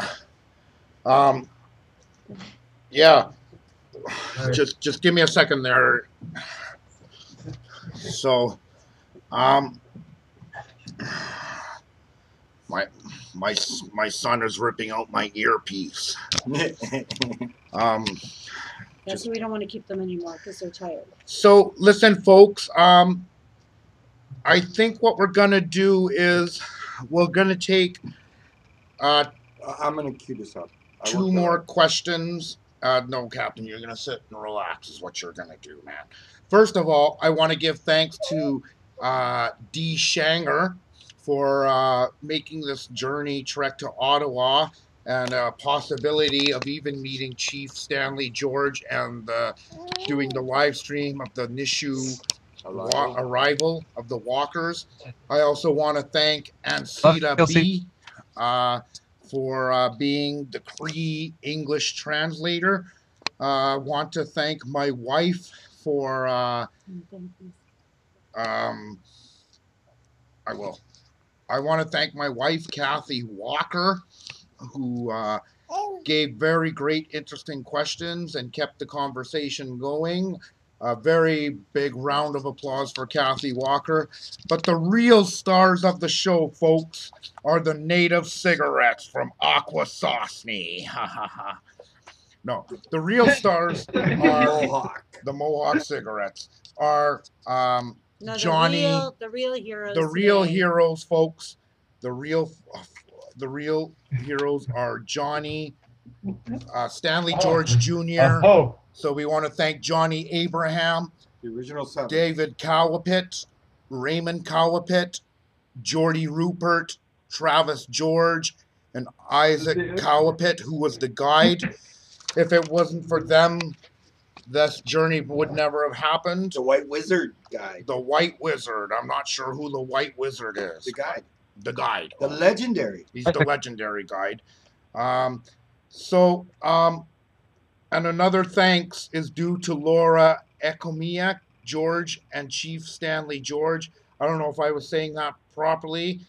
Yeah, just give me a second there. So, my son is ripping out my earpiece. Yeah, so we don't want to keep them anymore because they're tired. So listen, folks, I think what we're gonna do is we're gonna take, I'm gonna cue this up. Two more questions. No, Captain, you're going to sit and relax is what you're going to do, man. First of all, I want to give thanks to D. Shanger for making this journey trek to Ottawa and possibility of even meeting Chief Stanley George and doing the live stream of the Nishiyuu arrival of the Walkers. I also want to thank Ancita B. For being the Cree English translator. I want to thank my wife for, I want to thank my wife, Kathy Walker, who gave very great, interesting questions and kept the conversation going. A very big round of applause for Kathy Walker. But the real stars of the show, folks, are the native cigarettes from Akwesasne. No, the real stars are Mohawk. The Mohawk cigarettes are Johnny. The real heroes. The real heroes, folks. The real heroes are Johnny, Stanley George Jr. So we want to thank Johnny Abraham, the original seven. David Kawapit, Raymond Kawapit, Jordy Rupert, Travis George, and Isaac Kawapit, who was the guide. if it wasn't for them, this journey would never have happened. The White Wizard guy. The White Wizard. I'm not sure who the White Wizard is. The guide. The guide. The legendary. He's the legendary guide. And another thanks is due to Laura Ekomiak, George, and Chief Stanley George. I don't know if I was saying that properly,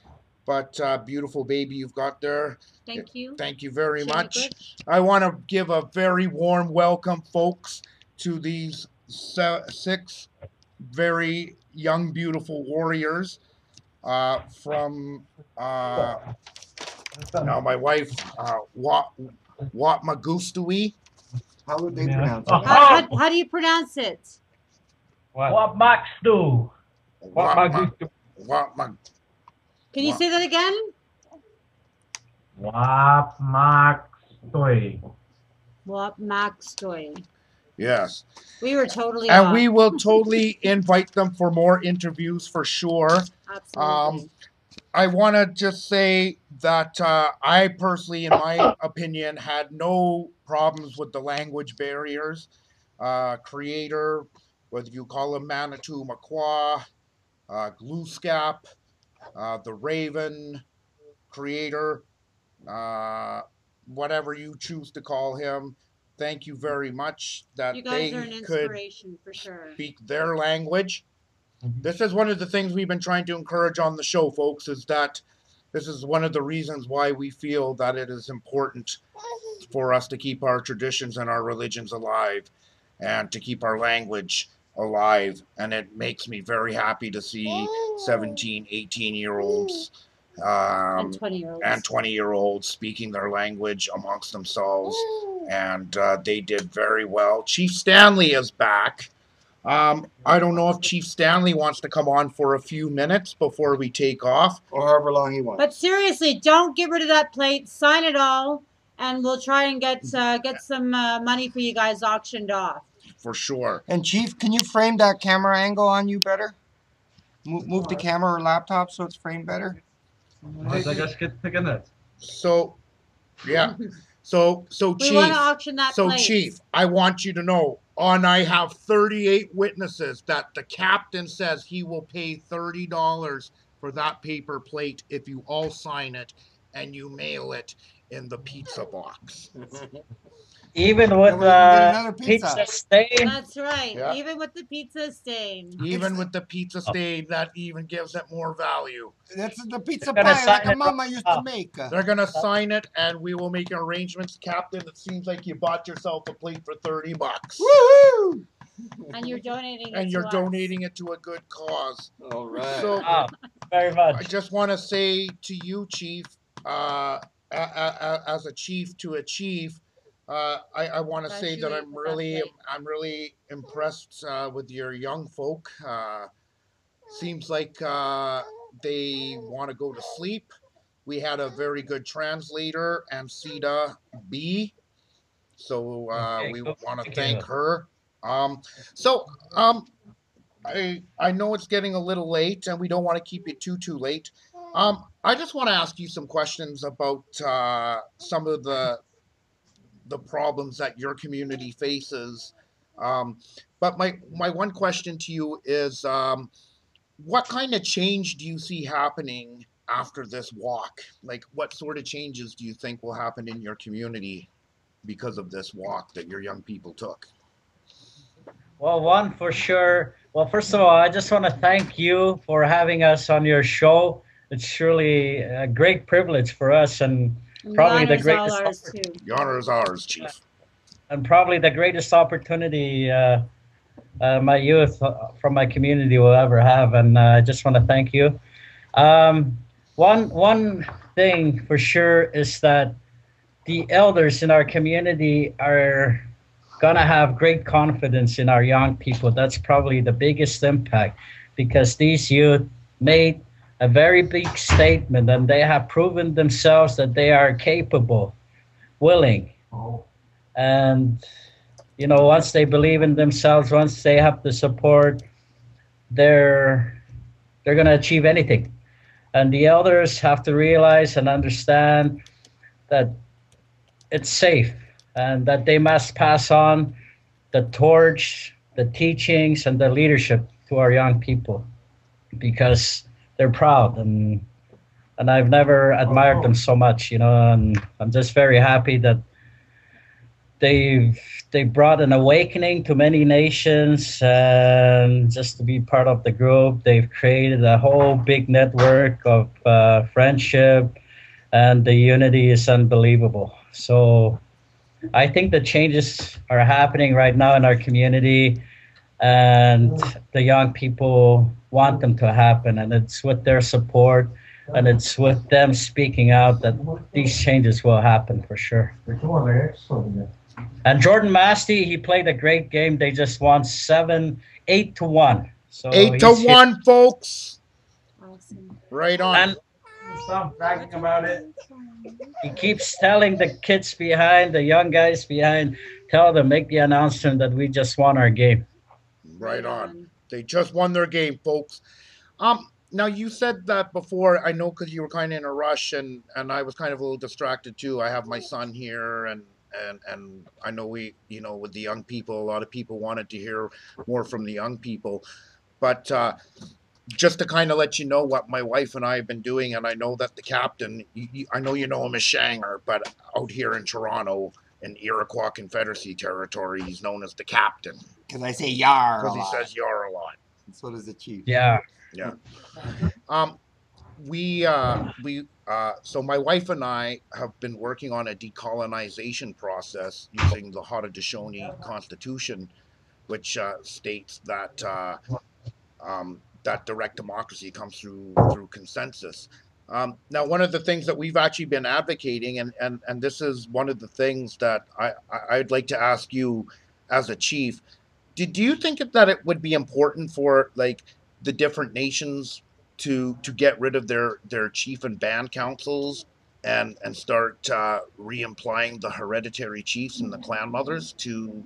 but beautiful baby you've got there. Thank you. Thank you very much. I want to give a very warm welcome, folks, to these six very young, beautiful warriors from, now my wife, Whapmagoostui. How would they pronounce it? How do you pronounce it? Whapmagoostui. Can you say that again? Whapmagoostui. Whapmagoostui. Yes. We were totally and off. We will totally invite them for more interviews for sure. Absolutely. I want to just say that I personally, in my opinion, had no problems with the language barriers. Creator, whether you call him Manitou, Maquah, Glooskap, the Raven, Creator, whatever you choose to call him. Thank you very much that you guys are an inspiration for sure. Speak their language. This is one of the things we've been trying to encourage on the show, folks, is that this is one of the reasons why we feel that it is important for us to keep our traditions and our religions alive and to keep our language alive. And it makes me very happy to see 17, 18-year-olds and 20-year-olds speaking their language amongst themselves. And they did very well. Chief Stanley is back. I don't know if Chief Stanley wants to come on for a few minutes before we take off, or however long he wants. But seriously, don't get rid of that plate. Sign it all, and we'll try and get some money for you guys auctioned off. For sure. And Chief, can you frame that camera angle on you better? Move the camera or laptop so it's framed better. So, yeah. So Chief. We want to auction that plate. So Chief, I want you to know. And I have 38 witnesses that the captain says he will pay $30 for that paper plate if you all sign it and you mail it in the pizza box. Even with the pizza stain. That's right. Yeah. Even with the pizza stain. Even with the pizza stain, that even gives it more value. That's the pizza pie like a mama used to make. They're going to sign it, and we will make arrangements. Captain, it seems like you bought yourself a plate for $30. Woo-hoo! And you're donating it to a good cause. All right. So, very much. I just want to say to you, Chief, as a chief to a chief, I want to say that I'm really impressed with your young folk. Seems like they want to go to sleep. We had a very good translator, Amsita B. So we want to thank her. I know it's getting a little late, and we don't want to keep you too late. I just want to ask you some questions about some of the problems that your community faces. But my one question to you is, what kind of change do you see happening after this walk? Like, what sort of changes do you think will happen in your community because of this walk that your young people took? Well, one for sure. Well, first of all, I just want to thank you for having us on your show. It's really a great privilege for us, and probably the greatest opportunity. The honor is ours, Chief. And probably the greatest opportunity my youth from my community will ever have. And I just want to thank you. One thing for sure is that the elders in our community are going to have great confidence in our young people. That's probably the biggest impact, because these youth made a very big statement, and they have proven themselves that they are capable, willing, and you know, once they believe in themselves, once they have the support, they're going to achieve anything. And the elders have to realize and understand that it's safe and that they must pass on the torch, the teachings, and the leadership to our young people, because they're proud, and I've never admired them so much, you know. And I'm just very happy that they brought an awakening to many nations, and just to be part of the group, they've created a whole big network of friendship, and the unity is unbelievable. So I think the changes are happening right now in our community, and the young people want them to happen, and it's with their support and it's with them speaking out that these changes will happen for sure. And Jordan Masty, he played a great game. They just won 8-1. So 8-1, folks. Awesome. Right on. And stop bragging about it. He keeps telling the kids behind, the young guys behind, tell them, make the announcement that we just won our game. Right on. They just won their game, folks. Now, you said that before, I know, because you were kind of in a rush, and I was kind of a little distracted too. I have my son here, and I know we, you know, with the young people, a lot of people wanted to hear more from the young people. But just to kind of let you know what my wife and I have been doing, and I know that the captain, I know you know him as Shanger, but out here in Toronto, in Iroquois Confederacy territory, he's known as the captain. Because I say yar a lot. Because he says yar a lot. And so does the chief. Yeah. Yeah. So my wife and I have been working on a decolonization process using the Haudenosaunee Constitution, which states that that direct democracy comes through consensus. Now, one of the things that we've actually been advocating, and this is one of the things that I'd like to ask you as a chief, do you think that it would be important for, like, the different nations to get rid of their chief and band councils and start re-implying the hereditary chiefs and the clan mothers to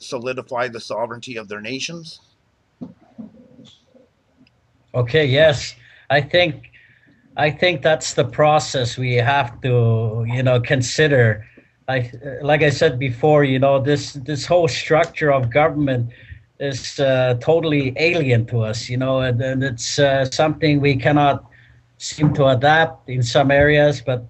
solidify the sovereignty of their nations? Okay, yes. I think that's the process we have to, you know, consider. Like I said before, you know, this whole structure of government is totally alien to us, you know, and it's something we cannot seem to adapt in some areas, but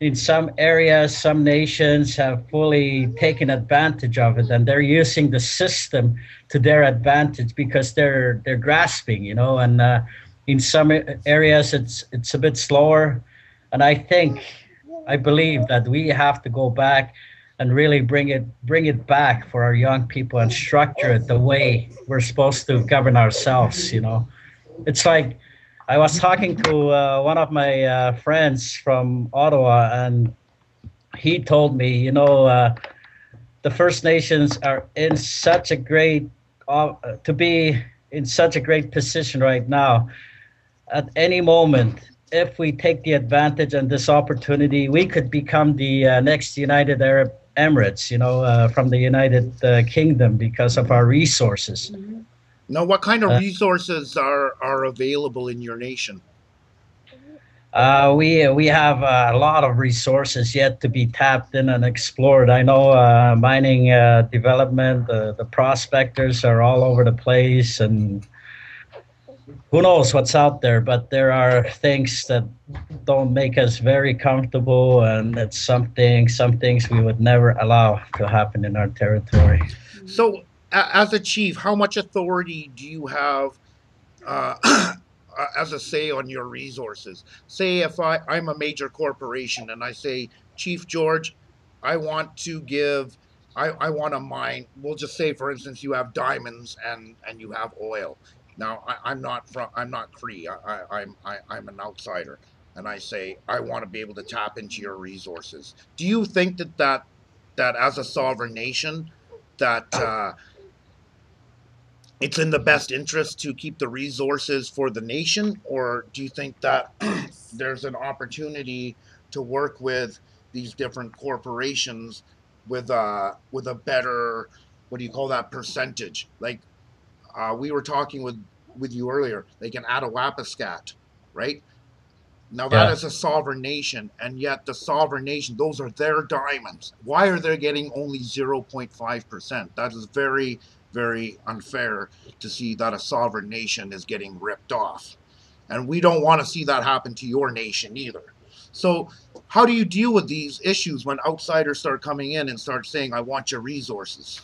in some areas, some nations have fully taken advantage of it, and they're using the system to their advantage because they're grasping, you know, and in some areas it's a bit slower, and I believe that we have to go back and really bring it back for our young people and structure it the way we're supposed to govern ourselves, you know. It's like I was talking to one of my friends from Ottawa, and he told me, you know, the First Nations are in such a great, to be in such a great position right now. At any moment, if we take the advantage and this opportunity, we could become the next United Arab Emirates, you know, from the United Kingdom, because of our resources. Now, what kind of resources are available in your nation? We have a lot of resources yet to be tapped in and explored. I know mining development, the prospectors are all over the place, and who knows what's out there, but there are things that don't make us very comfortable, and it's some things we would never allow to happen in our territory. So, as a chief, how much authority do you have as a say on your resources? Say if I'm a major corporation and I say, Chief George, I want to give, I want to mine, we'll just say, for instance, you have diamonds and you have oil. Now, I'm not Cree. I'm an outsider, and I say I want to be able to tap into your resources. Do you think that as a sovereign nation, that it's in the best interest to keep the resources for the nation, or do you think that there's an opportunity to work with these different corporations with a better, what do you call that, percentage, like? We were talking with you earlier, like an Attawapiskat, right? Now that is a sovereign nation, and yet the sovereign nation, those are their diamonds. Why are they getting only 0.5%? That is very, very unfair to see that a sovereign nation is getting ripped off. And we don't want to see that happen to your nation either. So how do you deal with these issues when outsiders start coming in and start saying, I want your resources?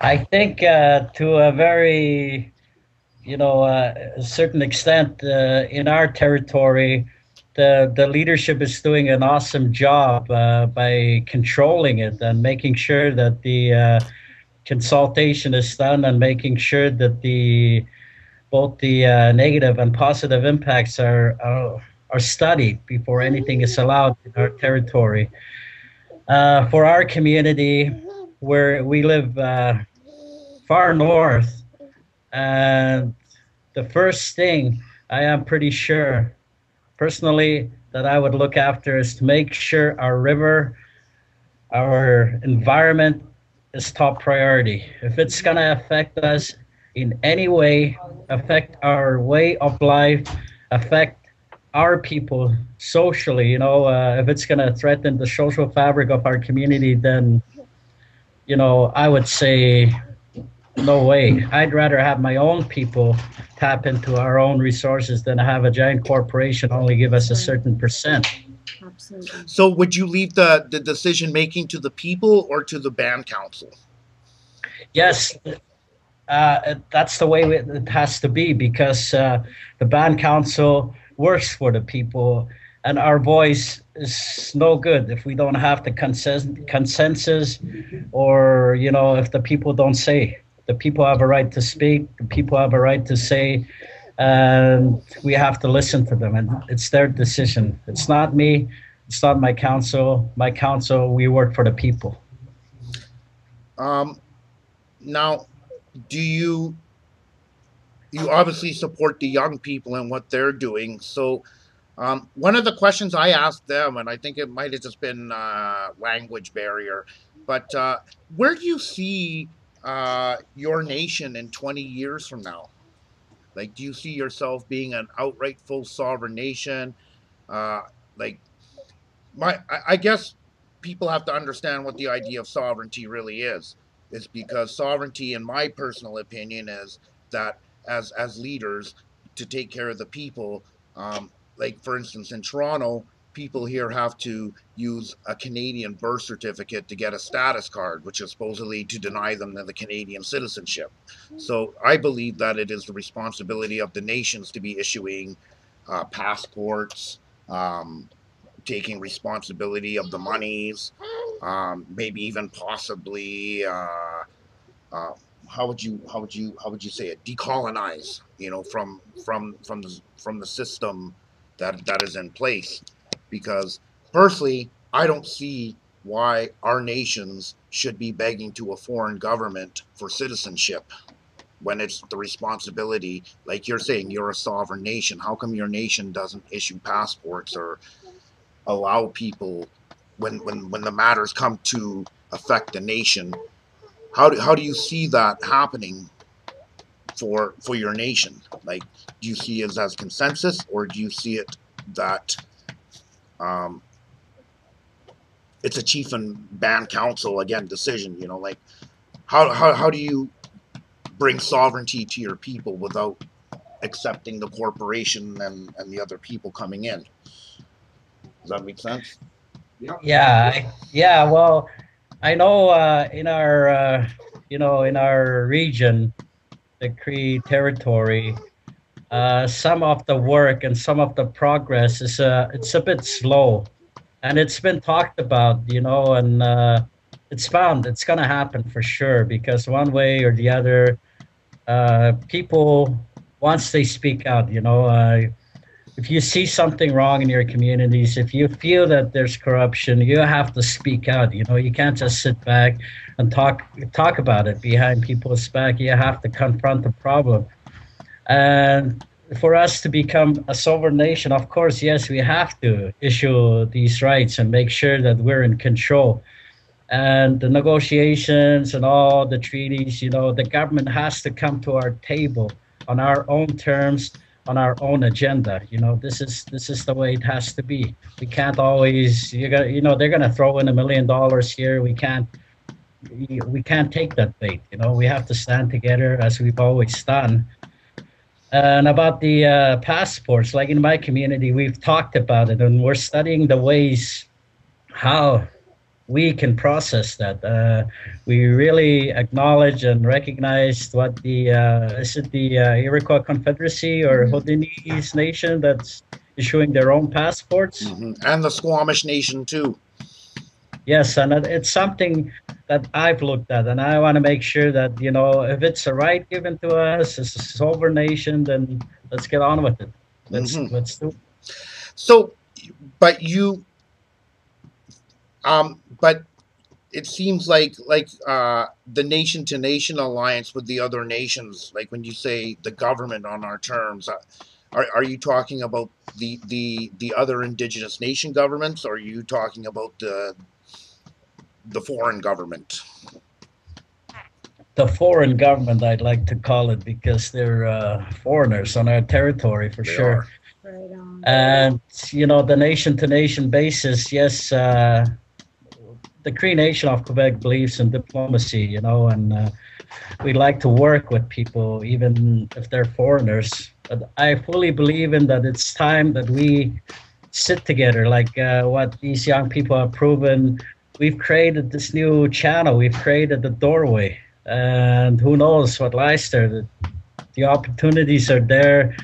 I think to a very, a certain extent in our territory, the leadership is doing an awesome job by controlling it and making sure that the consultation is done and making sure that both the negative and positive impacts are studied before anything is allowed in our territory. For our community, where we live far north, and the first thing I am pretty sure, personally, that I would look after is to make sure our river, our environment is top priority. If it's going to affect us in any way, affect our way of life, affect our people socially, if it's going to threaten the social fabric of our community, then, I would say no way. I'd rather have my own people tap into our own resources than have a giant corporation only give us a certain percent. Absolutely. So would you leave the decision making to the people or to the band council? Yes. That's the way it has to be, because the band council works for the people, and our voice is no good if we don't have the consensus, or if the people don't say. The people have a right to speak, the people have a right to say, and we have to listen to them, and it's their decision. It's not me, it's not my council. My council, we work for the people. Now, do you obviously support the young people and what they're doing? So one of the questions I asked them, and I think it might have just been language barrier, but where do you see your nation in 20 years from now? Like, do you see yourself being an outright full sovereign nation? I guess people have to understand what the idea of sovereignty really is. It's because sovereignty, in my personal opinion, is that as leaders to take care of the people, like for instance in Toronto, people here have to use a Canadian birth certificate to get a status card, which is supposedly to deny them the Canadian citizenship. So I believe that it is the responsibility of the nations to be issuing passports, taking responsibility of the monies, maybe even possibly how would you say it, decolonize, from the system that is in place. Because personally, I don't see why our nations should be begging to a foreign government for citizenship when it's the responsibility. Like you're saying, you're a sovereign nation. How come your nation doesn't issue passports or allow people, when the matters come to affect the nation? How do you see that happening for your nation? Like, do you see it as consensus, or do you see it that it's a chief and band council again decision? Like, how do you bring sovereignty to your people without accepting the corporation and the other people coming in? Does that make sense? Yeah. Well, I know in our in our region, the Cree territory, some of the work and some of the progress is it's a bit slow, and it's been talked about, and it's gonna happen for sure, because one way or the other, people, once they speak out, if you see something wrong in your communities, if you feel that there's corruption, you have to speak out. You can't just sit back and talk about it behind people's back. You have to confront the problem. And for us to become a sovereign nation, of course, yes, we have to issue these rights and make sure that we're in control. And the negotiations and all the treaties, the government has to come to our table on our own terms, on our own agenda. You know, this is the way it has to be. We can't always, they're gonna throw in $1 million here. We can't take that bait. You know, we have to stand together as we've always done. And about the passports, like in my community, we've talked about it, and we're studying the ways how we can process that. We really acknowledge and recognize what the Iroquois Confederacy or Haudenosaunee Nation that's issuing their own passports, and the Squamish Nation too. Yes, and it's something that I've looked at, and I want to make sure that, you know, if it's a right given to us as a sovereign nation, then let's get on with it. Let's do it. So, but you, but it seems like the nation-to-nation alliance with the other nations, like when you say the government on our terms, are you talking about the other indigenous nation governments, or are you talking about the foreign government? The foreign government, I'd like to call it, because they're foreigners on our territory for sure. Right on. And, you know, the nation-to-nation basis, yes, the Cree Nation of Quebec believes in diplomacy, you know, and we like to work with people, even if they're foreigners. But I fully believe in that it's time that we sit together, like what these young people have proven. We've created this new channel. We've created the doorway, and who knows what lies there. The opportunities are there.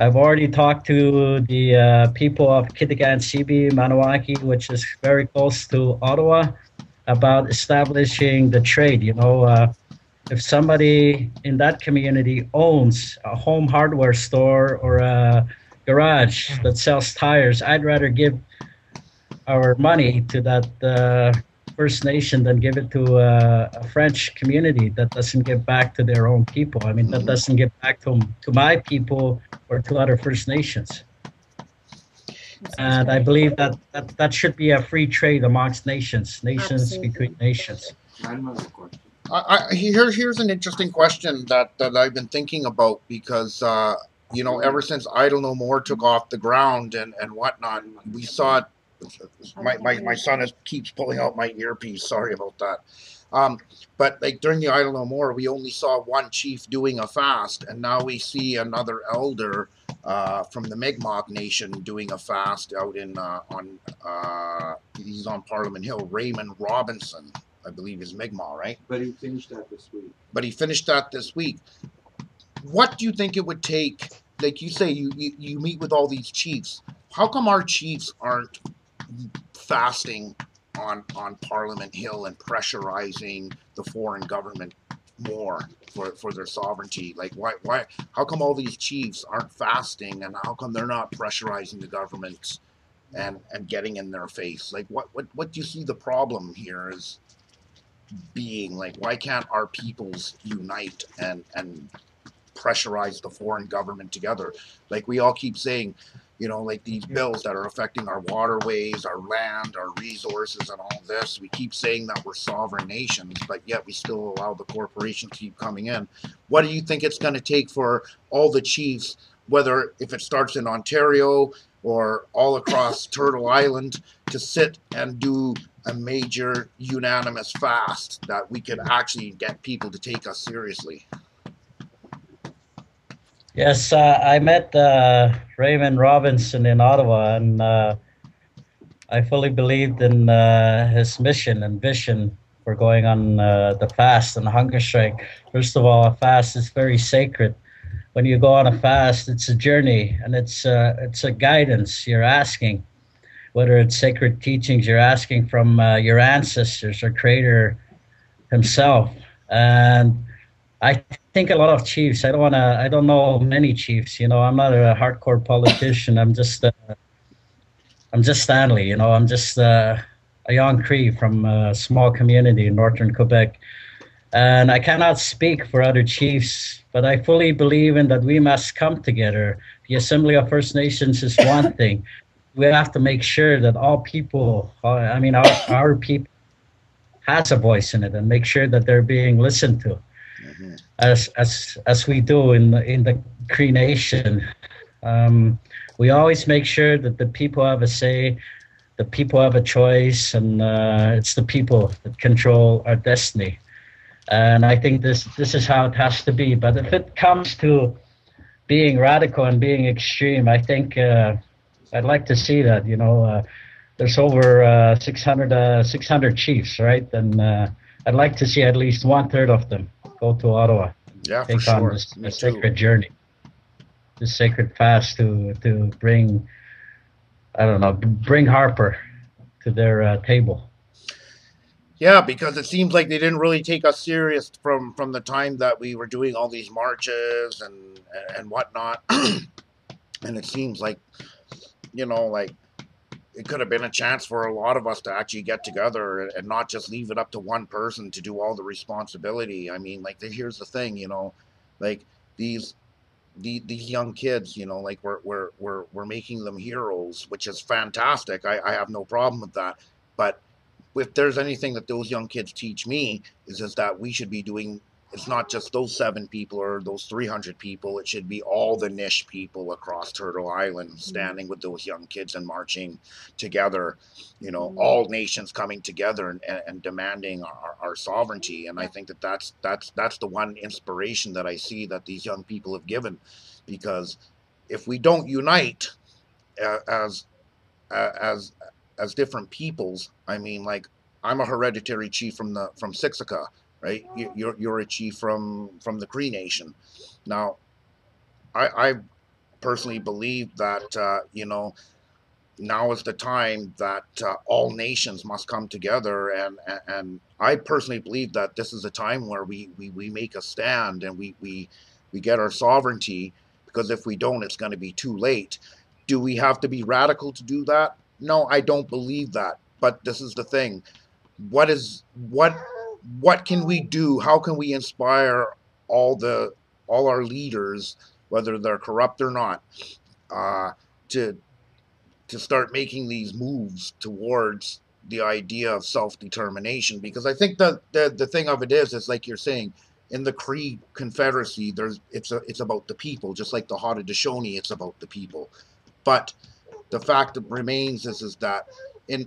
I've already talked to the people of Chisasibi, Maniwaki, which is very close to Ottawa, about establishing the trade. You know, if somebody in that community owns a home hardware store or a garage that sells tires, I'd rather give our money to that First Nation than give it to a French community that doesn't give back to their own people. I mean, that doesn't give back to my people or to other First Nations. And I believe that should be a free trade amongst nations. Absolutely. Between nations. Here's an interesting question that I've been thinking about, because you know, ever since Idle No More took off the ground and whatnot, we saw it. My son keeps pulling out my earpiece. Sorry about that. But like during the Idle No More, we only saw one chief doing a fast, and now we see another elder from the Mi'kmaq Nation doing a fast out in he's on Parliament Hill. Raymond Robinson, I believe, is Mi'kmaq, right? But he finished that this week. What do you think it would take? Like you say, you meet with all these chiefs. How come our chiefs aren't fasting on Parliament Hill and pressurizing the foreign government more for their sovereignty? Like why how come all these chiefs aren't fasting, and how come they're not pressurizing the government and getting in their face? Like what do you see the problem here is being? Like, why can't our peoples unite and pressurize the foreign government together? Like we all keep saying, you know, like these bills that are affecting our waterways, our land, our resources, and all this. We keep saying that we're sovereign nations, but yet we still allow the corporations to keep coming in. What do you think it's going to take for all the chiefs, whether if it starts in Ontario or all across Turtle Island, to sit and do a major unanimous fast that we could actually get people to take us seriously? Yes, I met Raymond Robinson in Ottawa, and I fully believed in his mission and vision for going on the fast and the hunger strike. First of all, a fast is very sacred. When you go on a fast, it's a journey, and it's a guidance you're asking, whether it's sacred teachings you're asking from your ancestors or Creator himself. And I think a lot of chiefs, I don't know many chiefs, you know, I'm not a hardcore politician. I'm just Stanley, you know, I'm just a young Cree from a small community in northern Quebec. And I cannot speak for other chiefs, but I fully believe in that we must come together. The Assembly of First Nations is one thing. We have to make sure that all people, I mean, our people has a voice in it, and make sure that they're being listened to. As we do in the Cree Nation, We always make sure that the people have a say, the people have a choice, and it's the people that control our destiny. And I think this is how it has to be. But if it comes to being radical and being extreme, I think I'd like to see that. You know, there's over 600 chiefs, right? And I'd like to see at least 1/3 of them go to Ottawa. Yeah, for sure. Take on this sacred journey, this sacred fast to bring, I don't know, bring Harper to their table. Yeah, because it seems like they didn't really take us serious from the time that we were doing all these marches and whatnot. And it seems like, you know, like it could have been a chance for a lot of us to actually get together and not just leave it up to one person to do all the responsibility. I mean, like, here's the thing, you know, like these young kids, you know, like we're making them heroes, which is fantastic. I have no problem with that. But if there's anything that those young kids teach me, is just that we should be doing, it's not just those 7 people or those 300 people, it should be all the Nish people across Turtle Island standing with those young kids and marching together, you know, all nations coming together and demanding our sovereignty. And I think that that's the one inspiration that I see that these young people have given, because if we don't unite as different peoples, I mean, like, I'm a hereditary chief from Siksika, right? You're a chief from the Cree Nation. Now, I personally believe that you know, now is the time that all nations must come together, and I personally believe that this is a time where we make a stand and we get our sovereignty, because if we don't, it's going to be too late. Do we have to be radical to do that? No, I don't believe that. But this is the thing. What can we do? How can we inspire all our leaders, whether they're corrupt or not, to start making these moves towards the idea of self-determination? Because I think the thing of it is like you're saying, in the Cree Confederacy, it's about the people, just like the Haudenosaunee, it's about the people. But the fact that remains is that in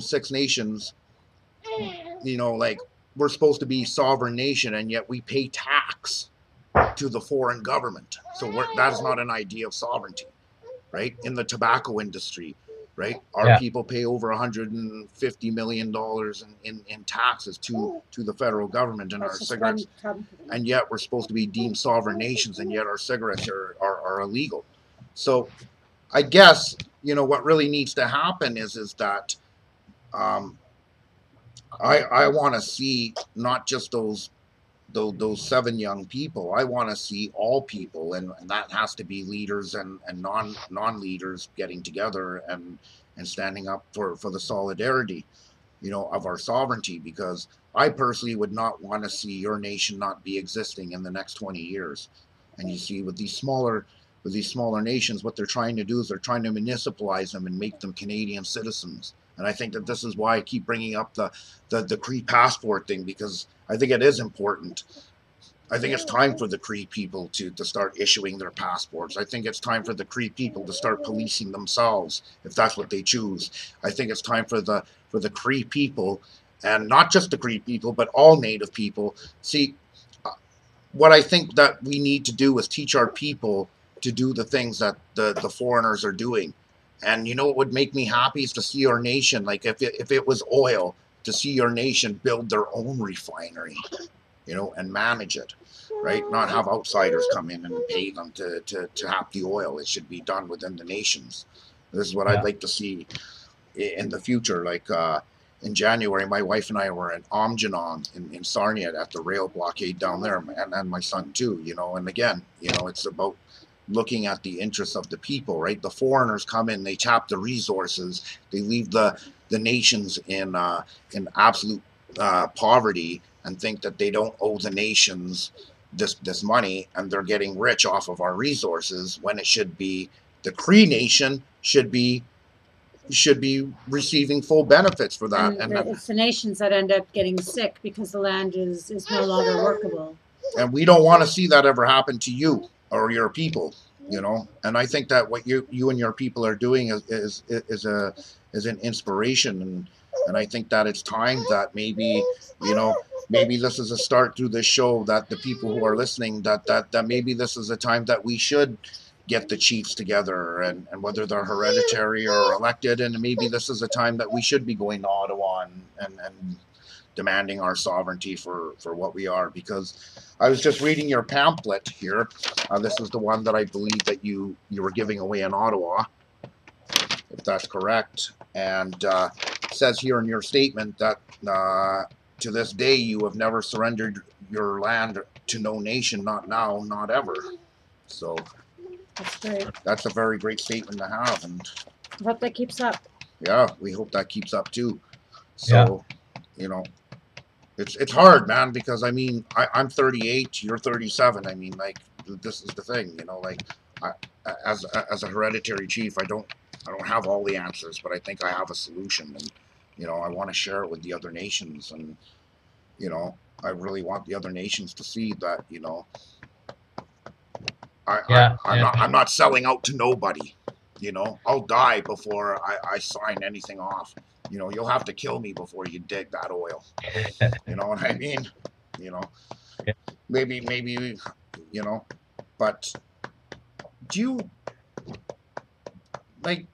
Six Nations, you know, like, we're supposed to be sovereign nation, and yet we pay tax to the foreign government. So that's not an idea of sovereignty, right? In the tobacco industry, right? Our people pay over $150 million in taxes to the federal government, and our cigarettes, and yet we're supposed to be deemed sovereign nations, and yet our cigarettes are illegal. So I guess, you know, what really needs to happen is that I want to see not just those 7 young people. I want to see all people, and that has to be leaders and non-leaders getting together and standing up for the solidarity, you know, of our sovereignty, because I personally would not want to see your nation not be existing in the next 20 years. And you see with these smaller nations, what they're trying to do is they're trying to municipalize them and make them Canadian citizens. And I think that this is why I keep bringing up the Cree passport thing, because I think it is important. I think it's time for the Cree people to start issuing their passports. I think it's time for the Cree people to start policing themselves, if that's what they choose. I think it's time for the Cree people, and not just the Cree people, but all Native people. See, what I think that we need to do is teach our people to do the things that the foreigners are doing. And you know what would make me happy is to see our nation, like if it was oil, to see your nation build their own refinery, you know, and manage it, right? Not have outsiders come in and pay them to hap the oil. It should be done within the nations. This is what I'd like to see in the future. Like in January, my wife and I were in Omgenong in Sarnia at the rail blockade down there, and my son too, you know. And again, you know, it's about looking at the interests of the people, right? The foreigners come in, they tap the resources, they leave the nations in absolute poverty, and think that they don't owe the nations this money, and they're getting rich off of our resources, when it should be the Cree Nation should be receiving full benefits for that. And it's the nations that end up getting sick because the land is no longer workable. And we don't want to see that ever happen to you or your people, you know. And I think that what you and your people are doing is an inspiration, and I think that it's time that maybe, you know, maybe this is a start through this show that the people who are listening, that maybe this is a time that we should get the chiefs together, and whether they're hereditary or elected, and maybe this is a time that we should be going to Ottawa and demanding our sovereignty for what we are. Because I was just reading your pamphlet here. This is the one that I believe that you were giving away in Ottawa, if that's correct. And it says here in your statement that to this day you have never surrendered your land to no nation, not now, not ever. So that's great. That's a very great statement to have, and I hope that keeps up. Yeah, we hope that keeps up too. So yeah. You know, it's hard, man, because I mean I'm 38, you're 37. I mean, like, this is the thing, you know, like as a hereditary chief, I don't have all the answers, but I think I have a solution, and you know, I want to share it with the other nations, and you know, I really want the other nations to see that, you know, I'm not selling out to nobody, you know. I'll die before I sign anything off. You know, you'll have to kill me before you dig that oil. You know what I mean? You know, yeah. maybe, you know, but do you, like,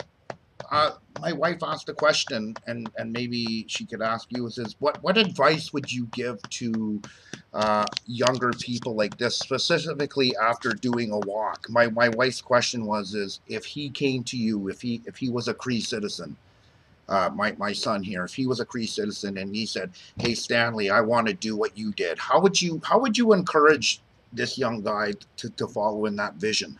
my wife asked a question, and maybe she could ask you, is what advice would you give to younger people like this, specifically after doing a walk? My wife's question was if he came to you, if he was a Cree citizen, my son here, if he was a Cree citizen and he said, "Hey Stanley, I want to do what you did," how would you encourage this young guy to follow in that vision?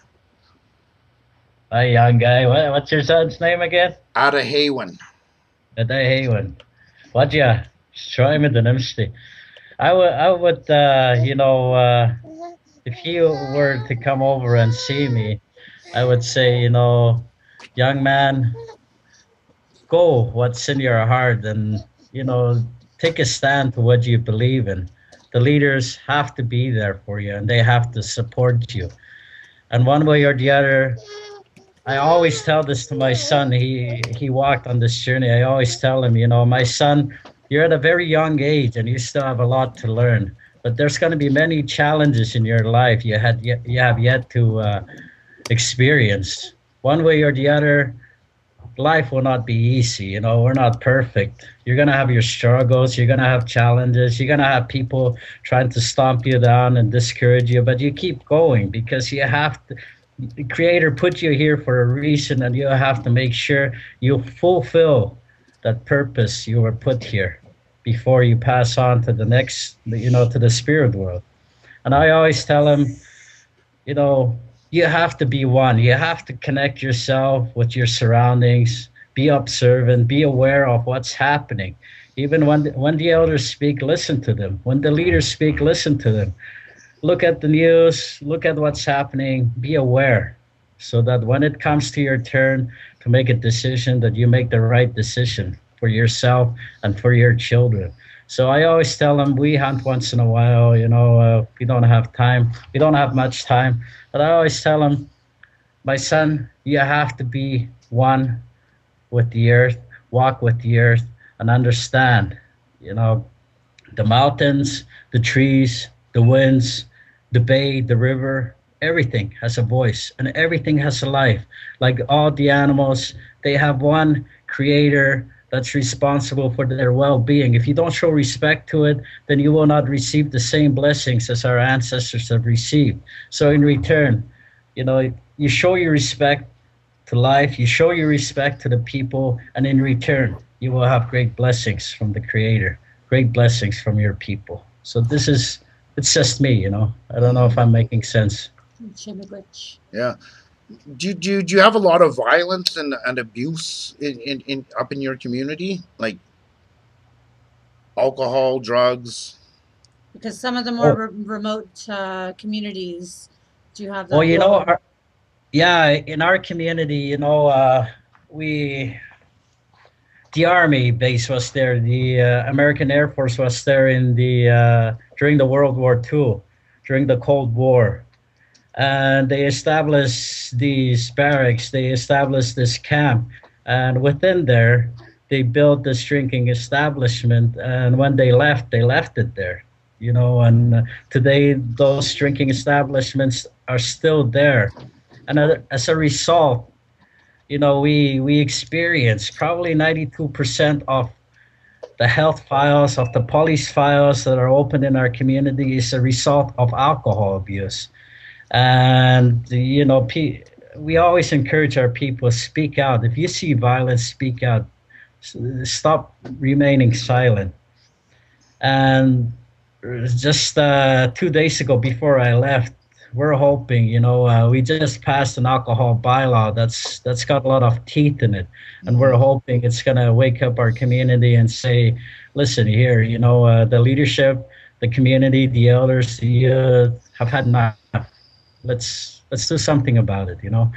Hi, young guy. What's your son's name again? Attawapiskat. Attawapiskat. What ya? Try me the namesti. I would, you know, if he were to come over and see me, I would say, you know, young man, go what's in your heart, and, you know, take a stand to what you believe in. The leaders have to be there for you, and they have to support you. And one way or the other, I always tell this to my son. He walked on this journey. I always tell him, you know, my son, you're at a very young age and you still have a lot to learn. But there's going to be many challenges in your life you have yet to experience. One way or the other, life will not be easy. You know, we're not perfect. You're going to have your struggles. You're going to have challenges. You're going to have people trying to stomp you down and discourage you. But you keep going, because you have to. The Creator put you here for a reason, and you have to make sure you fulfill that purpose you were put here before you pass on to the next, you know, to the spirit world. And I always tell him, you know, you have to be one. You have to connect yourself with your surroundings, be observant, be aware of what's happening. Even when the elders speak, listen to them. When the leaders speak, listen to them. Look at the news, look at what's happening, be aware, so that when it comes to your turn to make a decision, that you make the right decision for yourself and for your children. So I always tell them, we hunt once in a while, you know, we don't have time, we don't have much time. But I always tell them, my son, you have to be one with the earth, walk with the earth, and understand, you know, the mountains, the trees, the winds, the bay, the river, everything has a voice and everything has a life. Like all the animals, they have one creator that's responsible for their well-being. If you don't show respect to it, then you will not receive the same blessings as our ancestors have received. So in return, you know, you show your respect to life, you show your respect to the people, and in return, you will have great blessings from the Creator, great blessings from your people. So this is... It's just me, you know. I don't know if I'm making sense. Yeah. Do you have a lot of violence and abuse in up in your community? Like alcohol, drugs? Because some of the more remote communities do have that. Well, you know, in our community, you know, the Army base was there. The American Air Force was there during the World War II, during the Cold War. They established these barracks, they established this camp, and within there, they built this drinking establishment, and when they left it there, you know, and today those drinking establishments are still there. And as a result, you know, we experience probably 92% of the health files, of the police files that are open in our community is a result of alcohol abuse. And, you know, we always encourage our people, speak out. If you see violence, speak out. Stop remaining silent. And just 2 days ago before I left, we're hoping, you know, we just passed an alcohol bylaw that's got a lot of teeth in it. And we're hoping it's going to wake up our community and say, listen here, you know, the leadership, the community, the elders, the youth have had enough. Let's do something about it, you know.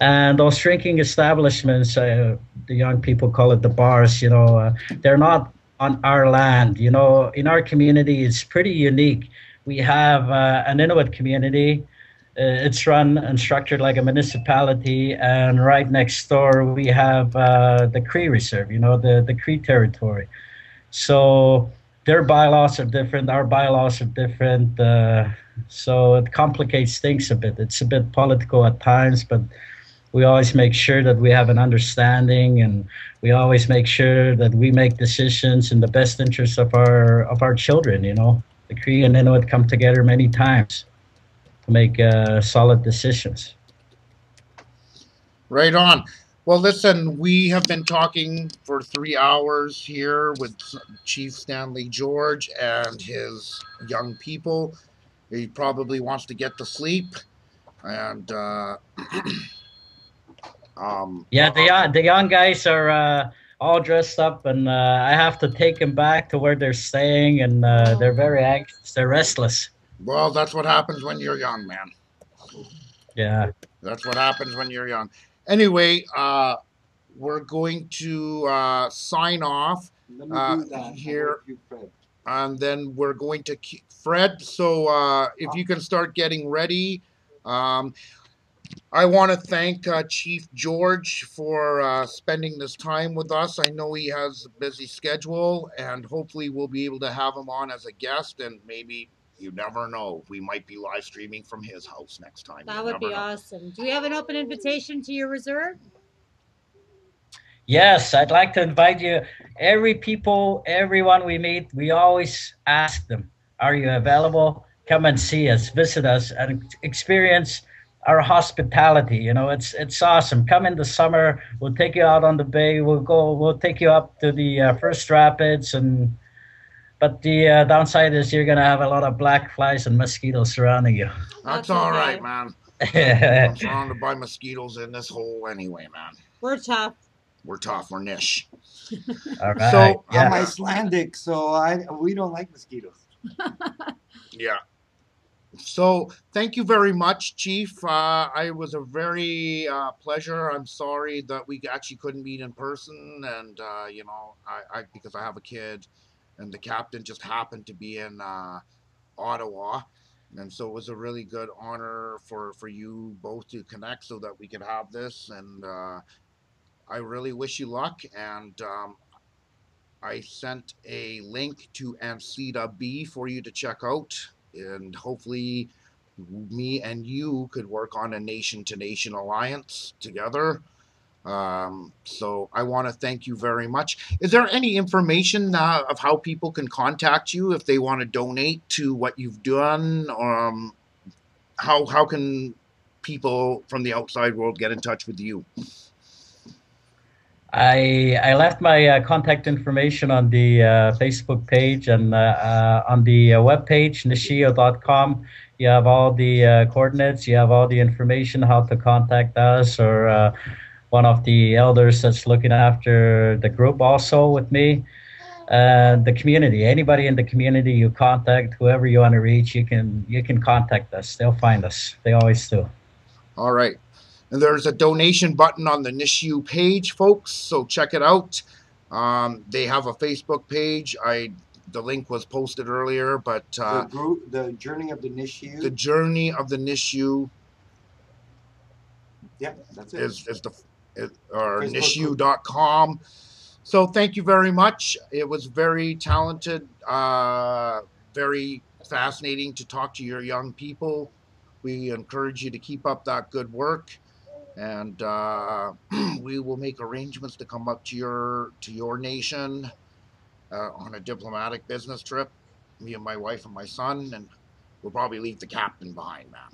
And those drinking establishments, the young people call it the bars, you know, they're not on our land. You know, in our community, it's pretty unique. We have an Inuit community. It's run and structured like a municipality. And right next door, we have the Cree Reserve, you know, the Cree territory. So their bylaws are different. Our bylaws are different. So it complicates things a bit. It's a bit political at times, but we always make sure that we have an understanding, and we always make sure that we make decisions in the best interest of our children, you know. The Cree and Inuit come together many times to make solid decisions. Right on. Well, listen, we have been talking for 3 hours here with Chief Stanley George and his young people. He probably wants to get to sleep, and yeah, the young guys are all dressed up, and I have to take them back to where they're staying, and they're very anxious, they're restless. Well, that's what happens when you're young, man. Yeah, that's what happens when you're young. Anyway, we're going to sign off here, and then we're going to keep Fred. So if you can start getting ready. I want to thank Chief George for spending this time with us. I know he has a busy schedule, and hopefully we'll be able to have him on as a guest, and maybe, you never know, we might be live streaming from his house next time. That would be awesome. Do we have an open invitation to your reserve? Yes, I'd like to invite you. Everyone we meet, we always ask them, are you available? Come and see us, visit us, and experience our hospitality. You know, it's awesome. Come in the summer, we'll take you out on the bay, we'll take you up to the first rapids, and but the downside is you're gonna have a lot of black flies and mosquitoes surrounding you. That's all right, man. I'm surrounded by mosquitoes in this hole anyway, man. We're tough. We're tough. We're niche. All right. So yeah. I'm Icelandic, so we don't like mosquitoes. Yeah. So thank you very much, Chief. It was a very pleasure. I'm sorry that we actually couldn't meet in person, and you know, I because I have a kid, and the captain just happened to be in Ottawa, and so it was a really good honor for you both to connect so that we could have this. And I really wish you luck. And I sent a link to Sasabee for you to check out. And hopefully me and you could work on a nation-to-nation alliance together. So I want to thank you very much. Is there any information of how people can contact you if they want to donate to what you've done? How can people from the outside world get in touch with you? I left my contact information on the Facebook page, and on the webpage, nishiyuu.com. You have all the coordinates, you have all the information, how to contact us, or one of the elders that's looking after the group also with me. The community, anybody in the community you contact, whoever you want to reach, you can contact us. They'll find us. They always do. All right. And there's a donation button on the Nishiyuu page, folks, so check it out. They have a Facebook page. I the link was posted earlier, but the Journey of the Nishiyuu. The Journey of the Nishiyuu. Yeah, that's it. Or Nishiyuu.com. So thank you very much. It was very talented, very fascinating to talk to your young people. We encourage you to keep up that good work, and we will make arrangements to come up to your nation on a diplomatic business trip. Me and my wife and my son, and we'll probably leave the captain behind, man.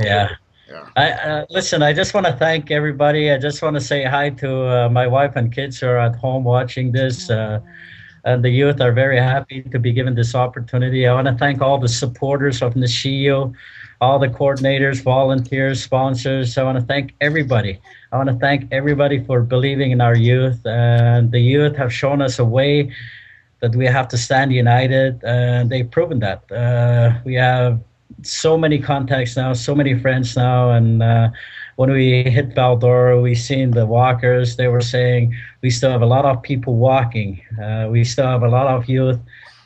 Yeah. Yeah. Listen, I just want to thank everybody. I just want to say hi to my wife and kids who are at home watching this. And the youth are very happy to be given this opportunity. I want to thank all the supporters of Nishiyuu, all the coordinators, volunteers, sponsors. I want to thank everybody. I want to thank everybody for believing in our youth. And the youth have shown us a way that we have to stand united, and they've proven that. We have so many contacts now, so many friends now, and when we hit Val-d'Or, we seen the walkers. They were saying we still have a lot of people walking. We still have a lot of youth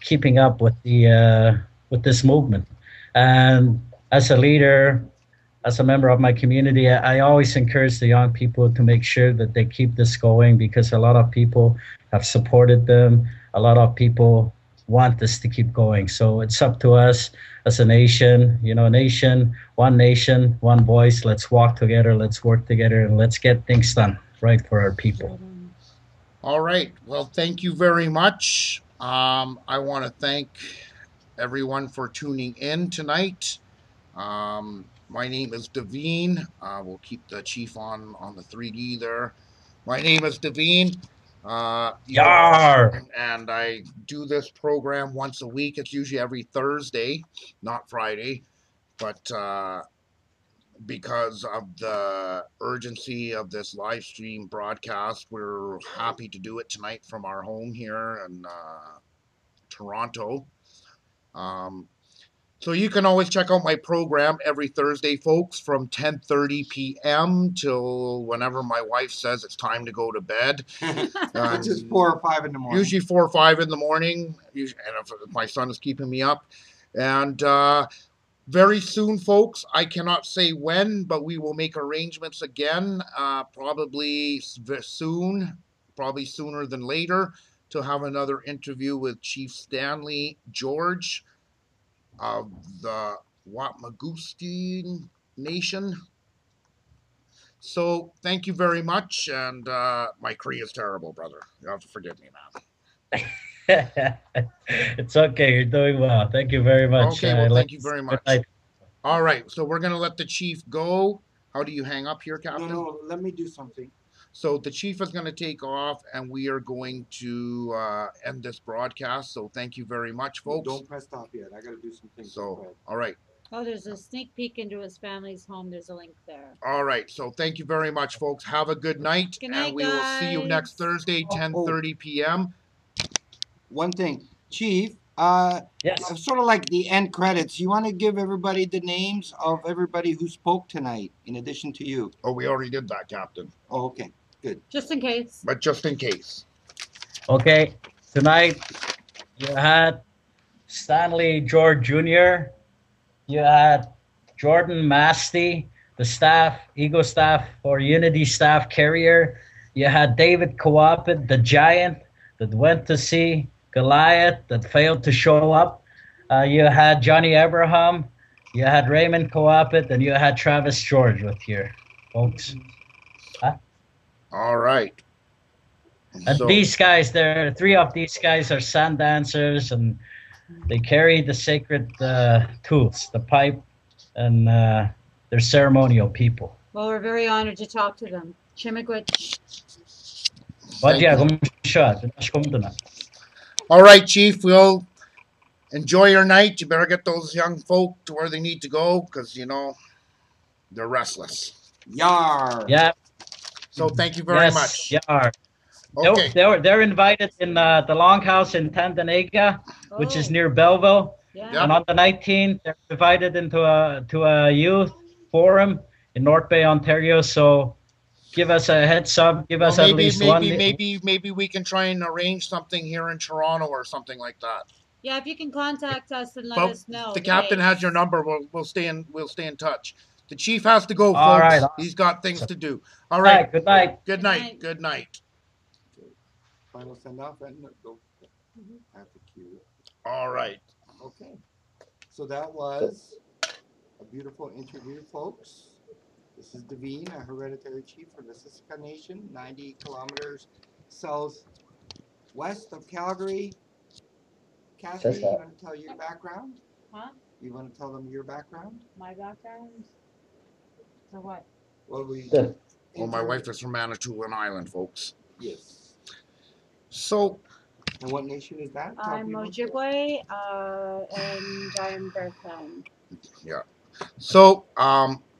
keeping up with the with this movement. And as a leader, as a member of my community, I always encourage the young people to make sure that they keep this going, because a lot of people have supported them. A lot of people want this to keep going. So it's up to us as a nation, you know, nation, one voice. Let's walk together, let's work together, and let's get things done right for our people. All right. Well, thank you very much. I want to thank everyone for tuning in tonight. My name is Devine. We'll keep the chief on the 3D there. My name is Devine. And I do this program once a week. It's usually every Thursday, not Friday, but because of the urgency of this live stream broadcast, we're happy to do it tonight from our home here in Toronto. So you can always check out my program every Thursday, folks, from 10:30 p.m. till whenever my wife says it's time to go to bed. Which is 4 or 5 in the morning. Usually 4 or 5 in the morning, and if my son is keeping me up. And very soon, folks, I cannot say when, but we will make arrangements again, probably sooner than later, to have another interview with Chief Stanley George of the Whapmagoostui Nation. So thank you very much, and my Cree is terrible, brother. You have to forgive me, man. It's okay. You're doing well. Thank you very much. Okay, well, thank you very much. All right, so we're going to let the chief go. How do you hang up here, Captain? No, let me do something. So the chief is going to take off, and we are going to end this broadcast. So thank you very much, folks. Don't press stop yet. I got to do some things. So, all right. Oh, there's a sneak peek into his family's home. There's a link there. All right. So thank you very much, folks. Have a good night. Good night, and we guys. Will see you next Thursday, 10:30 p.m. One thing. Chief, yes. Sort of like the end credits, you want to give everybody the names of everybody who spoke tonight in addition to you? Oh, we already did that, Captain. Oh, okay. Good. Just in case. But just in case. Okay. Tonight, you had Stanley George Jr. You had Jordan Masty, the staff, Eagle staff, or Unity staff carrier. You had David Kawapit, the giant that went to sea Goliath, that failed to show up. You had Johnny Abraham. You had Raymond Kawapit, and you had Travis George with you, folks. Huh? All right. And so, these guys, there, 3 of these guys are sand dancers, and they carry the sacred tools, the pipe, and they're ceremonial people. Well, we're very honored to talk to them. All right, Chief, we'll enjoy your night. You better get those young folk to where they need to go, because, you know, they're restless. Yar. Yeah. So thank you very much. Yar. Okay. They're invited in the Longhouse in Tandanaga, which is near Belleville. Yeah. And on the 19th, they're invited into a youth forum in North Bay, Ontario. So give us a heads up. Give us at least one. Maybe we can try and arrange something here in Toronto or something like that. Yeah, if you can contact us and let us know. The captain has your number. We'll stay in touch. The chief has to go, folks. All right. He's got things to do. All right. Good night. Good night. Good night. Final send off. All right. Okay. So that was a beautiful interview, folks. This is Devine, a hereditary chief from the Siksika Nation, 90 kilometers southwest of Calgary. Kathy, you want to tell your background? Huh? You want to tell them your background? My background? So what? Well, my wife is from Manitoulin Island, folks. Yes. So. And what nation is that? I'm Ojibwe, and I'm Berthon. Yeah. So,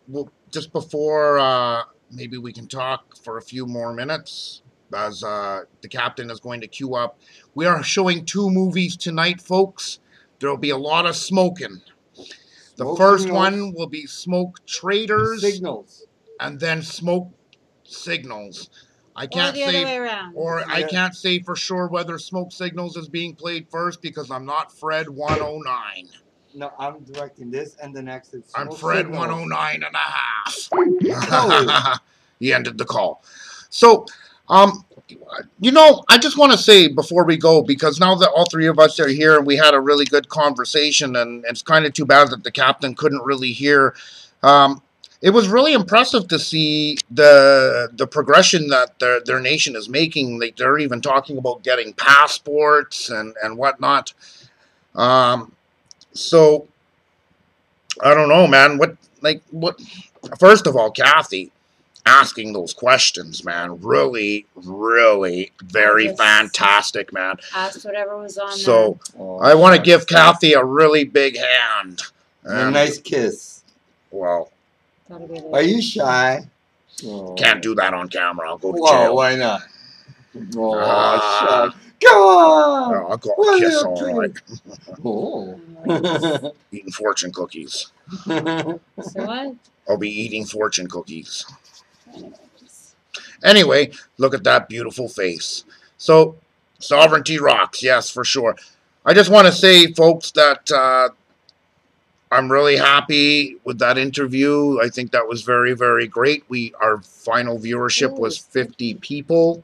we'll, just before maybe we can talk for a few more minutes, as the captain is going to queue up. We are showing 2 movies tonight, folks. There will be a lot of smoking. The first one will be Smoke Traders. Signals. And then Smoke Signals. I can't say for sure whether Smoke Signals is being played first because I'm not Fred 109. No, I'm directing this and the next. I'm Fred 109.5. He ended the call. So... you know, I just want to say before we go, because now that all 3 of us are here and we had a really good conversation, and it's kind of too bad that the captain couldn't really hear, it was really impressive to see the progression that their nation is making. Like, they're even talking about getting passports and whatnot. So, I don't know, man. What? First of all, Kathy. Asking those questions, man, really, really very fantastic, man. Asked whatever was on so there. Oh, I want to give Kathy a really big hand. And a nice kiss. Well. Are you shy? Oh. Can't do that on camera. I'll go to jail. Why not? Oh, shy. Go on! No, I'll go kiss all right. Oh. Eating fortune cookies. So what? I'll be eating fortune cookies. Anyway, look at that beautiful face. So, sovereignty rocks, yes, for sure. I just want to say, folks, that I'm really happy with that interview. I think that was very, very great. Our final viewership was 50 people.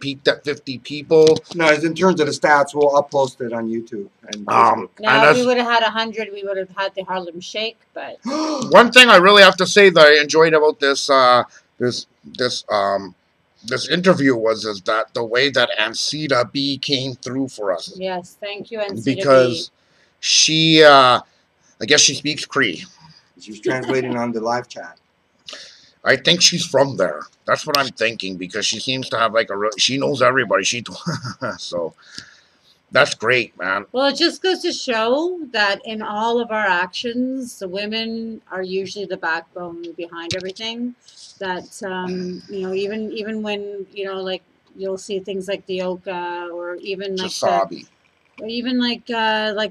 Peaked at 50 people. No, as in terms of the stats, we'll upload it on YouTube. And now, if we would have had 100, we would have had the Harlem Shake. But one thing I really have to say that I enjoyed about this this interview was that the way that Ancita B came through for us. Yes, thank you, Ancita B. Because she, I guess she speaks Cree. She was translating on the live chat. I think she's from there. That's what I'm thinking, because she seems to have like a... She knows everybody. So that's great, man. Well, it just goes to show that in all of our actions, the women are usually the backbone behind everything. That, you know, even when, you know, like, you'll see things like the Oka or even like... Chisasibi. Or even like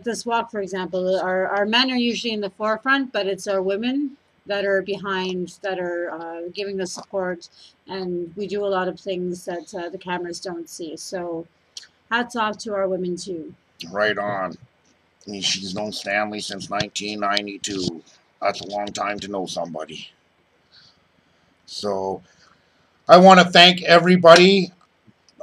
this walk, for example. Our men are usually in the forefront, but it's our women that are behind, that are giving the support, and we do a lot of things that the cameras don't see. So hats off to our women too. Right on. I mean, she's known Stanley since 1992. That's a long time to know somebody. So I want to thank everybody,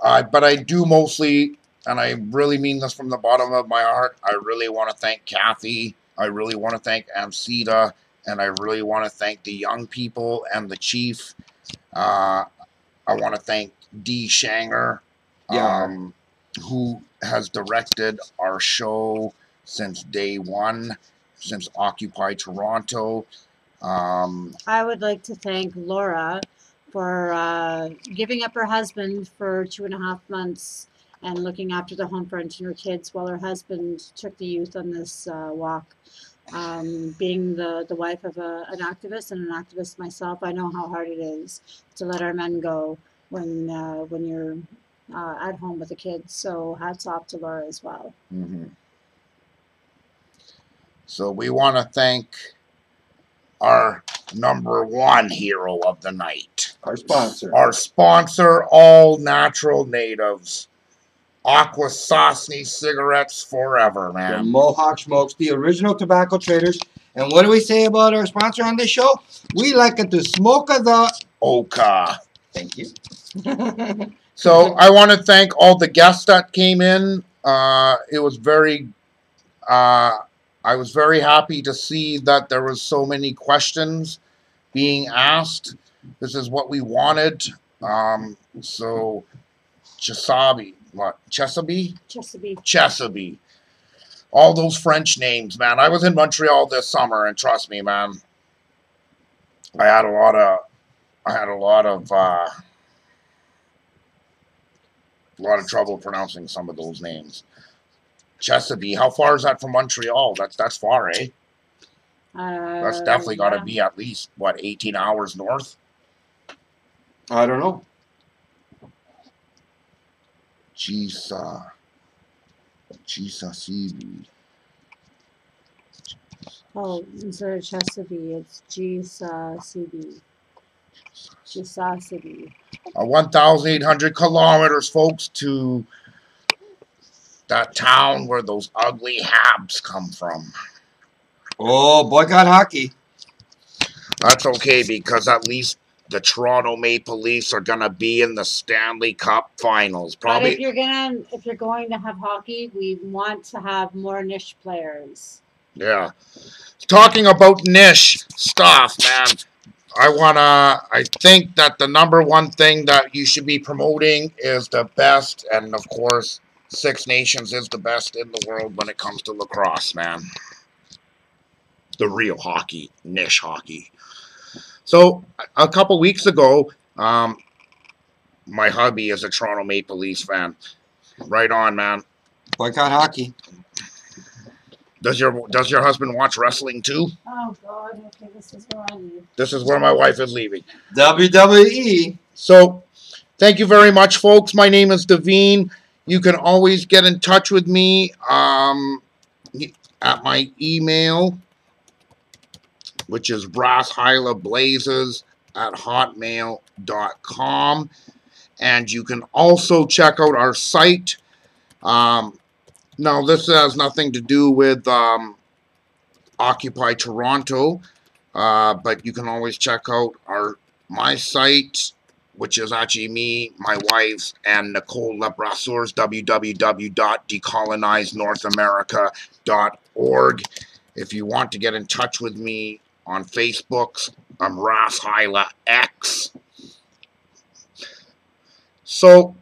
but I do mostly, and I really mean this from the bottom of my heart, I really want to thank Kathy. I really want to thank Amsita. And I really want to thank the young people and the chief. I want to thank Dee Shanger, who has directed our show since day one, since Occupy Toronto. I would like to thank Laura for giving up her husband for 2.5 months and looking after the home for her kids while her husband took the youth on this walk. Being the wife of an activist and an activist myself, I know how hard it is to let our men go when you're at home with the kids. So hats off to Laura as well. Mm-hmm. So we want to thank our number 1 hero of the night. Our sponsor. Our sponsor, All Natural Natives. Aqua Sosny cigarettes forever, man. The Mohawk Smokes, the original tobacco traders. And what do we say about our sponsor on this show? We like it to smoke the Oka. Thank you. So I want to thank all the guests that came in. It was very... I was very happy to see that there was so many questions being asked. This is what we wanted. So, Chesapeake. All those French names, man. I was in Montreal this summer, and trust me, man, I had a lot of trouble pronouncing some of those names. Chesapeake, how far is that from Montreal? That's far, eh? That's definitely got to be at least, what, 18 hours north? I don't know. Chisasibi. Oh, instead of Chesapeake, it's Chisasibi. Chisasibi. 1,800 kilometers, folks, to... that town where those ugly Habs come from. Oh, boycott hockey. That's okay, because at least the Toronto Maple Leafs are gonna be in the Stanley Cup Finals. Probably. But if you're going to have hockey, we want to have more niche players. Yeah. Talking about niche stuff, man. I think that the #1 thing that you should be promoting is the best, and of course, Six Nations is the best in the world when it comes to lacrosse, man. The real hockey, niche hockey. So, a couple weeks ago, my hubby is a Toronto Maple Leafs fan. Right on, man. Boycott hockey. Does your husband watch wrestling too? Oh, God. Okay, this is where I leave. This is where my wife is leaving. WWE. So, thank you very much, folks. My name is Devine. You can always get in touch with me at my email, which is brasshylablazes@hotmail.com. And you can also check out our site. Now, this has nothing to do with Occupy Toronto, but you can always check out my site, which is actually me, my wife's, and Nicole Lebrasseur's, www.decolonizenorthamerica.org. If you want to get in touch with me on Facebook, I'm Ras Hyla X. So,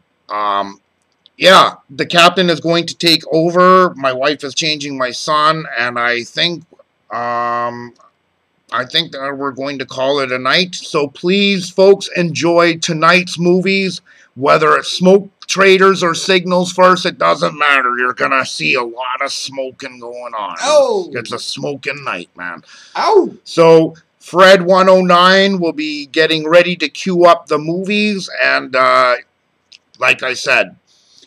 yeah, the captain is going to take over. My wife is changing my son, and I think that we're going to call it a night. So please, folks, enjoy tonight's movies. Whether it's Smoke Traders or Signals First, it doesn't matter. You're going to see a lot of smoking going on. Oh! It's a smoking night, man. Oh! So Fred 109 will be getting ready to queue up the movies. And like I said,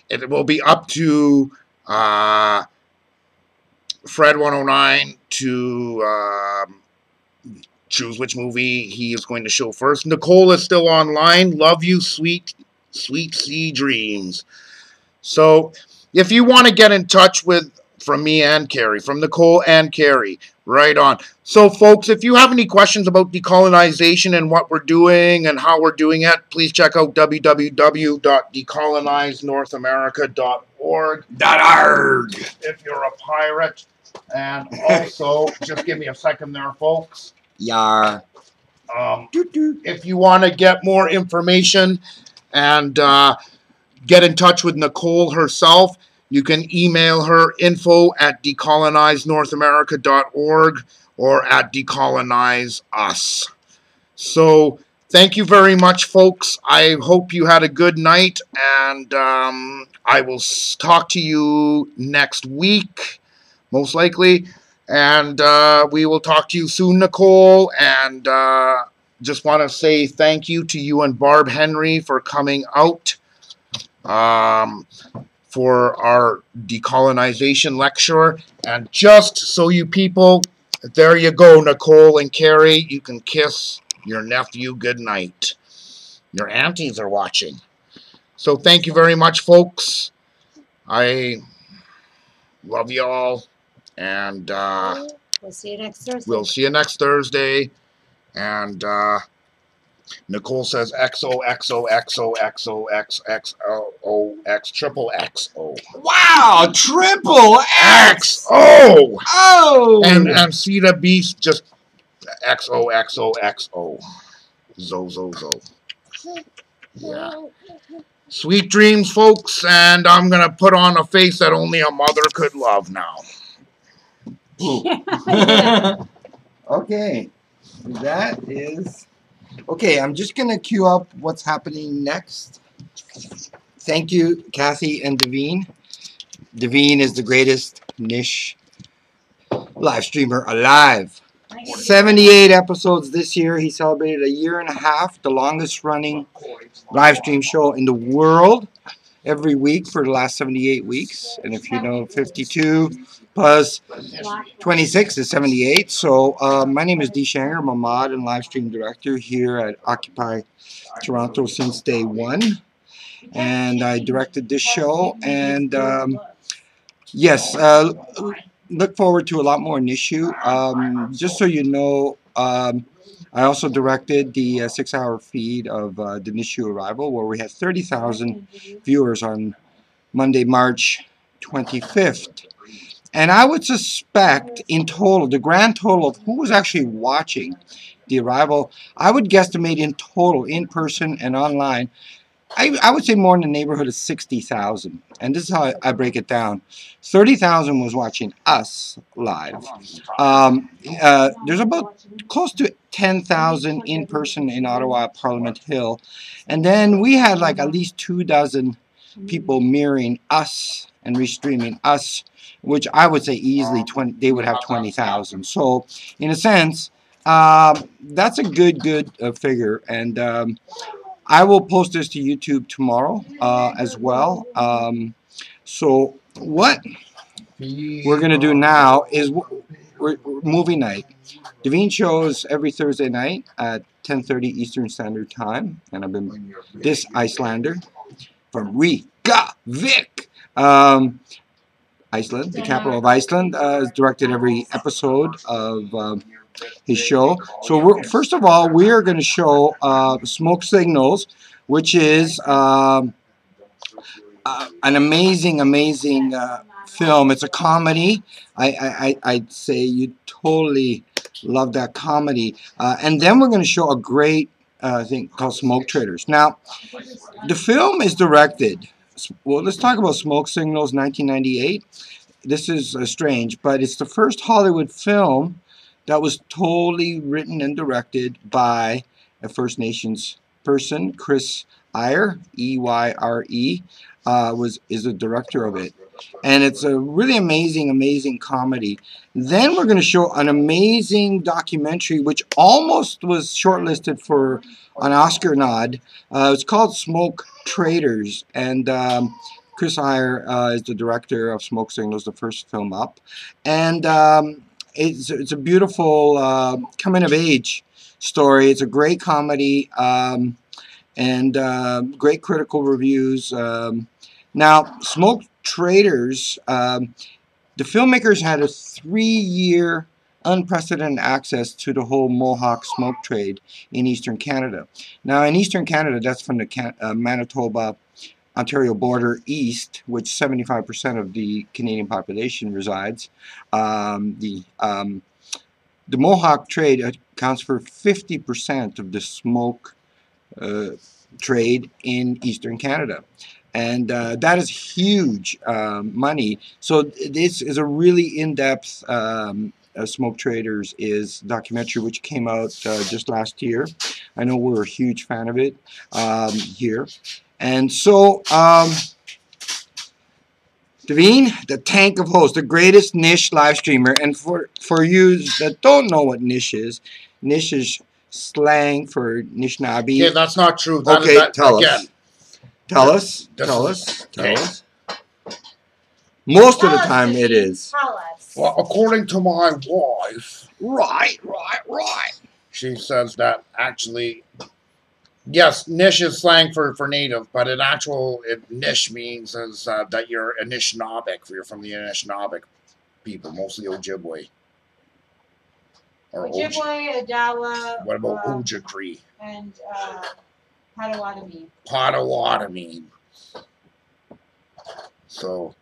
it will be up to Fred 109 to... choose which movie he is going to show first. Nicole is still online. Love you, sweet, sweet sea dreams. So if you want to get in touch from Nicole and Carrie, right on. So folks, if you have any questions about decolonization and what we're doing and how we're doing it, please check out www.decolonizenorthamerica.org. If you're a pirate. And also, just give me a second there, folks. Yar. If you want to get more information and get in touch with Nicole herself, you can email her info@decolonizenorthamerica.org or at decolonizeus. So thank you very much, folks. I hope you had a good night, and I will talk to you next week, most likely. And we will talk to you soon, Nicole. And just want to say thank you to you and Barb Henry for coming out for our decolonization lecture. And just so you people, there you go, Nicole and Carrie. You can kiss your nephew goodnight. Your aunties are watching. So thank you very much, folks. I love you all. And we'll see you next Thursday. We'll see you next Thursday. And Nicole says XOXOXOXOXOXOX triple XO. Wow, triple X. XO. Oh. And see the beast just XOXOXO. Zo. Yeah. Sweet dreams, folks, and I'm going to put on a face that only a mother could love now. Okay. That is... Okay, I'm just going to queue up what's happening next. Thank you, Kathy and Devine. Devine is the greatest Nish live streamer alive. 78 episodes this year. He celebrated a year and a half, the longest running live stream show in the world, every week for the last 78 weeks. And if you know, 52 plus 26 is 78. So my name is Dee Shanger. I'm a mod and live stream director here at Occupy Toronto since day one. And I directed this show. And yes, look forward to a lot more Nishiyuu. Just so you know, I also directed the 6-hour feed of the Nishiyuu Arrival, where we had 30,000 viewers on Monday, March 25th. And I would suspect in total, the grand total of who was actually watching the Arrival, I would guesstimate in total, in person and online, I would say more in the neighborhood of 60,000. And this is how I break it down. 30,000 was watching us live. There's about close to 10,000 in person in Ottawa at Parliament Hill. And then we had like at least 2 dozen people mirroring us and restreaming us, which I would say easily they would have 20,000. So in a sense, that's a good figure. And I will post this to YouTube tomorrow as well. So what we're going to do now is movie night. Devine shows every Thursday night at 10:30 Eastern Standard Time. And I've been this Icelander from Reykjavik, Iceland, the capital of Iceland, has directed every episode of... his show. So we're, first of all, we are going to show Smoke Signals, which is an amazing film. It's a comedy. I'd say you totally love that comedy. And then we're going to show a great thing called Smoke Traders. Now, the film is directed, well, let's talk about Smoke Signals, 1998. This is strange, but it's the first Hollywood film that was totally written and directed by a First Nations person. Chris Eyre, E-Y-R-E, is the director of it. And it's a really amazing comedy. Then we're going to show an amazing documentary, which almost was shortlisted for an Oscar nod. It's called Smoke Traders. And Chris Eyre is the director of Smoke Signals, the first film up. And... It's a beautiful coming-of-age story. It's a great comedy and great critical reviews. Now, Smoke Traders, the filmmakers had a 3-year unprecedented access to the whole Mohawk smoke trade in Eastern Canada. Now, in Eastern Canada, that's from the Manitoba, Ontario border east, which 75% of the Canadian population resides. The Mohawk trade accounts for 50% of the smoke trade in Eastern Canada. And that is huge money. So this is a really in-depth Smoke Traders is documentary, which came out just last year. I know we're a huge fan of it here. And so, Devine, the tank of hosts, the greatest Nish live streamer. And for you that don't know what Nish is slang for Anishinaabe. Yeah, that's not true. That okay, tell us. Most of the time it is. Tell us. Well, according to my wife, she says that actually Yes, Nish is slang for native, but in actual, Nish means is that you're Anishinaabek. You're from the Anishinaabek people, mostly Ojibwe. Or Ojibwe, Odawa. What about Uja Cree? And Potawatomi. Potawatomi. So,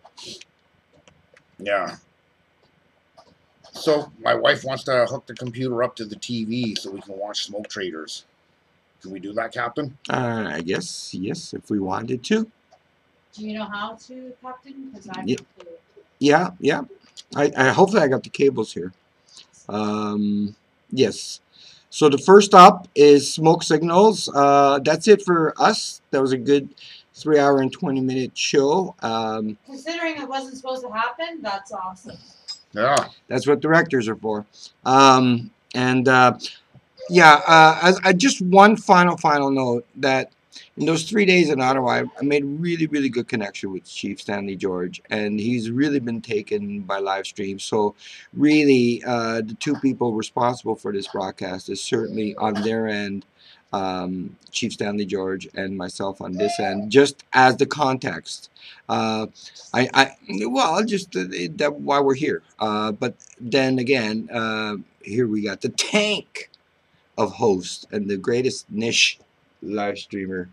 yeah. So, my wife wants to hook the computer up to the TV so we can watch Smoke Traders. Can we do that, Captain? I guess, yes, if we wanted to. Do you know how to, Captain? Because I don't know. Yeah, yeah. I hopefully I got the cables here. Yes. So the first up is Smoke Signals. That's it for us. That was a good 3-hour and 20-minute show. Considering it wasn't supposed to happen, that's awesome. Yeah. That's what directors are for. Yeah, just one final note that in those 3 days in Ottawa, I made a really good connection with Chief Stanley George, and he's really been taken by live stream. So really, the two people responsible for this broadcast is certainly on their end, Chief Stanley George and myself on this end, just as the context. Why we're here. But then again, here we got the tank of hosts and the greatest niche live streamer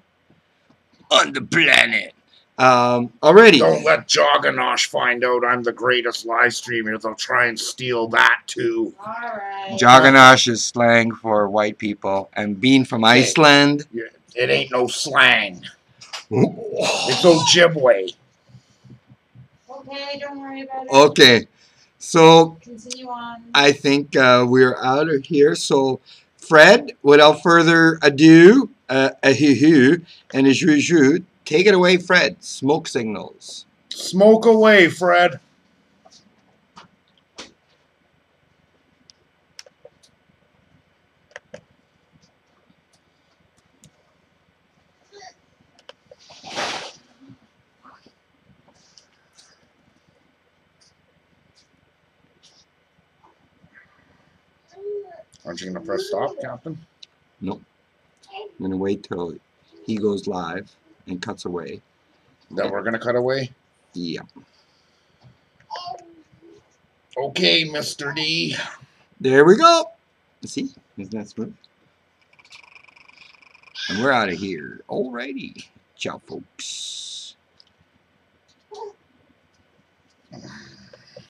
on the planet. Already. Don't let Jogganosh find out I'm the greatest live streamer. They'll try and steal that too. All right. Jogganosh is slang for white people, and being from Iceland. It ain't no slang. It's Ojibwe. Okay, don't worry about it. Okay. So, continue on. I think we're out of here. So, Fred, without further ado, and a take it away, Fred. Smoke Signals. Smoke away, Fred. Aren't you gonna press stop, Captain? Nope. I'm gonna wait till he goes live and cuts away. Then we're gonna cut away? Yeah. Okay, Mr. D. There we go. See? Isn't that smooth? And we're out of here. Alrighty. Ciao, folks.